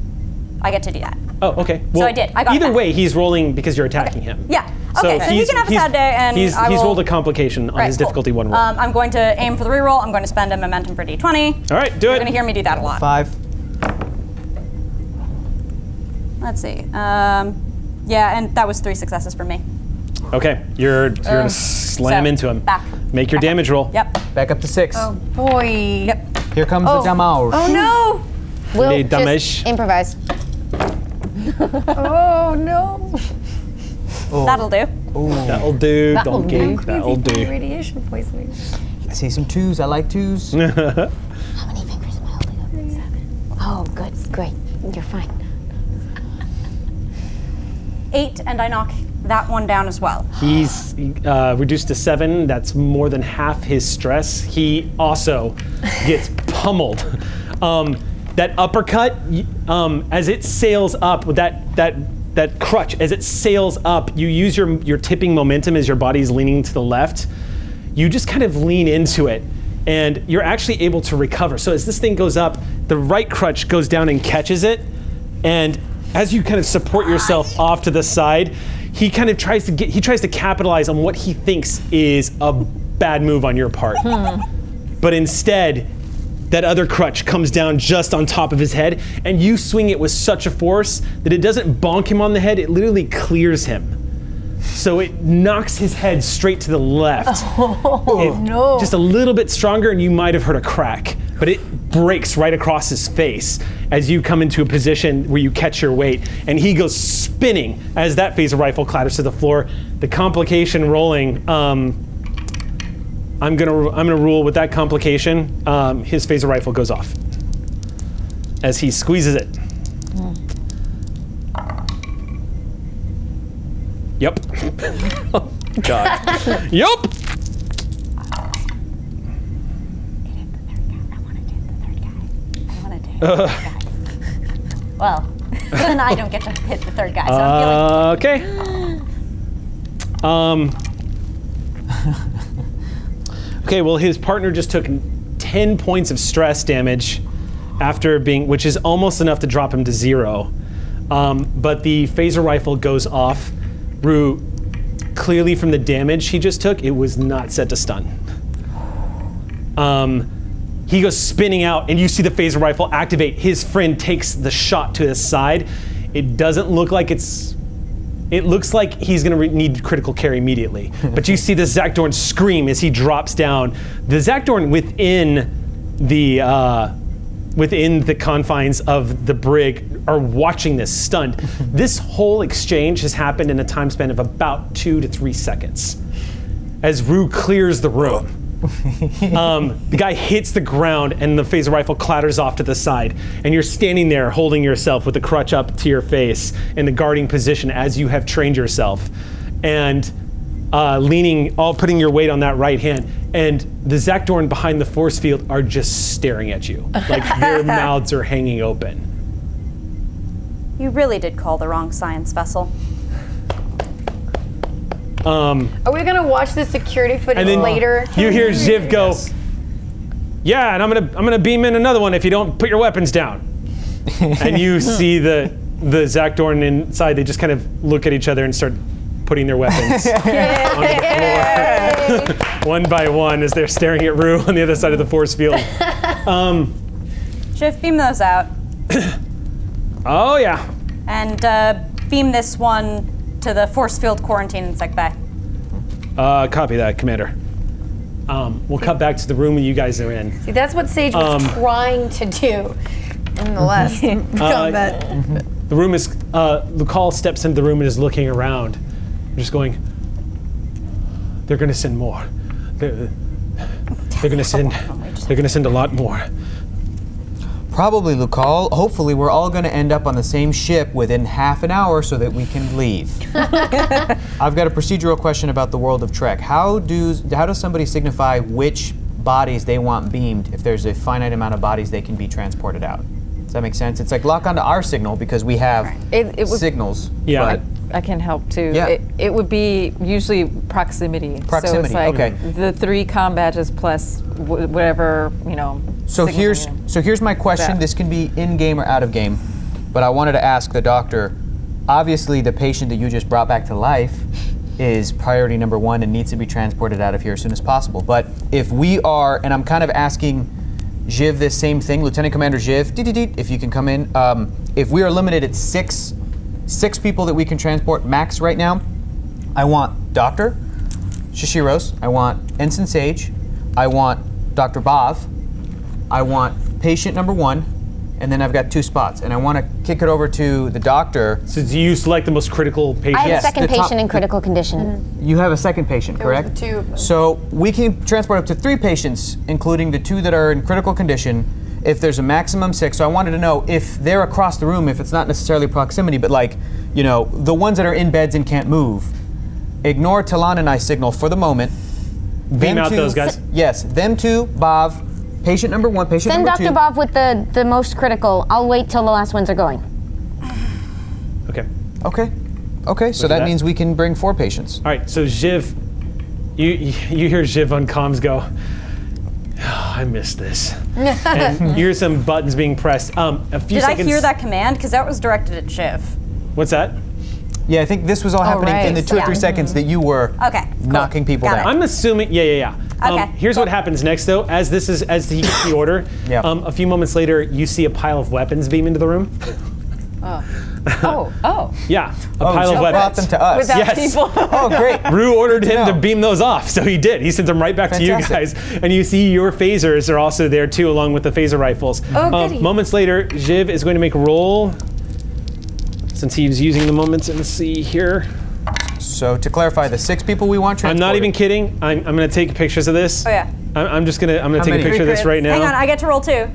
I get to do that. Oh, okay. Well, so I did. I got Either way, he's rolling because you're attacking him. Yeah. So okay, so he can have a sad day, and he's rolled a complication on his difficulty 1 roll. I'm going to aim for the reroll. I'm going to spend a momentum for d20. All right, do it. You're going to hear me do that a lot. 5. Let's see. Yeah, and that was 3 successes for me. Okay, you're going to slam into him. Back. Make your damage roll. Yep. Back up to 6. Oh boy. Yep. Here comes the damage. Oh no. We'll just improvise. Oh no. Oh. That'll do. Ooh. That'll do, donkey. That'll do. Radiation poisoning. I see some 2s. I like 2s. How many fingers am I holding up? 7. Oh, good. Great. You're fine. 8, and I knock that one down as well. He's reduced to 7. That's more than half his stress. He also gets pummeled. That uppercut, as it sails up with that crutch, as it sails up, you use your tipping momentum as your body's leaning to the left. You just kind of lean into it, and you're actually able to recover. So as this thing goes up, the right crutch goes down and catches it, and as you kind of support yourself off to the side, he kind of tries to capitalize on what he thinks is a bad move on your part. But instead, that other crutch comes down just on top of his head, and you swing it with such a force that it doesn't bonk him on the head, it literally clears him. So it knocks his head straight to the left. Oh, no. Just a little bit stronger, and you might have heard a crack, but it breaks right across his face as you come into a position where you catch your weight, and he goes spinning as that phaser rifle clatters to the floor. The complication rolling, I'm gonna rule with that complication. His phaser rifle goes off as he squeezes it. Yep. Oh, God. Yep. Well, then I don't get to hit the third guy, so I'm feeling. Okay. Okay, well, his partner just took 10 points of stress damage after being, which is almost enough to drop him to 0. But the phaser rifle goes off. Rue, clearly from the damage he just took, it was not set to stun. He goes spinning out, and you see the phaser rifle activate. His friend takes the shot to his side. It doesn't look like it's... It looks like he's going to need critical care immediately. But you see the Zakdorn scream as he drops down. The Zakdorn within the confines of the brig are watching this stunned. This whole exchange has happened in a time span of about 2 to 3 seconds. As Rue clears the room, the guy hits the ground and the phaser rifle clatters off to the side, and you're standing there holding yourself with the crutch up to your face in the guarding position as you have trained yourself, and leaning, all putting your weight on that right hand, and the Zakdorn behind the force field are just staring at you, like their mouths are hanging open. You really did call the wrong science vessel. Are we gonna watch the security footage later? You hear Ziv go, yes. Yeah, and I'm gonna beam in another one if you don't put your weapons down. And you see the Zakdorn inside. They just kind of look at each other and start putting their weapons on the floor. One by one as they're staring at Rue on the other side of the force field. Jiv, beam those out. Oh yeah. And beam this one to the force field quarantine in Sec Bay. Copy that, Commander. We'll cut back to the room you guys are in. See, that's what Sage was trying to do in the last combat. The room is, Lucal steps into the room and is looking around, just going, they're gonna send more. They're gonna send, they're gonna send a lot more. Probably, Lucal. Hopefully, we're all going to end up on the same ship within half an hour so that we can leave. I've got a procedural question about the world of Trek. How does somebody signify which bodies they want beamed if there's a finite amount of bodies they can be transported out? Does that make sense? It's like lock onto our signal because we have signals. Yeah. But I can help too. Yeah. It would be usually proximity. Proximity. So it's like the 3 combatants plus whatever, you know. So here's my question. This can be in game or out of game, but I wanted to ask the doctor. Obviously, the patient that you just brought back to life is priority number 1 and needs to be transported out of here as soon as possible. But if we are, and I'm kind of asking Jiv this same thing, Lieutenant Commander Jiv, if you can come in, if we are limited at 6 people that we can transport max right now, I want Dr. Shishiros, I want Ensign Sage, I want Dr. Bob, I want patient number 1, and then I've got 2 spots, and I want to kick it over to the doctor. So do you select the most critical patient? I have a second patient in critical condition. Mm-hmm. You have a second patient, correct? There were 2 of them. So we can transport up to 3 patients, including the 2 that are in critical condition, if there's a maximum 6. So I wanted to know if they're across the room, if it's not necessarily proximity, but like, you know, the ones that are in beds and can't move, ignore Talon and I signal for the moment. Beam out those guys. Yes, them 2, Bob, patient number 1, patient number 2. Send Dr. Bob with the most critical. I'll wait till the last ones are going. Okay. Okay. Okay, so that means we can bring 4 patients. All right, so Jiv, you hear Jiv on comms go, oh, I missed this. And here's some buttons being pressed. A few seconds. Did I hear that command? Because that was directed at Jiv. What's that? Yeah, I think this was all happening in the 2 or 3 seconds that you were knocking people down. I'm assuming, here's what happens next though, as he gets the order, a few moments later, you see a pile of weapons beam into the room. Yeah, a pile of weapons. Brought them to us. People. Oh, great. Rue ordered him to beam those off, so he did. He sent them right back to you guys. And you see your phasers are also there too, along with the phaser rifles. Oh, moments later, Jiv is going to make a roll, since he's using the moments in the sea here. So to clarify, the 6 people we want transported. I'm not even kidding. I'm going to take pictures of this. Oh yeah. I'm going to take a picture of this right now. Hang on, I get to roll too.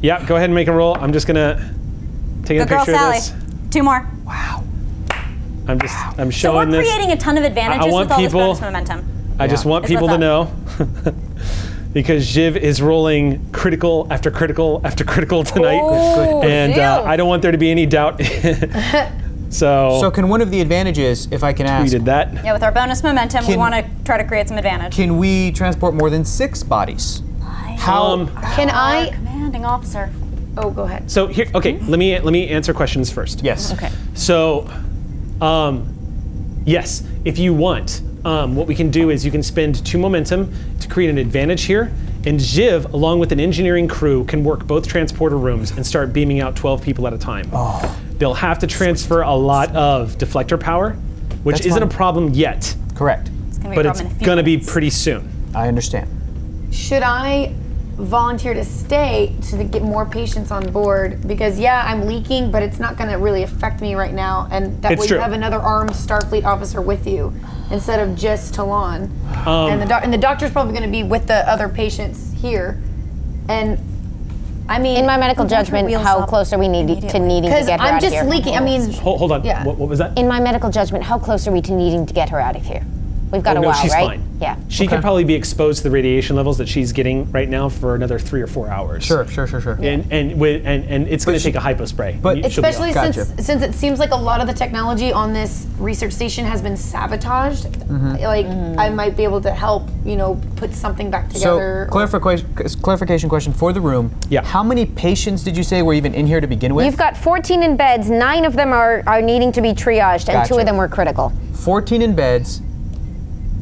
Yeah, go ahead and make a roll. I'm just going to take a picture of this. 2 more. Wow. I'm showing this. So we're creating a ton of advantages with all this bonus momentum. I just want people to know because Jiv is rolling critical after critical after critical tonight. Oh, and I don't want there to be any doubt. So can one of the advantages, if I can ask... We did that. Yeah, with our bonus momentum, we want to try to create some advantage. Can we transport more than 6 bodies? Can I... Commanding officer. Oh, go ahead. So here, okay, let me answer questions first. Yes. Okay. So, yes, if you want, what we can do is you can spend 2 momentum to create an advantage here, and Jiv, along with an engineering crew, can work both transporter rooms and start beaming out 12 people at a time. Oh. They'll have to transfer a lot of deflector power, which isn't a problem yet. Correct. It's gonna be but it's going to be pretty soon. I understand. Should I volunteer to stay to get more patients on board? Because yeah, I'm leaking, but it's not going to really affect me right now, and that way you have another armed Starfleet officer with you instead of just Talon. And the doctor's probably going to be with the other patients here. And I mean, in my medical judgment, how close are we needing to get her out of here? Because I'm just leaking. I mean, hold on. Yeah. What was that? In my medical judgment, how close are we to needing to get her out of here? We've got a while, she's right? Fine. Yeah. She could probably be exposed to the radiation levels that she's getting right now for another 3 or 4 hours. Sure. Yeah. And it's going to take a hypo spray. But especially since it seems like a lot of the technology on this research station has been sabotaged, I might be able to help, you know, put something back together. So clarification question for the room. Yeah. How many patients did you say were even in here to begin with? You've got 14 in beds. 9 of them are needing to be triaged, and 2 of them were critical. 14 in beds.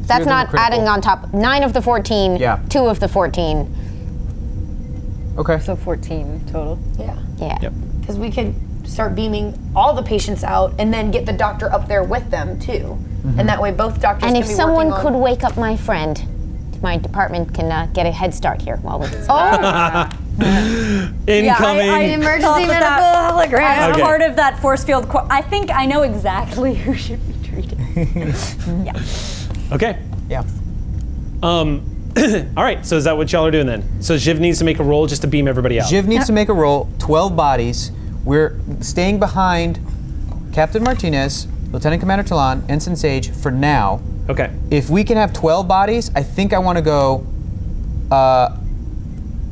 That's not adding on top. 9 of the 14, 2 of the 14. Okay. So 14 total. Yeah. Yeah. Because we could start beaming all the patients out and then get the doctor up there with them too. Mm-hmm. And that way both doctors can be working on... And if someone could wake up my friend, my department can get a head start here while we... Incoming. Yeah, I emergency medical hologram. I'm part of that force field. I think I know exactly who should be treated. Yeah. Okay. Yeah. All right, so is that what y'all are doing then? So Jiv needs to make a roll just to beam everybody out. Jiv needs to make a roll, 12 bodies. We're staying behind Captain Martinez, Lieutenant Commander Talon, Ensign Sage for now. Okay. If we can have 12 bodies, I think I want to go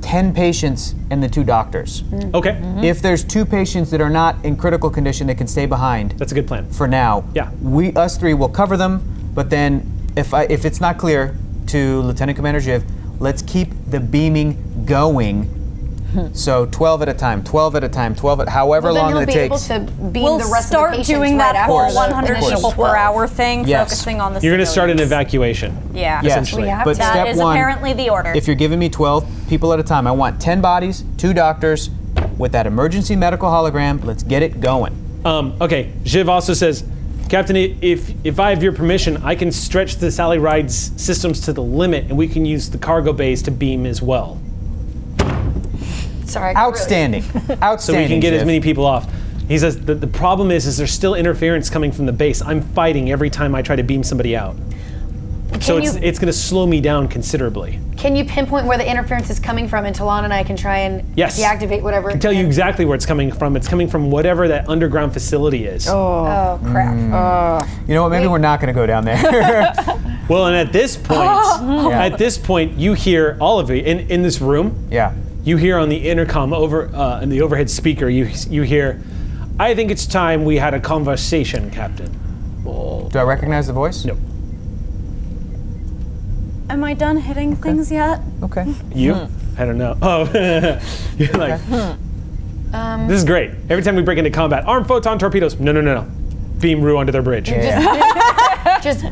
10 patients and the 2 doctors. Okay. Mm-hmm. If there's 2 patients that are not in critical condition that can stay behind. That's a good plan. For now. Yeah. Us 3 will cover them, but then if it's not clear to Lieutenant Commander Jiv, let's keep the beaming going. So 12 at a time, 12 at a time, 12 at however long it takes. Then you'll be able to beam the rest of the patients. We'll start doing that whole 100 people per hour thing, focusing on the civilians. You're going to start an evacuation, essentially. But that is apparently the order. If you're giving me 12 people at a time, I want 10 bodies, 2 doctors. With that emergency medical hologram, let's get it going. Okay, Jiv also says, Captain, if I have your permission, I can stretch the Sally Ride's systems to the limit, and we can use the cargo bays to beam as well. Sorry. Outstanding. Outstanding. So we can get as many people off. He says the problem is there's still interference coming from the base. I'm fighting every time I try to beam somebody out. So it's going to slow me down considerably. Can you pinpoint where the interference is coming from, and Talon and I can try and deactivate whatever? I can tell you exactly where it's coming from. It's coming from whatever that underground facility is. Oh crap. You know what, maybe we're not going to go down there. Well, and at this point, you hear all of you in this room. Yeah. You hear on the intercom in the overhead speaker, you hear, I think it's time we had a conversation, Captain. Oh. Do I recognize the voice? No. Am I done hitting things yet? Okay. You? I don't know. Oh, you're like, this is great. Every time we break into combat, armed photon torpedoes. No. Beam Rue onto their bridge. Yeah. Just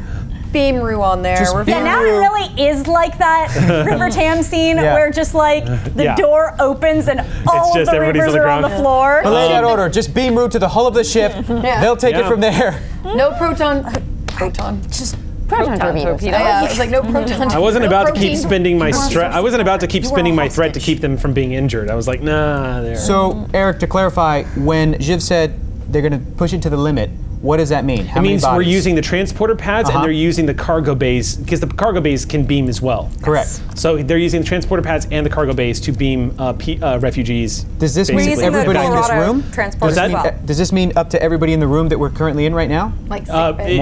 beam Rue on there. Yeah, now it really is like that River Tam scene where just like the door opens and all of the Reavers are on the floor. Relay that order. Just beam Rue to the hull of the ship. They'll take it from there. No proton. Proton torpedoes. Yeah, I was like, no proton. I wasn't about to keep spending my threat to keep them from being injured. I was like, nah, there. So, Eric, to clarify, when Jiv said they're going to push it to the limit, what does that mean? How many bodies? It means we're using the transporter pads and they're using the cargo bays, because the cargo bays can beam as well. Correct. So they're using the transporter pads and the cargo bays to beam refugees. Does this mean everybody in this room? Does this mean up to everybody in the room that we're currently in right now? Like it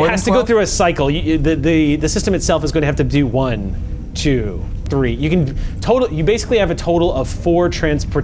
has to go through a cycle. The system itself is going to have to do 1, 2, three. You can total. You basically have a total of four transport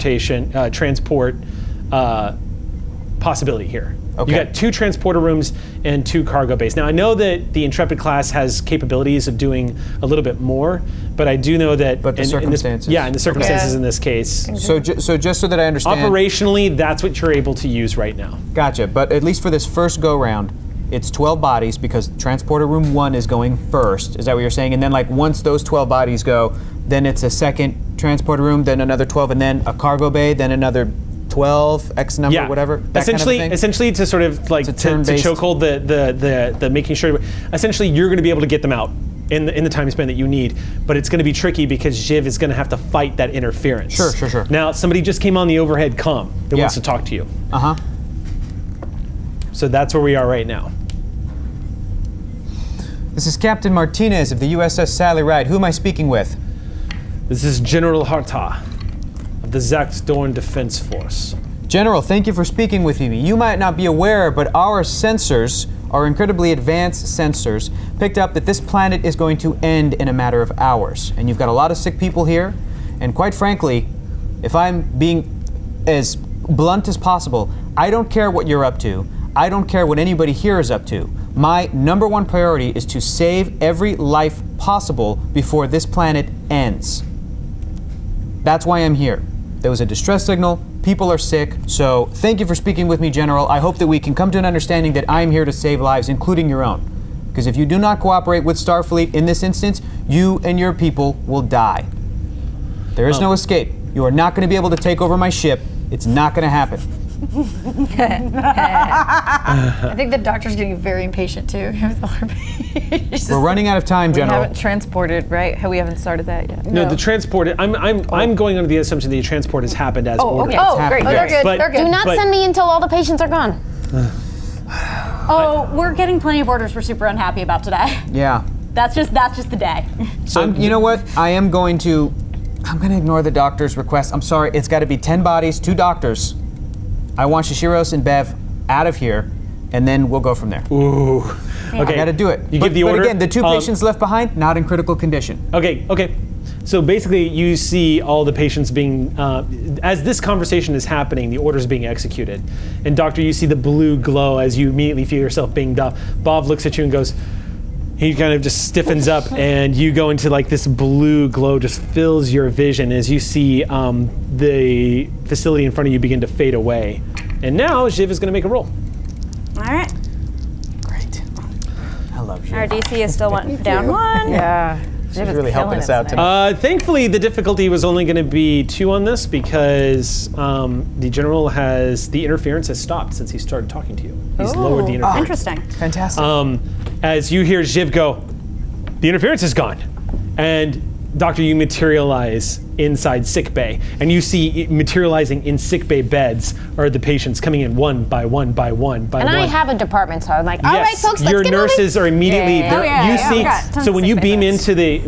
possibility here. Okay. You got two transporter rooms and two cargo bays. Now I know that the Intrepid class has capabilities of doing a little bit more, but I do know that. But the circumstances. In this case. Mm-hmm. So just so that I understand. Operationally, that's what you're able to use right now. Gotcha. But at least for this first go round, it's 12 bodies because transporter room one is going first. Is that what you're saying? And then like once those 12 bodies go, then it's a second transporter room, then another 12, and then a cargo bay, then another 12 X number, yeah. Whatever. That essentially, kind of thing? Essentially, to sort of like to chokehold the making sure. Essentially, you're going to be able to get them out in the time span that you need, but it's going to be tricky because Jiv is going to have to fight that interference. Sure, sure, sure. Now, somebody just came on the overhead comm that wants to talk to you. Uh huh. So that's where we are right now. This is Captain Martinez of the USS Sally Ride. Who am I speaking with? This is General Harta of the Zakdorn Defense Force. General, thank you for speaking with me. You might not be aware, but our sensors, our incredibly advanced sensors, picked up that this planet is going to end in a matter of hours. And you've got a lot of sick people here. And quite frankly, if I'm being as blunt as possible, I don't care what you're up to. I don't care what anybody here is up to. My number one priority is to save every life possible before this planet ends. That's why I'm here. There was a distress signal, people are sick, so thank you for speaking with me, General. I hope that we can come to an understanding that I'm here to save lives, including your own. Because if you do not cooperate with Starfleet in this instance, you and your people will die. There is no escape. You are not going to be able to take over my ship. It's not going to happen. I think the doctor's getting very impatient too. We're running out of time, General. We haven't transported, right? We haven't started that yet. No, the transport. I'm going under the assumption that the transport has happened as ordered. Okay. Oh, great. Oh, they're good. But, they're good. Do not send me until all the patients are gone. We're getting plenty of orders. We're super unhappy about today. Yeah. That's just the day. So you know what? I'm going to ignore the doctor's request. I'm sorry. It's got to be 10 bodies, 2 doctors. I want Shishiros and Bev out of here, and then we'll go from there. Ooh. Yeah. Okay. I gotta do it. You give the order. But again, the 2 patients left behind, not in critical condition. Okay, okay. So basically, you see all the patients being, as this conversation is happening, the order's being executed. And doctor, you see the blue glow as you immediately feel yourself being dumped. Bob looks at you and goes, he kind of just stiffens up, and you go into like this blue glow just fills your vision as you see the facility in front of you begin to fade away. And now Jiv is going to make a roll. All right. Great. I love Jiv. Our DC is still down 1. Yeah. She's really helping us out tonight. Thankfully, the difficulty was only going to be 2 on this because the general the interference has stopped since he started talking to you. He's lowered the interference. Interesting. Fantastic. As you hear Jiv go, the interference is gone. And doctor, you materialize inside sick bay. And you see materializing in sick bay beds are the patients coming in one by one. And I have a department, so I'm like, all right, folks, let's get moving. Your nurses are immediately there. So when you beam into the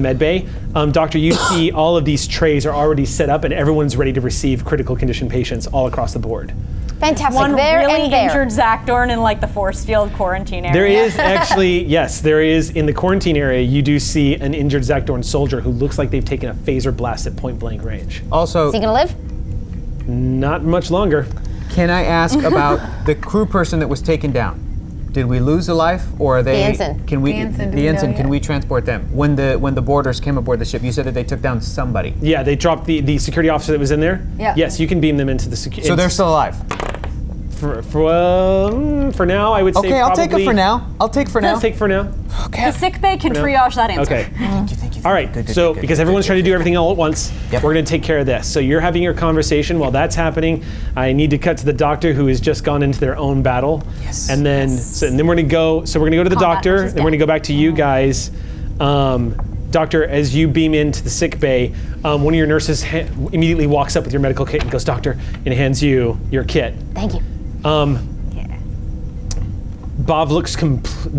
med bay, doctor, you see all of these trays are already set up and everyone's ready to receive critical condition patients all across the board. Fantastic. One really injured Zakdorn in like the force field quarantine area. There is actually, yes, there is in the quarantine area, you do see an injured Zakdorn soldier who looks like they've taken a phaser blast at point blank range. Also, is he gonna live? Not much longer. Can I ask about the crew person that was taken down? Did we lose a life or are they? The ensign, can we transport them? When the boarders came aboard the ship, you said that they took down somebody. Yeah, they dropped the security officer that was in there. Yeah. Yes, you can beam them into the security. So they're still alive? For now, I would say probably. Okay, I'll take it for now. Okay. The sick bay can triage that answer. Okay. All right, because everyone's trying to do everything all at once, we're gonna take care of this. So you're having your conversation while that's happening. I need to cut to the doctor who has just gone into their own battle. Yes. And then, and then we're gonna go, to the doctor, then we're gonna go back to you guys. Doctor, as you beam into the sick bay, one of your nurses immediately walks up with your medical kit and goes, doctor, and hands you your kit. Thank you. Bob looks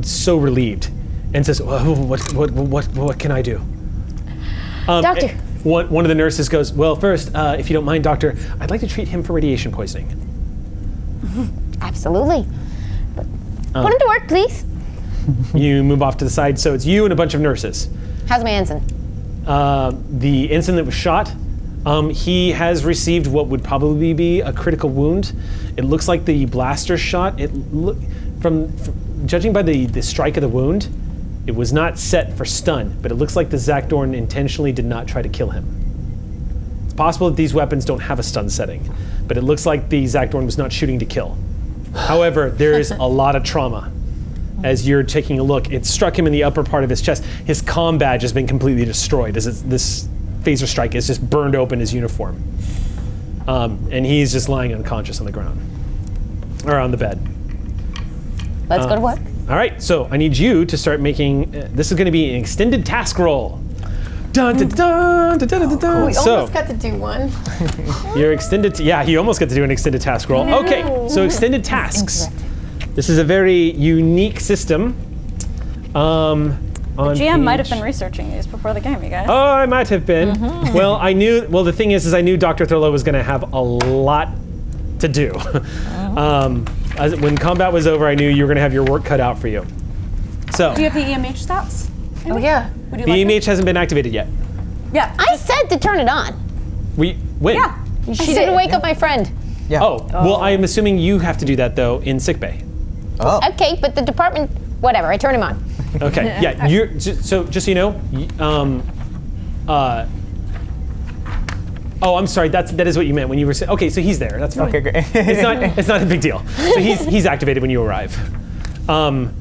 so relieved and says, oh, what can I do? Doctor. One of the nurses goes, well, first, if you don't mind, doctor, I'd like to treat him for radiation poisoning. Absolutely. But put him to work, please. You move off to the side, so it's you and a bunch of nurses. How's my ensign? the ensign that was shot, he has received what would probably be a critical wound. It looks like the blaster shot. It from judging by the strike of the wound, it was not set for stun, but it looks like the Zakdorn intentionally did not try to kill him. It's possible that these weapons don't have a stun setting, but it looks like the Zakdorn was not shooting to kill. However, there is a lot of trauma. As you're taking a look, it struck him in the upper part of his chest. His comm badge has been completely destroyed as this phaser strike has just burned open his uniform. And he's just lying unconscious on the ground, or on the bed. Let's go to work. All right, so I need you to start making, this is gonna be an extended task roll. Dun, dun, dun, dun, dun, dun, dun. Oh, we almost got to do one. Your extended, yeah, he almost got to do an extended task roll. No. Okay, so extended tasks. This is a very unique system. The GM might have been researching these before the game, you guys. Oh, I might have been. Mm-hmm. Well, I knew, well, the thing is I knew Dr. Throlo was gonna have a lot to do. Oh. When combat was over, I knew you were gonna have your work cut out for you. So. Do you have the EMH stats? Maybe? Oh, yeah. The EMH hasn't been activated yet. Yeah. I said to turn it on. When? Yeah. You said to wake up my friend. Yeah. Oh, well, I'm assuming you have to do that, though, in sickbay. Oh. Okay, but the department, whatever, I turn him on. Okay, yeah, you're, so just so you know, oh, I'm sorry, that is what you meant when you were saying, okay, so he's there, that's fine. Okay, great. It's not a big deal. So he's activated when you arrive. In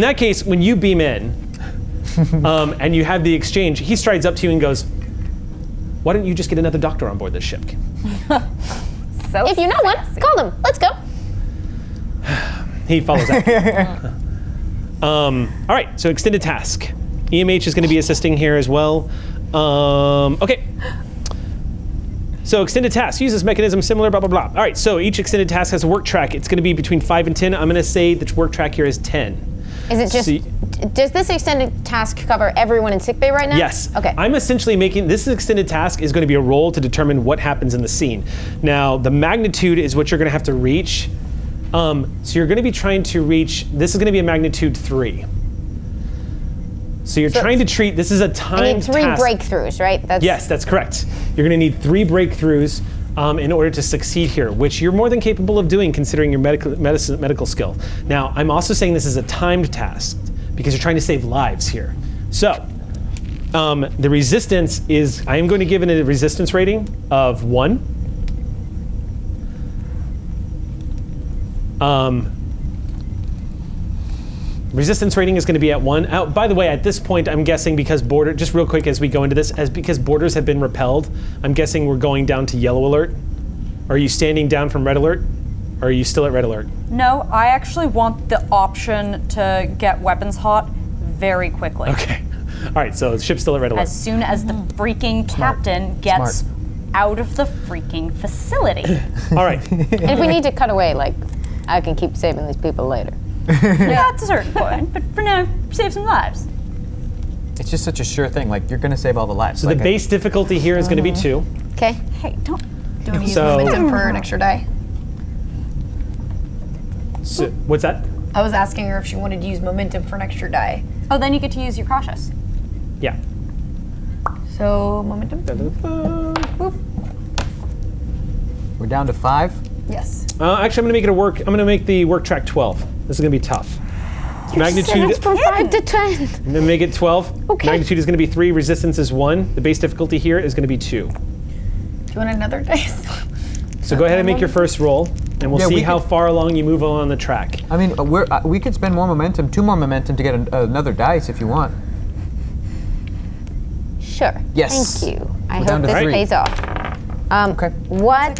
that case, when you beam in, and you have the exchange, he strides up to you and goes, why don't you just get another doctor on board this ship? So if you know one, call them, let's go. He follows after. All right, so extended task. EMH is going to be assisting here as well. Okay. So extended task, use this mechanism similar, blah, blah, blah. All right, so each extended task has a work track. It's going to be between 5 and 10. I'm going to say the work track here is 10. Is it just, does this extended task cover everyone in sickbay right now? Yes. Okay. I'm essentially making, this extended task is going to be a roll to determine what happens in the scene. Now, the magnitude is what you're going to have to reach. So you're going to be trying to reach, this is going to be a magnitude 3. So you're trying to treat, this is a timed I need 3 task. Breakthroughs, right? Yes, that's correct. You're going to need 3 breakthroughs in order to succeed here, which you're more than capable of doing considering your medical skill. Now, I'm also saying this is a timed task because you're trying to save lives here. So the resistance is, I am going to give it a resistance rating of 1. Resistance rating is going to be at 1. Oh, by the way, at this point, I'm guessing because border, just real quick as we go into this, because borders have been repelled, I'm guessing we're going down to yellow alert. Are you standing down from red alert? Or are you still at red alert? No, I actually want the option to get weapons hot very quickly. Okay. All right, so the ship's still at red alert. As soon as the freaking captain gets out of the freaking facility. All right. And if we need to cut away, like, I can keep saving these people later. Yeah, that's a certain point, but for now, save some lives. It's just such a sure thing, like, you're gonna save all the lives. So like the base difficulty here is gonna be 2. Okay. Hey, don't use momentum for an extra die. So, what's that? I was asking her if she wanted to use momentum for an extra die. Oh, then you get to use your cautious. Yeah. So, momentum. We're down to 5? Yes. Actually, I'm gonna make it a work. I'm gonna make the work track 12. This is gonna be tough. Magnitude from 5 to 10. I'm gonna make it 12. Okay. Magnitude is gonna be 3. Resistance is 1. The base difficulty here is gonna be 2. Do you want another dice? So go ahead and make your first roll, and we'll see how far along you move along the track. I mean, we could spend more momentum, 2 more momentum to get another dice if you want. Sure. Yes. Thank you. I hope this pays off. Okay. What?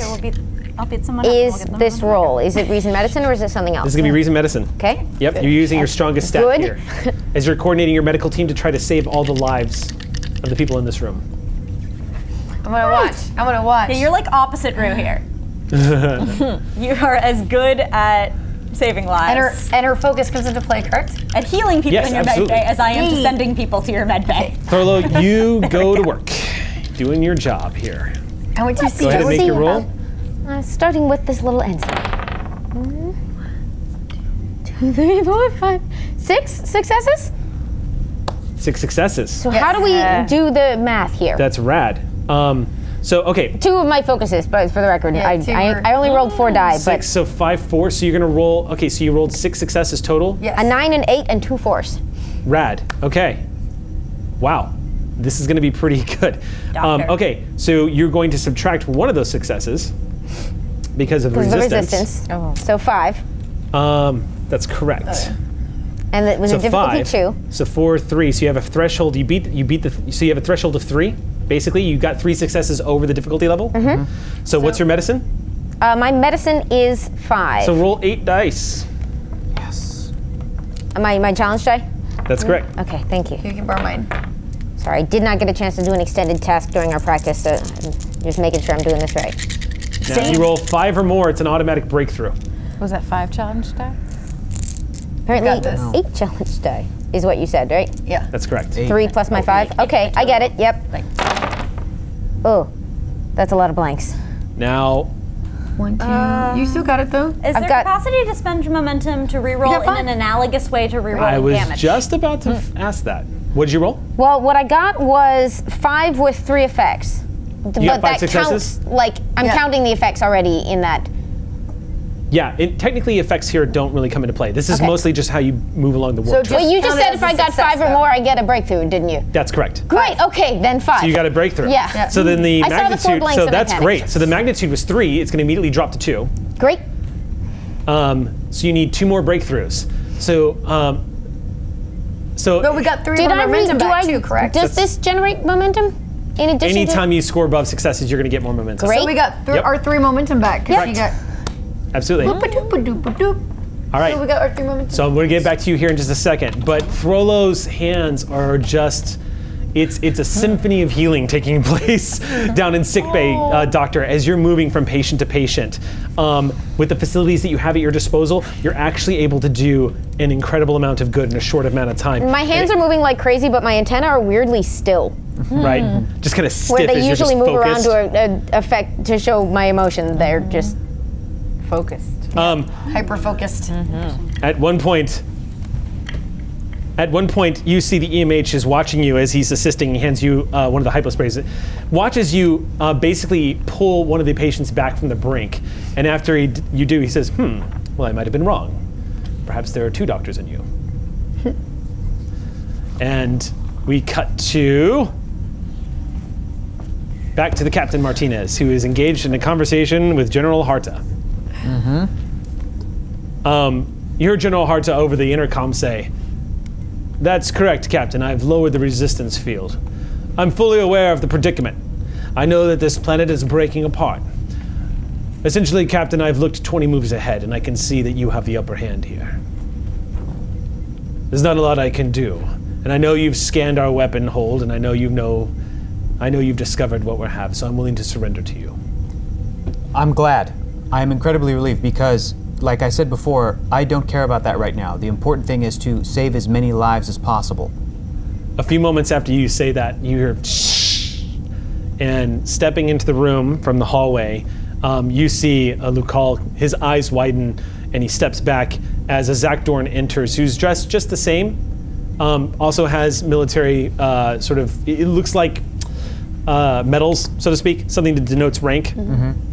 Is this roll? Is it reason medicine or is it something else? This is going to be reason medicine. Okay. Yep, you're using your strongest stat here. As you're coordinating your medical team to try to save all the lives of the people in this room. I'm going to watch. I'm going to watch. Yeah, you're like opposite Rue here. You are as good at saving lives. And her focus comes into play, correct? At healing people in your med bay as I am to sending people to your med bay. Thurlow, you go to work. Doing your job here. I want you to see. Go ahead and make your roll. Starting with this little ensign. 1, 2, 3, 4, 5, 6 successes? Six successes. So how do we do the math here? That's rad. So, okay. Two of my focuses, but for the record, yeah, I only rolled 4 die. Six, but so 5, 4. So you're gonna roll, okay, so you rolled 6 successes total? Yes. A 9, an 8, and 2 4s. Rad, okay. Wow, this is gonna be pretty good. Okay, so you're going to subtract 1 of those successes because of resistance. Oh. So 5. That's correct. And it was so a difficulty 5, 2. So 4, 3, so you have a threshold, so you have a threshold of 3. Basically, you got 3 successes over the difficulty level. Mm-hmm. So what's your medicine? My medicine is 5. So roll 8 dice. Yes. My challenge die? That's correct. Okay, thank you. You can borrow mine. Sorry, I did not get a chance to do an extended task during our practice, so I'm just making sure I'm doing this right. Now, if you roll 5 or more, it's an automatic breakthrough. Was that 5 challenge die? Apparently, 8 challenge die is what you said, right? Yeah. That's correct. 3 plus my 5? Okay, I get it, yep. Oh, that's a lot of blanks. Now. 1, 2. You still got it though? Is there capacity to spend momentum to reroll in an analogous way to rerolling damage? I was just about to ask that. What did you roll? Well, what I got was 5 with 3 effects. You got 5 successes? Counts, like, I'm counting the effects already in that. Yeah, technically effects here don't really come into play. This is mostly just how you move along the warp. So well, you just said if I got 5 or more, I get a breakthrough, didn't you? That's correct. Great, okay, then 5. So you got a breakthrough. Yeah. So then the magnitude, so that's great. So the magnitude was 3, it's gonna immediately drop to 2. Great. So you need 2 more breakthroughs. So, but we got 3 more momentum back too, correct? Does this generate momentum? In addition anytime you score above successes, you're gonna get more momentum. Great. So we got our 3 momentum back. Yeah. Absolutely. All right. So we got our 3 moments. So I'm going to get back to you here in just a second. But Throlo's hands are just—it's a symphony of healing taking place down in sickbay, doctor. As you're moving from patient to patient, with the facilities that you have at your disposal, you're actually able to do an incredible amount of good in a short amount of time. My hands are moving like crazy, but my antennae are weirdly still. Right. Just kind of stiff. Where they usually move focused. Around to affect to show my emotion. They're just. Focused. Hyper-focused. Mm-hmm. At one point, you see the EMH is watching you as he's assisting. He hands you one of the hyposprays. Watches you basically pull one of the patients back from the brink. And after you do, he says, well, I might have been wrong. Perhaps there are 2 doctors in you. And we cut to... back to the Captain Martinez, who is engaged in a conversation with General Harta. Mm-hmm. You heard General Harta over the intercom say, "That's correct, Captain. I've lowered the resistance field. I'm fully aware of the predicament. I know that this planet is breaking apart. Essentially, Captain, I've looked 20 moves ahead, and I can see that you have the upper hand here. There's not a lot I can do. And I know you've scanned our weapon hold, and I know you've discovered what we have, so I'm willing to surrender to you." I'm glad. I'm incredibly relieved because, like I said before, I don't care about that right now. The important thing is to save as many lives as possible. A few moments after you say that, you hear shh, and stepping into the room from the hallway, you see a Lucal, his eyes widen, and he steps back as a Zakdorn enters, who's dressed just the same, also has military sort of, it looks like medals, so to speak, something that denotes rank,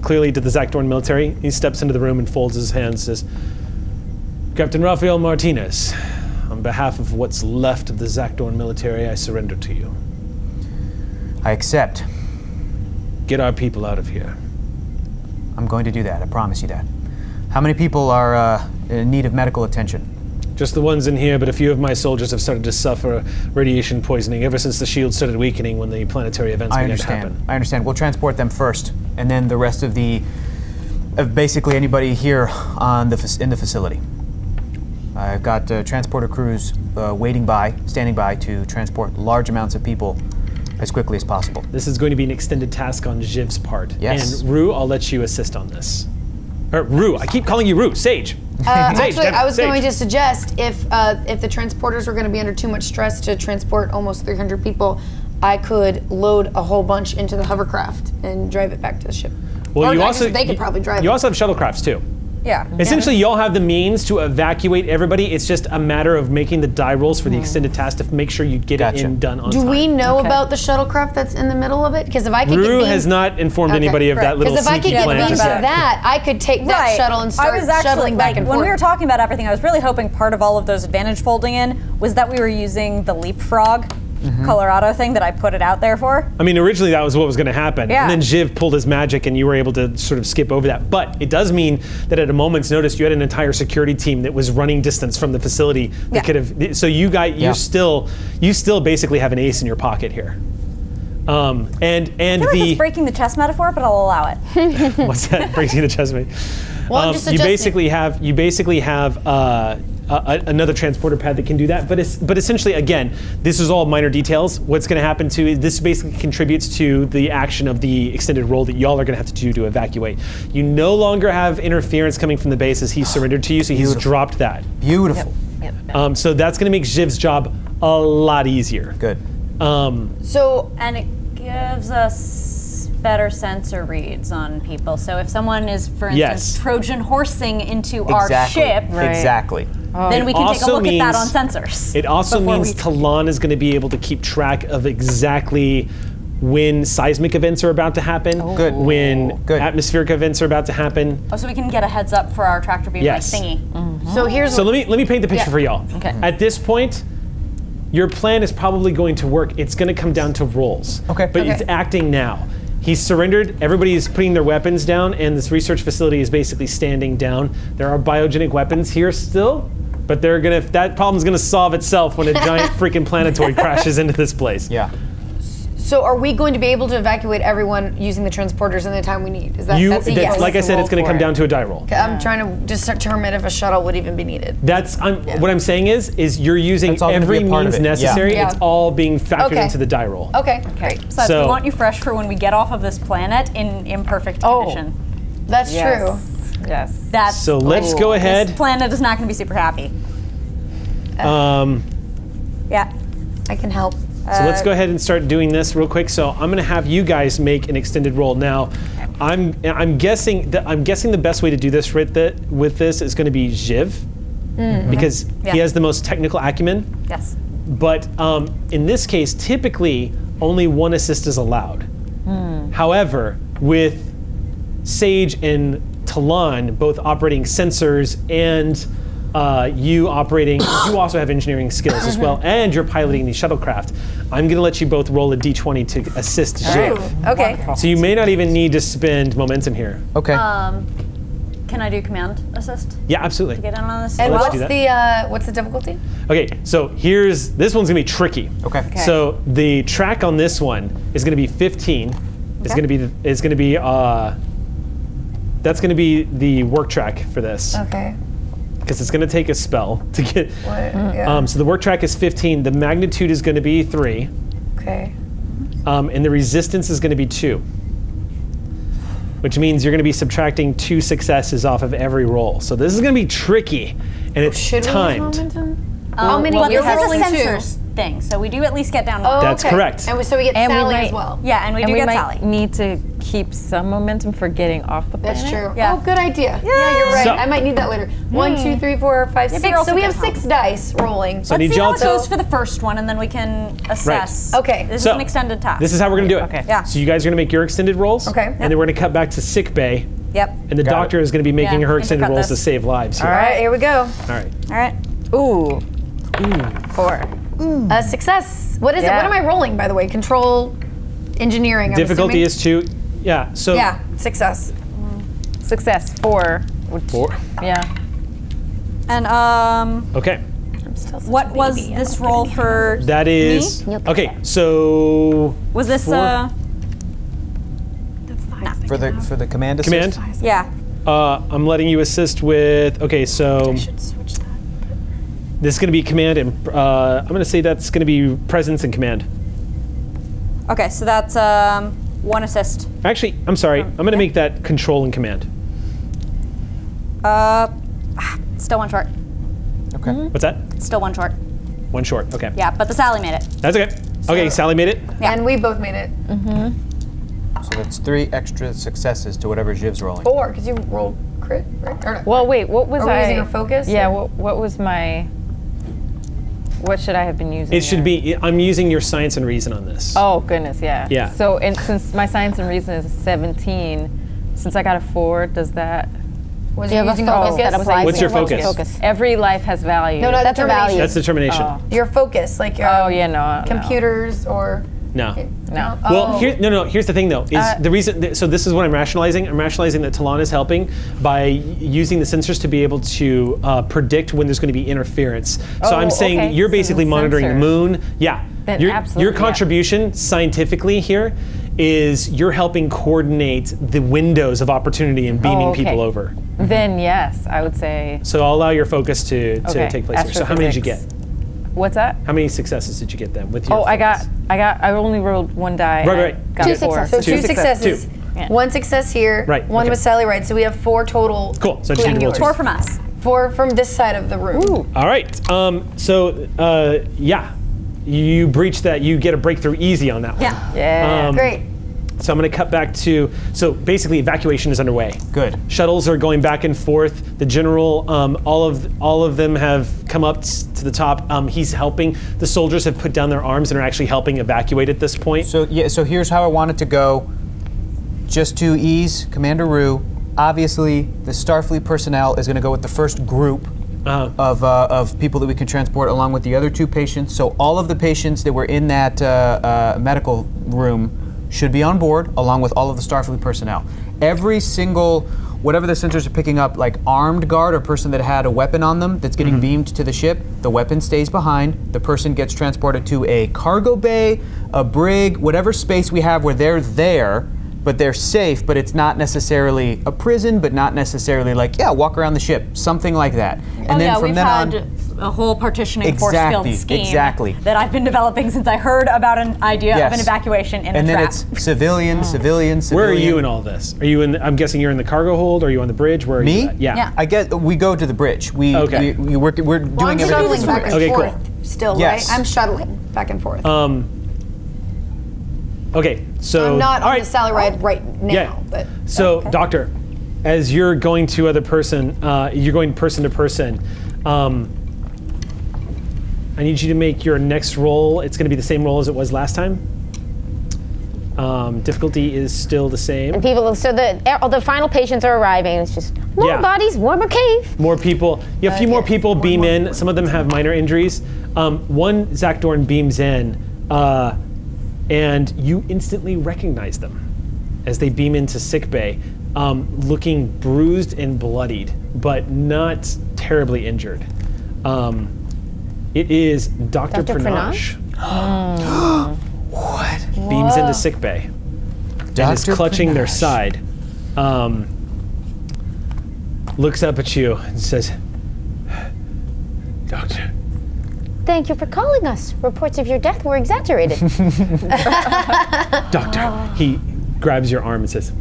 clearly to the Zakdorn military. He steps into the room and folds his hands and says, "Captain Rafael Martinez, on behalf of what's left of the Zakdorn military, I surrender to you." I accept. Get our people out of here. I'm going to do that, I promise you that. How many people are in need of medical attention? Just the ones in here, but a few of my soldiers have started to suffer radiation poisoning ever since the shield started weakening when the planetary events began to happen. I understand. We'll transport them first, and then the rest of the, basically anybody here in the facility. I've got transporter crews standing by to transport large amounts of people as quickly as possible. This is going to be an extended task on Jiv's part. Yes. And Rue, I'll let you assist on this. Or Rue, I keep calling you Rue, Sage. Actually, I was going to suggest if the transporters were going to be under too much stress to transport almost 300 people, I could load a whole bunch into the hovercraft and drive it back to the ship. Well, or you also have shuttlecrafts too. Yeah. Essentially, y'all have the means to evacuate everybody. It's just a matter of making the die rolls for the extended task to make sure you get it in done on time. Do we know about the shuttlecraft that's in the middle of it? Because if I could get beamed... has not informed anybody of that little sneaky plan. Because if I could get beamed to that, I could take that shuttle and start shuttling back and forth. When we were talking about everything, I was really hoping part of all of those advantage folding in was that we were using the leapfrog Colorado thing that I put it out there for. I mean, originally that was what was going to happen. Yeah. And then Jiv pulled his magic and you were able to sort of skip over that. But it does mean that at a moment's notice, you had an entire security team that was running distance from the facility that could have, so you guys, you still basically have an ace in your pocket here. And I feel like it's breaking the chess metaphor, but I'll allow it. What's that? Breaking the chess metaphor? Well, I'm just adjusting. You basically have another transporter pad that can do that, but essentially, again, this is all minor details. What's going to happen to is this basically contributes to the action of the extended roll that y'all are going to have to do to evacuate. You no longer have interference coming from the base as he surrendered to you, so he's dropped that. Beautiful. Yep. Yep. So that's going to make Jiv's job a lot easier. Good. So and it gives us better sensor reads on people. So if someone is, for instance, Trojan horsing into our ship, then we can take a look at that on sensors. It also means Talon is going to be able to keep track of exactly when seismic events are about to happen, when atmospheric events are about to happen. Oh, so we can get a heads up for our tractor beam thingy. So here's. So let me paint the picture for y'all. Okay. At this point, your plan is probably going to work. It's going to come down to rolls. Okay. But it's acting now. He's surrendered, everybody's putting their weapons down, and this research facility is basically standing down. There are biogenic weapons here still, but they're gonna, that problem's gonna solve itself when a giant freaking planetoid crashes into this place. Yeah. So are we going to be able to evacuate everyone using the transporters in the time we need? Is that, that's a yes? Like I said, it's gonna come down to a die roll. I'm trying to determine if a shuttle would even be needed. That's, what I'm saying is you're using every means necessary. Yeah. It's all being factored into the die roll. Okay, great. So, we want you fresh for when we get off of this planet in imperfect condition. That's true. Yes. That's so let's go ahead. This planet is not gonna be super happy. Yeah, I can help. So let's go ahead and start doing this real quick. So I'm gonna have you guys make an extended roll. Now, I'm guessing the best way to do this with this is gonna be Jiv, because he has the most technical acumen. Yes. But in this case, typically only one assist is allowed. However, with Sage and Talon both operating sensors and you operating, you also have engineering skills as well, and you're piloting the shuttlecraft. I'm gonna let you both roll a d20 to assist Jiv. Okay. So you may not even need to spend momentum here. Okay. Can I do command assist? Yeah, absolutely. To get in on this. And what's the difficulty? Okay, so here's, this one's gonna be tricky. Okay. So the track on this one is gonna be 15. That's gonna be the work track for this. Okay. Because it's going to take a spell to get. So the work track is 15. The magnitude is going to be 3. Okay. And the resistance is going to be 2. Which means you're going to be subtracting 2 successes off of every roll. So this is going to be tricky, and it's timed. How many? Well, this is a sensors thing, so we do at least get down. That's correct. And so we get Sally as well. Yeah, and we do get Sally. We need to keep some momentum for getting off the planet. That's true. Yeah. Oh, good idea. Yeah, you're right. So, I might need that later. 1, 2, 3, 4, 5, 6. So we have 6 dice rolling. So let's see how it goes for the first one, and then we can assess. Right. Okay. This is an extended task. This is how we're gonna do it. Okay. Yeah. So you guys are gonna make your extended rolls. Okay. Yep. And then we're gonna cut back to sick bay. Yep. And the doctor is gonna be making her extended rolls to save lives. All right. Here we go. All right. All right. Ooh. Ooh. 4. A success. What is it? What am I rolling, by the way? Control, engineering. Difficulty is 2. Yeah. So. Yeah. Success. Success. 4. 4. Yeah. And okay. I'm still what was this roll for? That is. Me? Okay. So. Was this for the command assist? Command. Yeah. I'm letting you assist with. Okay. So. I should switch that. This is going to be command, and I'm going to say that's going to be presence and command. Okay, so that's 1 assist. Actually, I'm sorry. I'm going to make that control and command. Still 1 short. Okay. What's that? Still 1 short. 1 short. Okay. Yeah, but the Sally made it. That's okay. So, okay, Sally made it. Yeah. And we both made it. So that's 3 extra successes to whatever Jiv's rolling. 4, because you rolled crit, right? Or no, well, wait, what was I using a focus? Yeah, what was my... What should I have been using? It should be, I'm using your science and reason on this. Oh, goodness, yeah. Yeah. So, and since my science and reason is 17, since I got a 4, does that... Was you using a focus? What's your focus? Every life has value. No, no, that's a value. That's determination. Oh. Your focus, like your computers or... No. No. Oh. Well, here, here's the thing, though. Is the reason? So this is what I'm rationalizing. I'm rationalizing that Talon is helping by using the sensors to be able to predict when there's going to be interference. Oh, so I'm saying you're basically monitoring the moon. Yeah. Then your contribution scientifically here is you're helping coordinate the windows of opportunity and beaming people over. Then yes, I would say. So I'll allow your focus to take place here. So how many did you get? What's that? How many successes did you get then? With your focus? I only rolled 1 die. Right, right. Got 2 successes. So 2 successes. 2. Yeah. 1 success here. Right. 1 with Sally Ride. So we have 4 total. Cool. So I just need to roll 4 from us. 4 from this side of the room. Ooh. All right. You breach that. You get a breakthrough easy on that one. Yeah. Yeah. Great. So I'm going to cut back to, so basically evacuation is underway. Good. Shuttles are going back and forth. The general, all of them have come up to the top. He's helping. The soldiers have put down their arms and are actually helping evacuate at this point. So yeah. So here's how I want it to go. Just to ease Commander Rue, obviously the Starfleet personnel is going to go with the first group of people that we can transport along with the other 2 patients. So all of the patients that were in that medical room should be on board, along with all of the Starfleet personnel. Every single, whatever the sensors are picking up, like armed guard or person that had a weapon on them that's getting beamed to the ship, the weapon stays behind, the person gets transported to a cargo bay, a brig, whatever space we have where they're there, but they're safe, but it's not necessarily a prison, but not necessarily like, yeah, walk around the ship, something like that. And then from then on, a whole partitioning force field scheme that I've been developing since I heard about an idea of an evacuation in a trap. And then it's civilian, civilian, civilian. Where are you in all this? Are you in? I'm guessing you're in the cargo hold. Are you on the bridge? Where are you? Me? Yeah. I guess we go to the bridge. We're doing everything. I'm shuttling back and forth still, right? I'm shuttling back and forth. Okay, so I'm not on the Sally Ride right now. Yeah. But so, Doctor, as you're going to other person, you're going person to person. I need you to make your next roll. It's going to be the same roll as it was last time. Difficulty is still the same. And people, so the final patients are arriving. It's just more bodies, warmer cave. More people. Yeah, a few more people beam in. Some of them have minor injuries. One Zakdorn beams in, and you instantly recognize them as they beam into sickbay, looking bruised and bloodied, but not terribly injured. It is Dr. Pranaj. What? Beams into sickbay and is clutching their side. Looks up at you and says, Doctor. Thank you for calling us. Reports of your death were exaggerated. Doctor, he grabs your arm and says,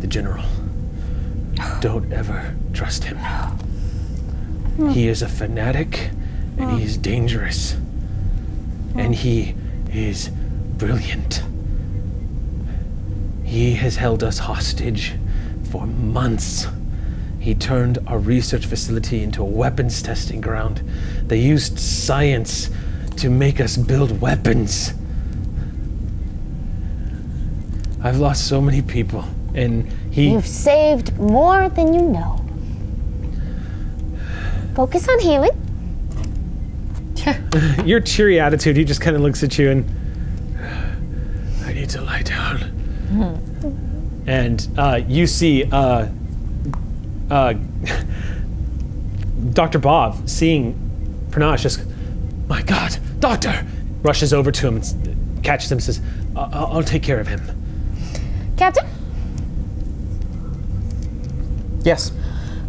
the General, don't ever trust him. He is a fanatic, and he is dangerous, and he is brilliant. He has held us hostage for months. He turned our research facility into a weapons testing ground. They used science to make us build weapons. I've lost so many people, and he- You've saved more than you know. Focus on healing. Your cheery attitude, he just kind of looks at you and, I need to lie down. And you see Dr. Bob, seeing Pranaj, just, my God, Doctor, rushes over to him and catches him and says, I'll take care of him. Captain? Yes.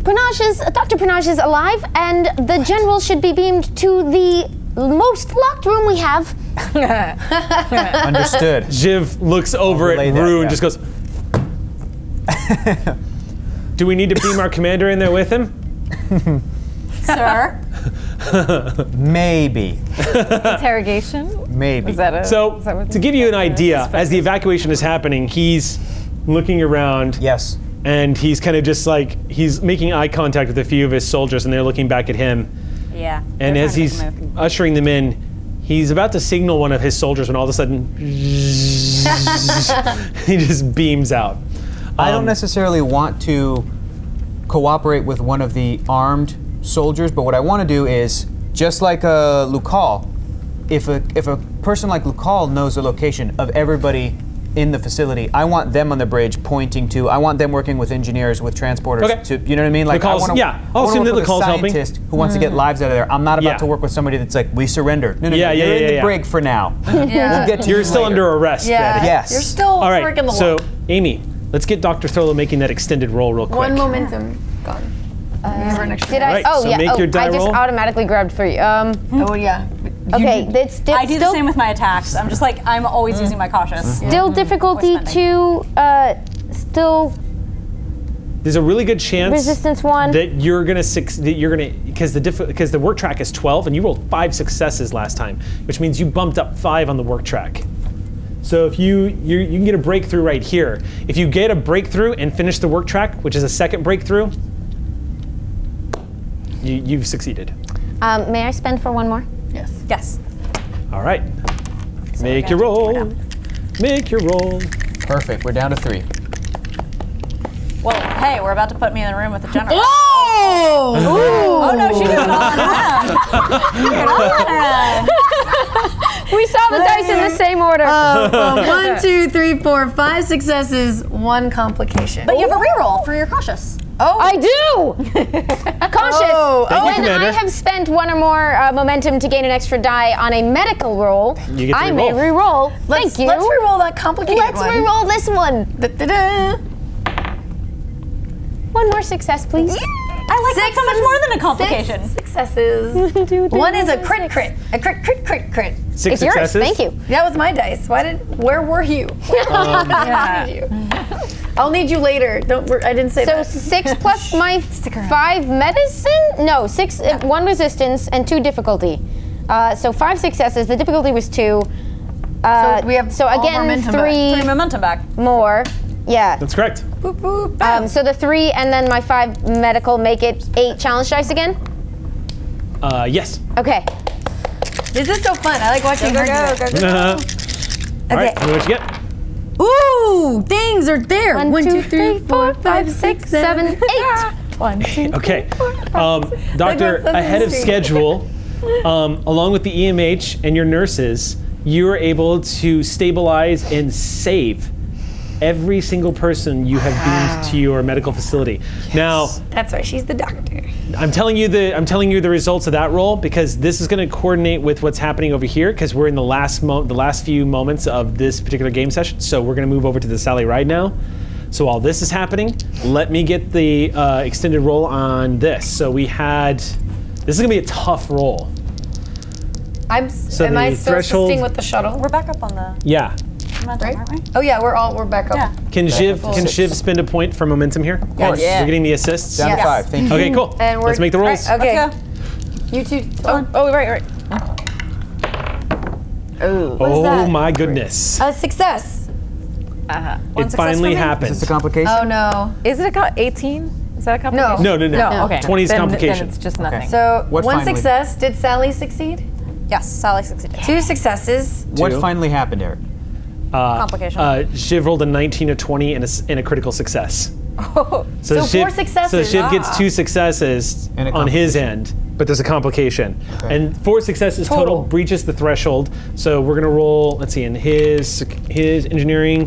Dr. Pranaj is alive, and the General should be beamed to the most locked room we have. Understood. Jiv looks over at Rue and just goes, do we need to beam our commander in there with him? Sir? Maybe. Interrogation? Maybe. Is that it? So, to give you an idea, as the evacuation is happening, he's looking around. Yes. And he's kind of just like, he's making eye contact with a few of his soldiers, and they're looking back at him. Yeah. And as he's ushering them in, he's about to signal one of his soldiers when all of a sudden, he just beams out. I don't necessarily want to cooperate with one of the armed soldiers, but what I want to do is, just like a Lucal, if a person like Lucal knows the location of everybody in the facility, I want them on the bridge pointing to, I want them working with engineers, with transporters, okay. To, you know what I mean? Like, Lucal's, I'll assume that Lucal's helping. Who wants to get lives out of there. I'm not about to work with somebody that's like, we surrendered. No, no, yeah, no, yeah, you're in the brig for now. We'll get to you're still later. Under arrest, Betty. Yes. You're still working the law. So, Amy, let's get Dr. Throlo making that extended roll real quick. One momentum gone. Did I? Right, oh, so make your die roll. I just automatically grabbed 3. Okay, that's still. I do the same with my attacks. I'm just like, I'm always using my cautious. Still difficulty 2. Still. There's a really good chance resistance 1 that you're gonna because the work track is 12 and you rolled 5 successes last time, which means you bumped up 5 on the work track. So if you can get a breakthrough right here. If you get a breakthrough and finish the work track, which is a second breakthrough. You've succeeded. May I spend for 1 more? Yes. Yes. All right. So make your roll. Make your roll. Perfect. We're down to 3. Well, hey, we're about to put me in the room with the general. Oh! Ooh. Oh no, she did it all on her. We saw the dice in the same order. 1, 2, 3, 4, 5 successes, 1 complication. But you have a reroll for your cautious. Oh, I do! Cautious. Oh, when I have spent 1 or more momentum to gain an extra die on a medical roll, I may re-roll. Thank you. Let's re-roll that complicated one. Let's re-roll this one. Da, da, da. 1 more success, please. Yeah. I like that so much more than a complication. 6 successes. 1 is a crit, crit. A crit, crit, crit, crit. 6 successes. Yours. Thank you. That was my dice. Where were you? Where were you? I'll need you later. Don't worry, I didn't say that. So 6 plus my 5 medicine? No, 6, 1 resistance and 2 difficulty. So 5 successes. The difficulty was 2. So we have again 3. 3 momentum back. More. Yeah. That's correct. Boop, boop, so the 3 and then my 5 medical make it 8 challenge dice again? Yes. Okay. This is so fun. I like watching her go. Okay. All right, what did you get? Ooh, things are there. 1, 2, 3, 4, 5, 6, 7, 8. 1, 2, 3, okay. 4, 5, Doctor, ahead of schedule, along with the EMH and your nurses, you are able to stabilize and save every single person you have beamed to your medical facility. Yes. Now, that's right. She's the doctor. I'm telling you the results of that roll because this is going to coordinate with what's happening over here because we're in the last few moments of this particular game session. So we're going to move over to the Sally Ride now. So while this is happening, let me get the extended roll on this. So we had. This is going to be a tough roll. Am I still assisting with the shuttle? We're back up on the. Yeah. Momentum, right? Oh yeah, we're back up. Yeah. Can Shiv spend a point for momentum here? Of course. Yeah. We're getting the assists. Down to 5. Thank you. Okay, cool. And let's make the rolls. Right, okay. Let's go. You two. Oh, right. Oh my goodness. A success. It finally happened. Is this a complication? Oh no. Is it a 18? Is that a complication? No. Okay. 20 is complication. Then it's just nothing. Okay. So one success. Did Sally succeed? Yes, Sally succeeded. 2 successes. What finally happened, Eric? Complication. Shiv rolled a 19, a 20, and a critical success. Oh, so Shiv, 4 successes. So Shiv gets 2 successes on his end, but there's a complication. Okay. And 4 successes total breaches the threshold. So we're gonna roll. Let's see, in his engineering,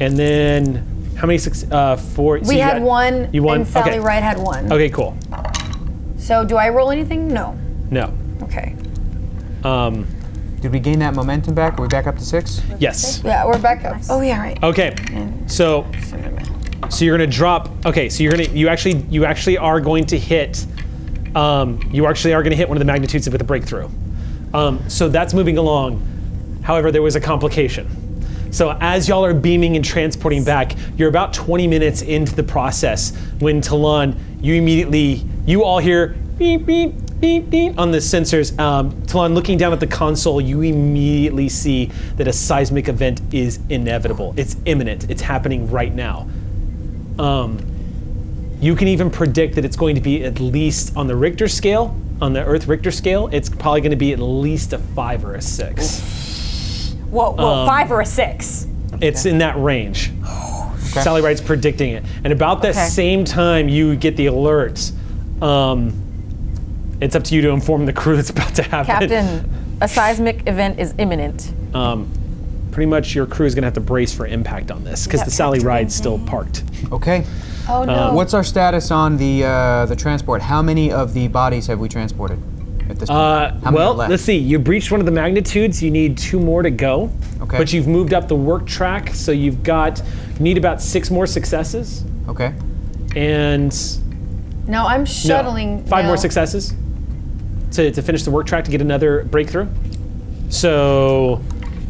and then how many? 4. So we had 1. You won. And Sally Ride had 1. Okay, cool. So do I roll anything? No. No. Okay. Did we gain that momentum back? Are we back up to 6? Yes. Yeah, we're back up. Oh yeah, right. Okay. So you're gonna drop. Okay, so you actually are going to hit one of the magnitudes of the breakthrough. So that's moving along. However, there was a complication. So as y'all are beaming and transporting back, you're about 20 minutes into the process when Talon, you all hear beep beep. beep, beep, on the sensors. Talon, looking down at the console, you immediately see that a seismic event is inevitable. It's imminent. It's happening right now. You can even predict that it's going to be at least on the Richter scale, on the Earth Richter scale, it's probably going to be at least a 5 or a 6. Whoa, whoa, 5 or a 6. It's okay. In that range. Okay. Sally Ride's predicting it. And about that same time you get the alert, it's up to you to inform the crew that's about to happen. Captain, a seismic event is imminent. Pretty much your crew is going to have to brace for impact on this because the Sally Ride's still parked. Okay. Oh no. What's our status on the transport? How many of the bodies have we transported at this point? Well, let's see. You breached one of the magnitudes. You need 2 more to go. Okay. But you've moved up the work track, so you've got, you need about 6 more successes. Okay. And... No, I'm shuttling. No, 5 more successes to finish the work track to get another breakthrough. So,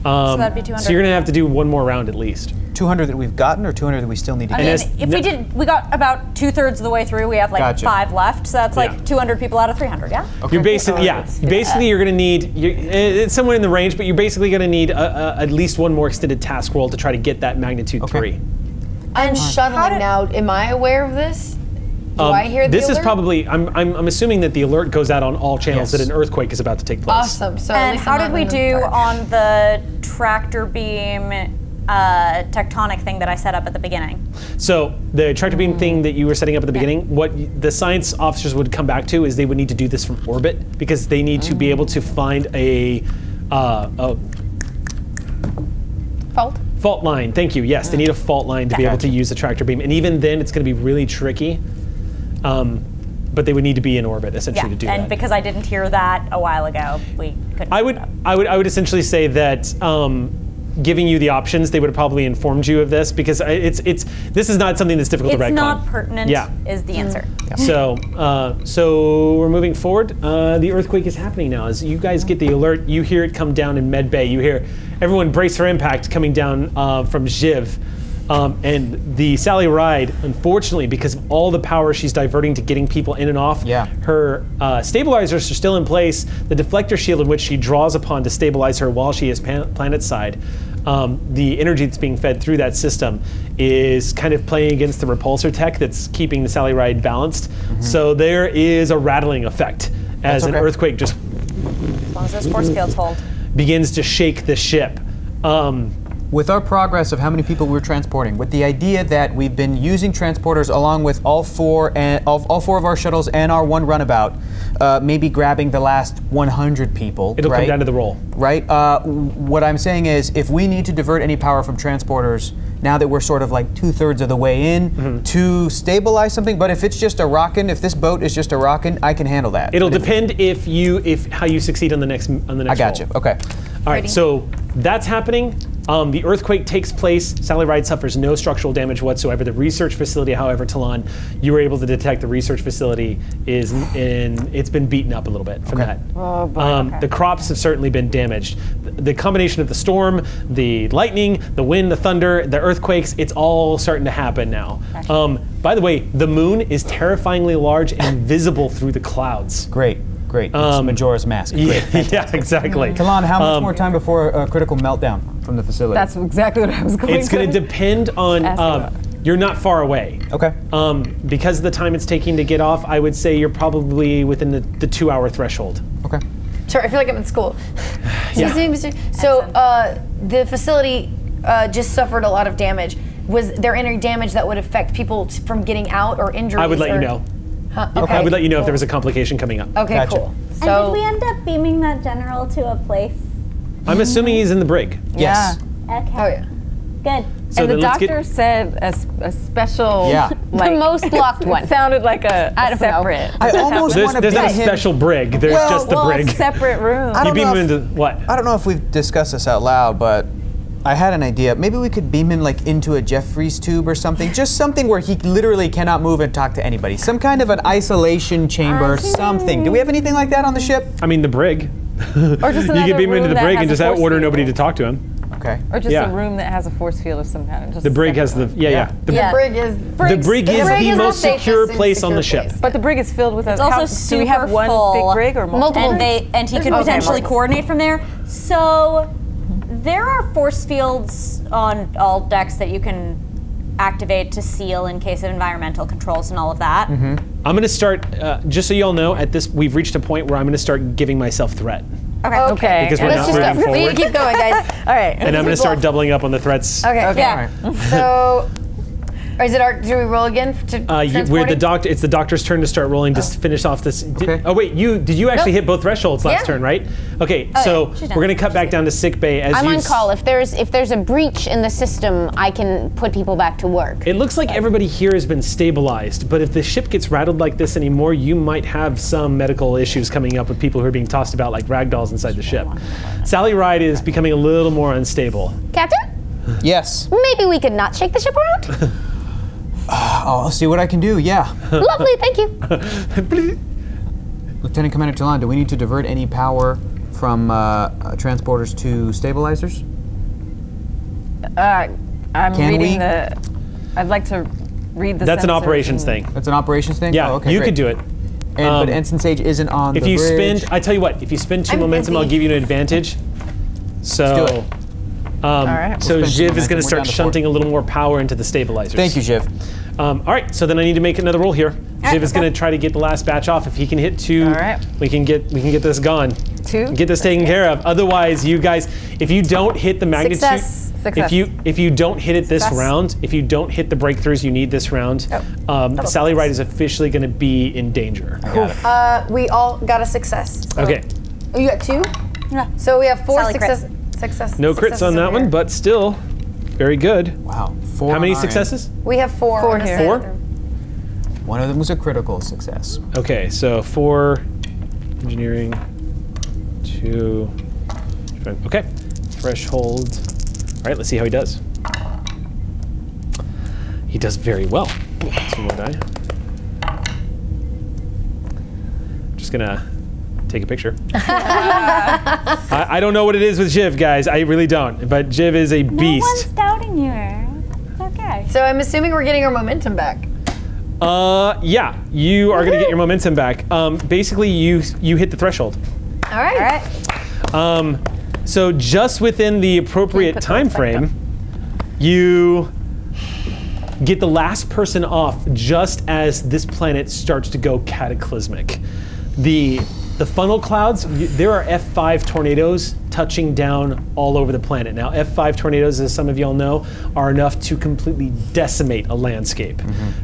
that'd be 200. So you're gonna have to do 1 more round at least. 200 that we've gotten, or 200 that we still need to get? I mean, if we did, we got about 2/3 of the way through. We have like 5 left, so that's like 200 people out of 300. Yeah. Okay. You're basically, basically you're gonna need, it's somewhere in the range, but you're basically gonna need at least 1 more extended task roll to try to get that magnitude 3. I'm shuttling now. Am I aware of this? Do I hear the alert? Is probably, I'm assuming that the alert goes out on all channels that an earthquake is about to take place. Awesome. So and how did we do on the tractor beam tectonic thing that I set up at the beginning? So the tractor beam thing that you were setting up at the beginning, what the science officers would come back to is they would need to do this from orbit because they need to be able to find a fault line. Thank you. Yes, they need a fault line to be able to use the tractor beam, and even then it's going to be really tricky. But they would need to be in orbit essentially to do that. And because I didn't hear that a while ago, we couldn't. I would essentially say that giving you the options, they would have probably informed you of this because this is not something that's difficult to retcon. It's not pertinent. Is the answer. So we're moving forward. The earthquake is happening now. As you guys get the alert, you hear it come down in Med Bay. You hear everyone brace for impact coming down from Jiv. And the Sally Ride, unfortunately, because of all the power she's diverting to getting people in and off, her stabilizers are still in place. The deflector shield in which she draws upon to stabilize her while she is planetside, the energy that's being fed through that system is kind of playing against the repulsor tech that's keeping the Sally Ride balanced. So there is a rattling effect as an earthquake just... As long as those force fields hold. ...begins to shake the ship. With our progress of how many people we're transporting, with the idea that we've been using transporters along with all four of our shuttles and our 1 runabout, maybe grabbing the last 100 people. It'll come down to the roll. Right? What I'm saying is, if we need to divert any power from transporters, now that we're sort of like 2/3 of the way in, to stabilize something, but if it's just a rockin', if this boat is just a rockin', I can handle that. It'll depend if how you succeed on the next I got you. Okay. All right. So that's happening. The earthquake takes place. Sally Ride suffers no structural damage whatsoever. The research facility, however, Talon, you were able to detect the research facility is it's been beaten up a little bit from that. Oh, boy, the crops have certainly been damaged. The combination of the storm, the lightning, the wind, the thunder, the earthquakes, it's all starting to happen now. By the way, the moon is terrifyingly large and visible through the clouds. Great. Great. Majora's Mask. Great. Yeah, exactly. Talon, how much more time before a critical meltdown from the facility? That's exactly what I was going to say. It's going to depend on, you're not far away. Okay. Because of the time it's taking to get off, I would say you're probably within the 2-hour threshold. Okay. Sure, I feel like I'm in school. So the facility just suffered a lot of damage. Was there any damage that would affect people from getting out or injuries? I would let you know. I would let you know if there was a complication coming up. Okay, cool. So, and did we end up beaming that general to a place? I'm assuming he's in the brig. Yes. Yeah. Okay. Oh, yeah. Good. So and the doctor said a special, like, the most locked one. It sounded like a separate. I almost want to beam him. There's not a special brig. There's just the brig. A separate room. You beam him into what? I don't know if we've discussed this out loud, but I had an idea. Maybe we could beam him like into a Jeffries tube or something. Just something where he literally cannot move and talk to anybody. Some kind of an isolation chamber, something. Do we have anything like that on the ship? I mean, the brig. Or just you could beam him into the brig and just order nobody to talk to him. Okay. Or just a room that has a force field of some kind. Just the brig has the The brig is the most secure place on the ship. But the brig is filled with it's also super full. Do we have one big brig or multiple? And he could potentially coordinate from there. So there are force fields on all decks that you can activate to seal in case of environmental controls and all of that. I'm going to start, just so you all know, at this we've reached a point where I'm going to start giving myself threat. Okay. Because we're not moving forward. Keep going, guys. All right. And I'm going to start doubling up on the threats. Okay. Yeah. All right. So, is it our? Do we roll again? To we're the doctor. It's the doctor's turn to start rolling to finish off this. Did you actually hit both thresholds last turn, right? Okay. So we're going to cut back down to sick bay. As I'm on call. If there's a breach in the system, I can put people back to work. It looks like everybody here has been stabilized, but if the ship gets rattled like this anymore, you might have some medical issues coming up with people who are being tossed about like ragdolls inside the ship. Sally Ride is becoming a little more unstable. Captain? Yes. Maybe we could not shake the ship around. I'll see what I can do, yeah. Lovely, thank you. Lieutenant Commander Talon, do we need to divert any power from transporters to stabilizers? I'd like to read the sensors. That's an operations thing. That's an operations thing? Yeah, oh, okay, you could do it. And, but Ensign Sage isn't on the bridge. I tell you what, if you spend 2 momentum, I'll give you an advantage. So. Let's do it. So Jiv is going to start shunting a little more power into the stabilizers. Thank you, Jiv. All right, so then I need to make another roll here. Jiv is going to try to get the last batch off. If he can hit 2, we can get this gone. 2. Get this taken care of. Otherwise, you guys, if you don't hit the magnitude, if you don't hit it this round, if you don't hit the breakthroughs you need this round, Sally Ride is officially going to be in danger. We all got a success. So. Okay. You got 2. Yeah. So we have 4 successes. No crits on that one, but still very good. Wow. 4. How many successes? We have 4. 4 here. 4? One of them was a critical success. Okay, so 4 engineering, 2. Okay, threshold. All right, let's see how he does. He does very well. That's one more die. I'm just gonna take a picture. I don't know what it is with Jiv, guys. I really don't. But Jiv is a beast. No one's doubting you, Eric. It's okay. So I'm assuming we're getting our momentum back. Yeah. You are going to get your momentum back. Basically, you hit the threshold. All right. So just within the appropriate time frame, you get the last person off just as this planet starts to go cataclysmic. The funnel clouds, there are F5 tornadoes touching down all over the planet. Now, F5 tornadoes, as some of y'all know, are enough to completely decimate a landscape.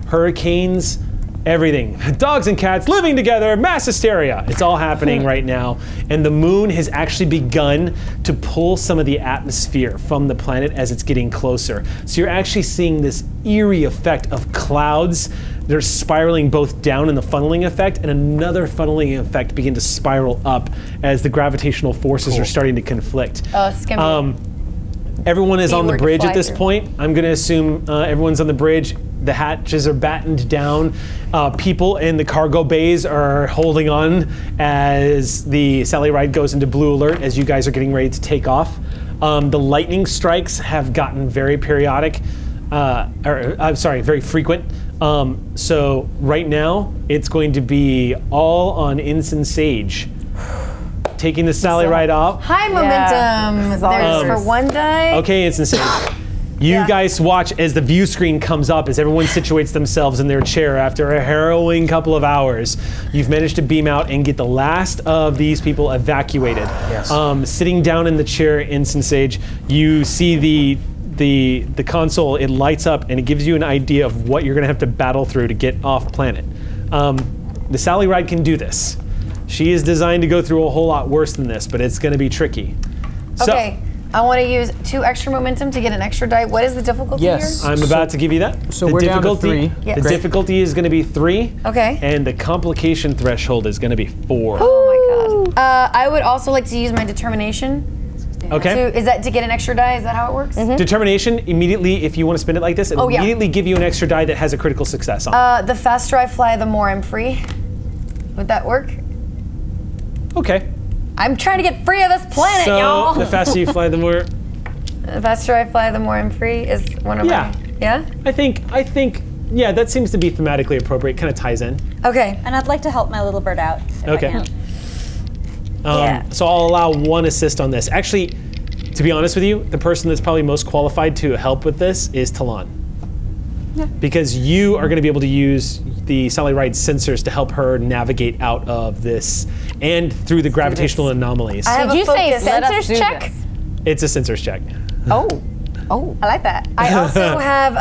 Hurricanes, everything. Dogs and cats living together, mass hysteria. It's all happening right now. And the moon has actually begun to pull some of the atmosphere from the planet as it's getting closer. So you're actually seeing this eerie effect of clouds. They're spiraling both down in the funneling effect and another funneling effect begin to spiral up as the gravitational forces are starting to conflict. Everyone is on the bridge at this point. I'm going to assume everyone's on the bridge. The hatches are battened down. People in the cargo bays are holding on as the Sally Ride goes into blue alert as you guys are getting ready to take off. The lightning strikes have gotten very periodic, very frequent. So right now, it's going to be all on Ensign Sage. Taking the Sally Ride off. High momentum. There's for one die. Okay, Ensign Sage. You guys watch as the view screen comes up as everyone situates themselves in their chair after a harrowing couple of hours. You've managed to beam out and get the last of these people evacuated. Sitting down in the chair, Ensign Sage, you see the console, it lights up and it gives you an idea of what you're gonna have to battle through to get off planet. The Sally Ride can do this. She is designed to go through a whole lot worse than this, but it's gonna be tricky. Okay, so, I wanna use 2 extra momentum to get an extra die. What is the difficulty here? I'm about to give you that. So the we're down to 3. Yes. The difficulty is gonna be 3. Okay. And the complication threshold is gonna be 4. Oh my God. I would also like to use my determination. Okay. So is that to get an extra die? Is that how it works? Determination, immediately, if you want to spend it like this, it'll immediately give you an extra die that has a critical success on it. The faster I fly, the more I'm free. Would that work? Okay. I'm trying to get free of this planet, y'all. The faster you fly, the more... The faster I fly, the more I'm free is one of my... Yeah? I think, yeah, that seems to be thematically appropriate. Kind of ties in. Okay. And I'd like to help my little bird out. If I can. So I'll allow one assist on this. Actually, to be honest with you, the person that's probably most qualified to help with this is Talon. Yeah. Because you are going to be able to use the Sally Ride sensors to help her navigate out of this and through the gravitational anomalies. Did you say sensors check? It's a sensors check. Oh. Oh, I like that. I also have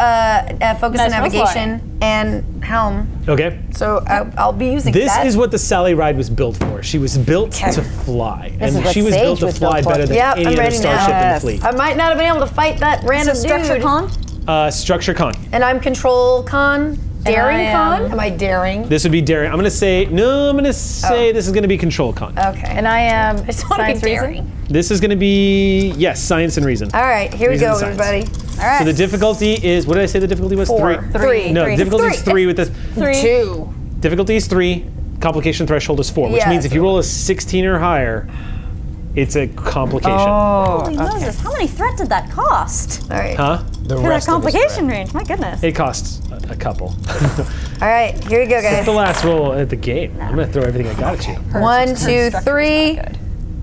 a focus on navigation and helm. Okay. So I'll be using that. This is what the Sally Ride was built for. She was built to fly. And she was built to fly better than any other starship in the fleet. I might not have been able to fight that random dude. Structure con? Structure con. And I'm control con? Daring con? Am I daring? This would be daring. I'm going to say, no, I'm going to say this is going to be control con. Okay. And I am science reason. This is going to be, yes, science and reason. All right, here we go, everybody. All right. So the difficulty is, what did I say the difficulty was? 4. Three. No, difficulty is 3 with this. 2. Difficulty is 3. Complication threshold is 4, which means if you roll a 16 or higher, it's a complication. Oh, holy Moses, how many threat did that cost? All right. Huh? The rest that complication range, my goodness. It costs a couple. All right, here we go, guys. It's the last roll at the game. I'm going to throw everything I got at you. 1, 2, 3,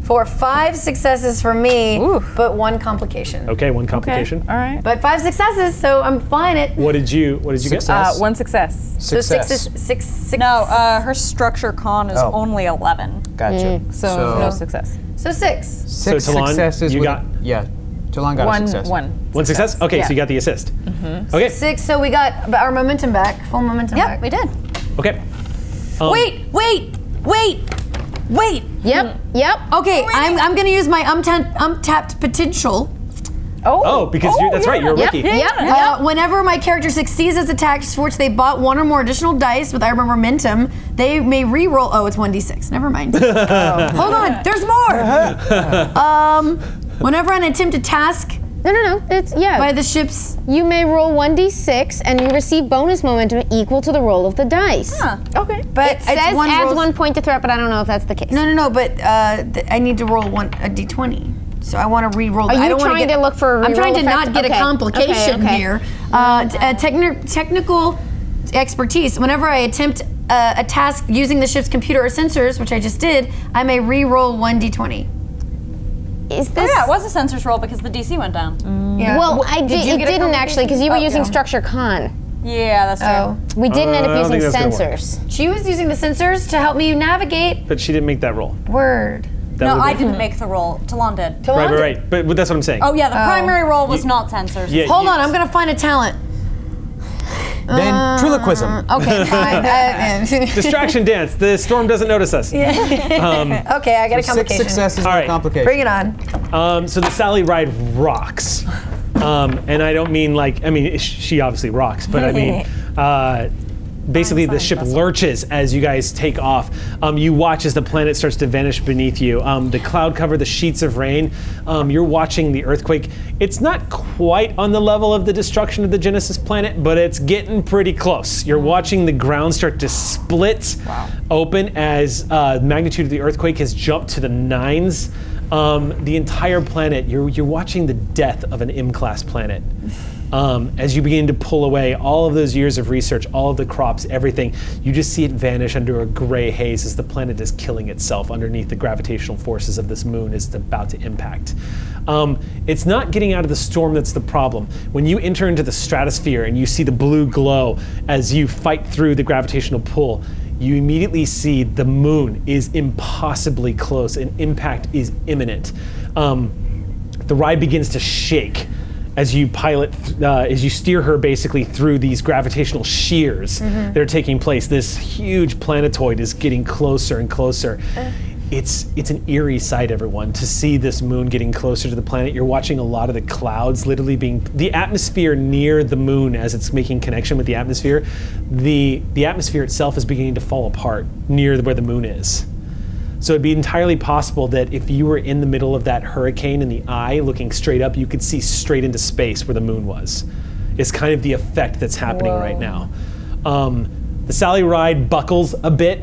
4, 5 successes for me, but 1 complication. Okay, 1 complication. Okay. All right. But 5 successes, so I'm flying it. What did you get? 1 success. So 6. No, her structure con is only 11. Gotcha. So no success. So 6. 6 so Talon, successes. You got Talon got a success. One success. Okay, so you got the assist. Okay. 6. So we got our momentum back. Full momentum back. Yep, we did. Okay. Wait. Yep. Okay, I'm gonna use my untapped potential. Oh, because that's right, you're a rookie. Yep. Whenever my character succeeds as attacks for which they bought 1 or more additional dice with our momentum, they may re-roll, it's 1d6, never mind. Hold on, there's more! Whenever an attempted task by the ships. You may roll 1d6 and you receive bonus momentum equal to the roll of the dice. Huh. Okay. But it says adds 1 point to threat, but I don't know if that's the case. No, but I need to roll a d20. So I want to re-roll. Are you trying to look for a re-roll? I'm trying to not get a complication here. Technical expertise. Whenever I attempt a task using the ship's computer or sensors, which I just did, I may re-roll 1d20. Is this it was a sensors roll because the DC went down. Yeah. Well, it didn't actually because you were using structure con. Yeah, that's true. We didn't end up using sensors. She was using the sensors to help me navigate. But she didn't make that roll. I didn't make the roll. Talon did. Right. But that's what I'm saying. Oh yeah, the primary roll was not sensors. Yeah, hold on, I'm gonna find a talent. Then Triloquism. Okay. Distraction dance. The storm doesn't notice us. Yeah. Okay, I got a complication. 6 successes with complication. Bring it on. So the Sally Ride rocks. And I don't mean she obviously rocks, but I mean, basically the ship lurches as you guys take off. You watch as the planet starts to vanish beneath you. The cloud cover, the sheets of rain. You're watching the earthquake. It's not quite on the level of the destruction of the Genesis planet, but it's getting pretty close. You're watching the ground start to split open as the magnitude of the earthquake has jumped to the 9s. The entire planet, you're watching the death of an M-class planet. As you begin to pull away all of those years of research, all of the crops, everything, you just see it vanish under a gray haze as the planet is killing itself underneath the gravitational forces of this moon as it's about to impact. It's not getting out of the storm that's the problem. When you enter into the stratosphere and you see the blue glow as you fight through the gravitational pull, you immediately see the moon is impossibly close and impact is imminent. The ride begins to shake as you steer her basically through these gravitational shears that are taking place. This huge planetoid is getting closer and closer. It's an eerie sight, everyone, to see this moon getting closer to the planet. You're watching a lot of the clouds literally being, the atmosphere near the moon as it's making connection with the atmosphere, the atmosphere itself is beginning to fall apart near where the moon is. So it'd be entirely possible that if you were in the middle of that hurricane in the eye, looking straight up, you could see straight into space where the moon was. It's kind of the effect that's happening right now. The Sally Ride buckles a bit.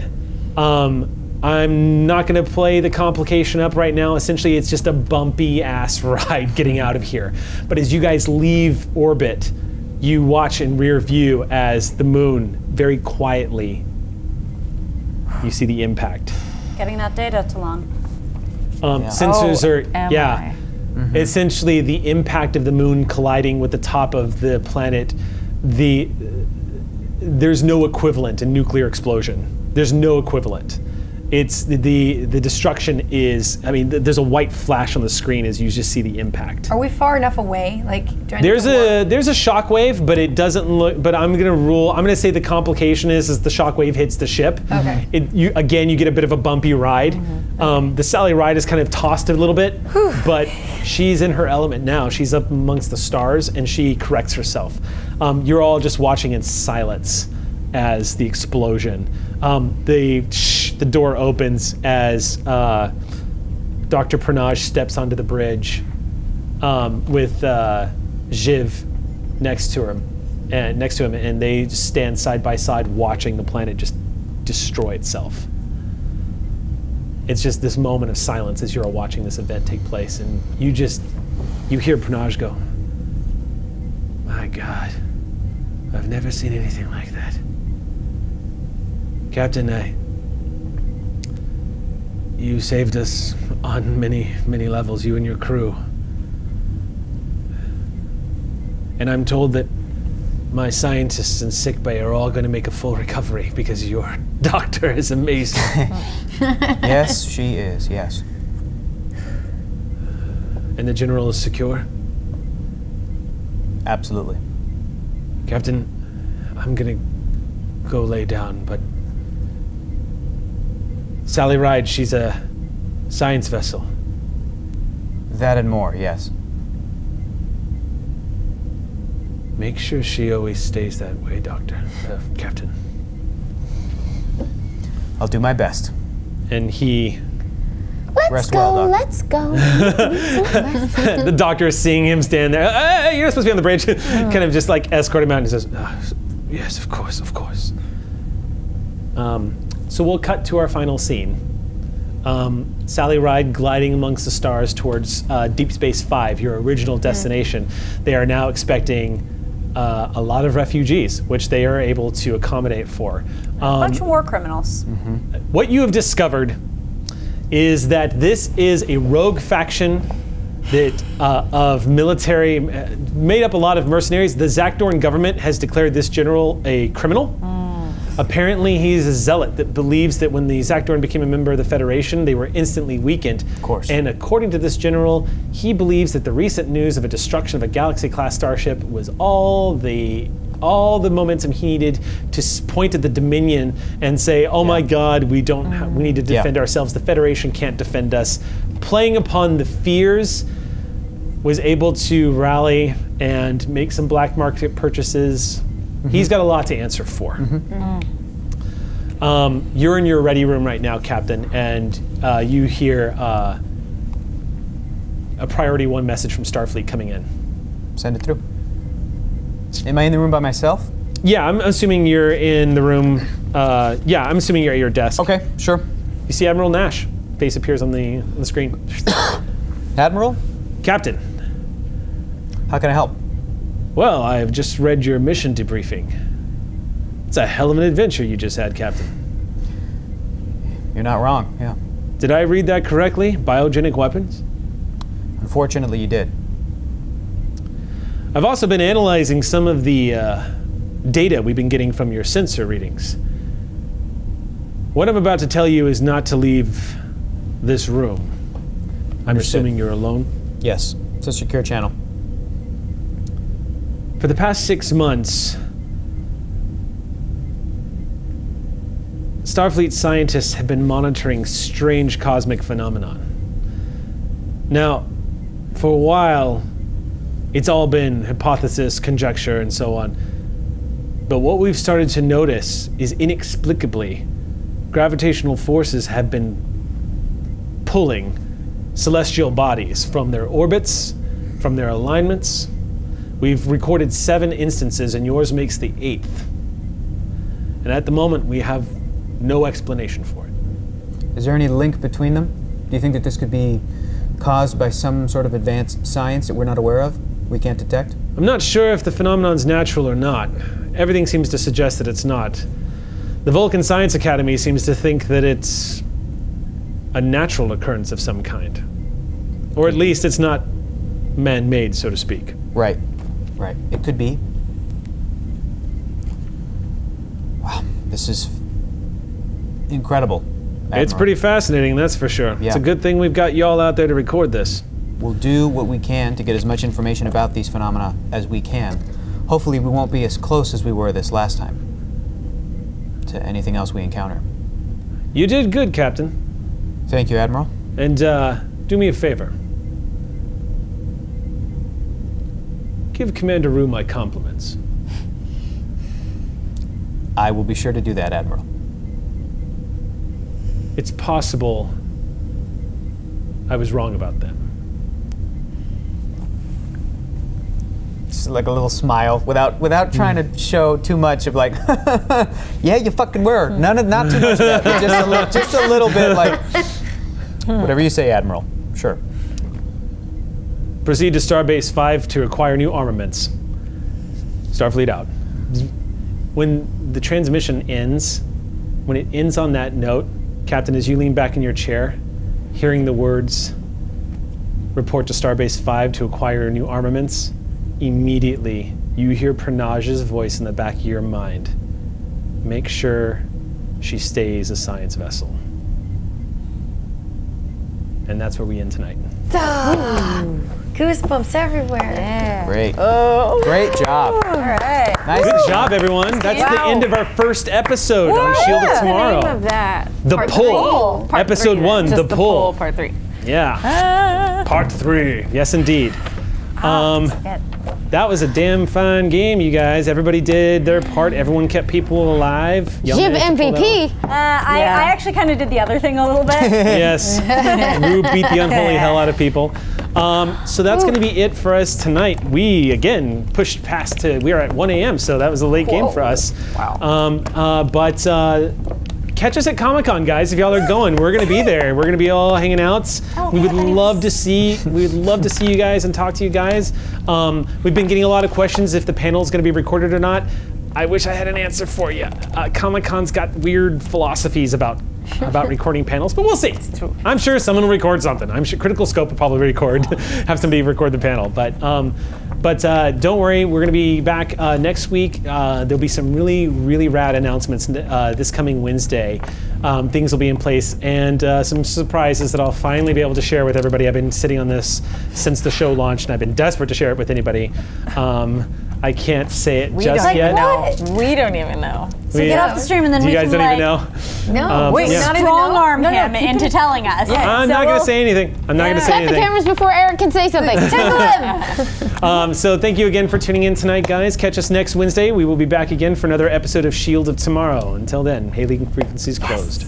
I'm not gonna play the complication up right now. Essentially, it's just a bumpy ass ride getting out of here. But as you guys leave orbit, you watch in rear view as the moon very quietly, you see the impact. Getting that data, Talon. Yeah. Sensors are, yeah. Mm-hmm. Essentially the impact of the moon colliding with the top of the planet, there's no equivalent in nuclear explosion. There's no equivalent. It's the destruction is, I mean, there's a white flash on the screen as you just see the impact. Are we far enough away? Like, do I there's a shockwave, but it doesn't look, but I'm gonna say the complication is the shockwave hits the ship. Okay. You get a bit of a bumpy ride. Mm-hmm. The Sally Ride is kind of tossed a little bit, whew, but she's in her element now. She's up amongst the stars and she corrects herself. You're all just watching in silence as the explosion. The door opens as Dr. Pranaj steps onto the bridge with Jiv next to him, and they just stand side by side watching the planet just destroy itself. It's just this moment of silence as you're all watching this event take place, and you hear Pranaj go, "My God, I've never seen anything like that. Captain, you saved us on many, many levels, you and your crew. And I'm told that my scientists in sick bay are all going to make a full recovery because your doctor is amazing." Yes, she is, yes. "And the General is secure?" Absolutely. "Captain, I'm going to go lay down, but Sally Ride, she's a science vessel." "That and more, yes." "Make sure she always stays that way, Doctor, Captain." "I'll do my best." And he... Let's go, well, let's go. The doctor is seeing him stand there. "Hey, you're supposed to be on the bridge." Kind of just like escort him out, and he says, "Yes, of course, of course." So we'll cut to our final scene. Sally Ride gliding amongst the stars towards Deep Space 5, your original destination. Mm. They are now expecting a lot of refugees, which they are able to accommodate for. A bunch of war criminals. Mm-hmm. What you have discovered is that this is a rogue faction that of military, made up a lot of mercenaries. The Zakdorn government has declared this general a criminal. Mm. Apparently, he's a zealot that believes that when the Zakdorn became a member of the Federation, they were instantly weakened. Of course. And according to this general, he believes that the recent news of a destruction of a galaxy-class starship was all the momentum he needed to point at the Dominion and say, "Oh my God, we don't. We need to defend ourselves. The Federation can't defend us." Playing upon the fears, was able to rally and make some black market purchases. He's got a lot to answer for. Mm-hmm. You're in your ready room right now, Captain, and you hear a priority one message from Starfleet coming in. Send it through. Am I in the room by myself? Yeah, I'm assuming you're in the room. Yeah, I'm assuming you're at your desk. Okay, sure. You see Admiral Nash. Face appears on the screen. Admiral? Captain. How can I help? "Well, I have just read your mission debriefing. It's a hell of an adventure you just had, Captain." "You're not wrong, yeah." "Did I read that correctly? Biogenic weapons?" "Unfortunately, you did." "I've also been analyzing some of the data we've been getting from your sensor readings. What I'm about to tell you is not to leave this room." "Understood." "I'm assuming you're alone?" "Yes, it's a secure channel." "For the past 6 months, Starfleet scientists have been monitoring strange cosmic phenomenon. Now, for a while, it's all been hypothesis, conjecture, and so on. But what we've started to notice is inexplicably, gravitational forces have been pulling celestial bodies from their orbits, from their alignments. We've recorded 7 instances, and yours makes the 8th. And at the moment, we have no explanation for it." Is there any link between them? Do you think that this could be caused by some sort of advanced science that we're not aware of, we can't detect? I'm not sure if the phenomenon's natural or not. Everything seems to suggest that it's not. The Vulcan Science Academy seems to think that it's a natural occurrence of some kind. Or at least it's not man-made, so to speak. Right, right. It could be. Wow, this is incredible. Admiral. It's pretty fascinating, that's for sure. Yeah. It's a good thing we've got y'all out there to record this. We'll do what we can to get as much information about these phenomena as we can. Hopefully we won't be as close as we were this last time to anything else we encounter. You did good, Captain. Thank you, Admiral. And do me a favor. Give Commander Rue my compliments. I will be sure to do that, Admiral. It's possible I was wrong about that. Just like a little smile, without trying to show too much of like, yeah, you fucking were. Not too much of that, but just a little bit like, whatever you say, Admiral. Sure. Proceed to Starbase 5 to acquire new armaments. Starfleet out. When the transmission ends, when it ends on that note, Captain, as you lean back in your chair, hearing the words, report to Starbase 5 to acquire new armaments, immediately you hear Pranaj's voice in the back of your mind. Make sure she stays a science vessel. And that's where we end tonight. Oh, goosebumps everywhere. Yeah. Great. Oh. Great job. All right. Nice. Good job, everyone. That's the end of our first episode on Shield of Tomorrow. What's the name of that? The Pull. Episode 1, The Pull. Part 3. Yeah. Part 3. Yes, indeed. That was a damn fun game, you guys. Everybody did their part. Everyone kept people alive. Jiv MVP. I actually kind of did the other thing a little bit. Yes. Rue beat the unholy hell out of people. So that's going to be it for us tonight. We, again, pushed past to, we are at 1 a.m., so that was a late game for us. Wow. Catch us at Comic-Con, guys, if y'all are going. We're gonna be there. We're gonna be all hanging out. We would love to see you guys and talk to you guys. We've been getting a lot of questions if the panel's gonna be recorded or not. I wish I had an answer for you. Comic-Con's got weird philosophies about recording panels, but we'll see. I'm sure someone will record something. I'm sure Critical Scope will probably record, have somebody record the panel. But don't worry, we're going to be back next week. There'll be some really, really rad announcements this coming Wednesday. Things will be in place and some surprises that I'll finally be able to share with everybody. I've been sitting on this since the show launched and I've been desperate to share it with anybody. I can't say it just yet. Know. We don't even know. So we get off the stream and then we can like... You guys don't even know? No. Wait, not strong arm him into telling us. Yeah. I'm not going to say anything. I'm not going to say anything. Set the cameras before Eric can say something. Tickle him! So thank you again for tuning in tonight, guys. Catch us next Wednesday. We will be back again for another episode of Shield of Tomorrow. Until then, hailing frequencies closed.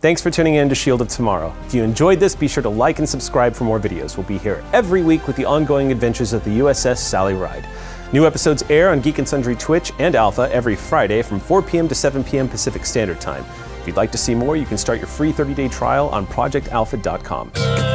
Thanks for tuning in to Shield of Tomorrow. If you enjoyed this, be sure to like and subscribe for more videos. We'll be here every week with the ongoing adventures of the USS Sally Ride. New episodes air on Geek and Sundry Twitch and Alpha every Friday from 4 p.m. to 7 p.m. Pacific Standard Time. If you'd like to see more, you can start your free 30-day trial on projectalpha.com.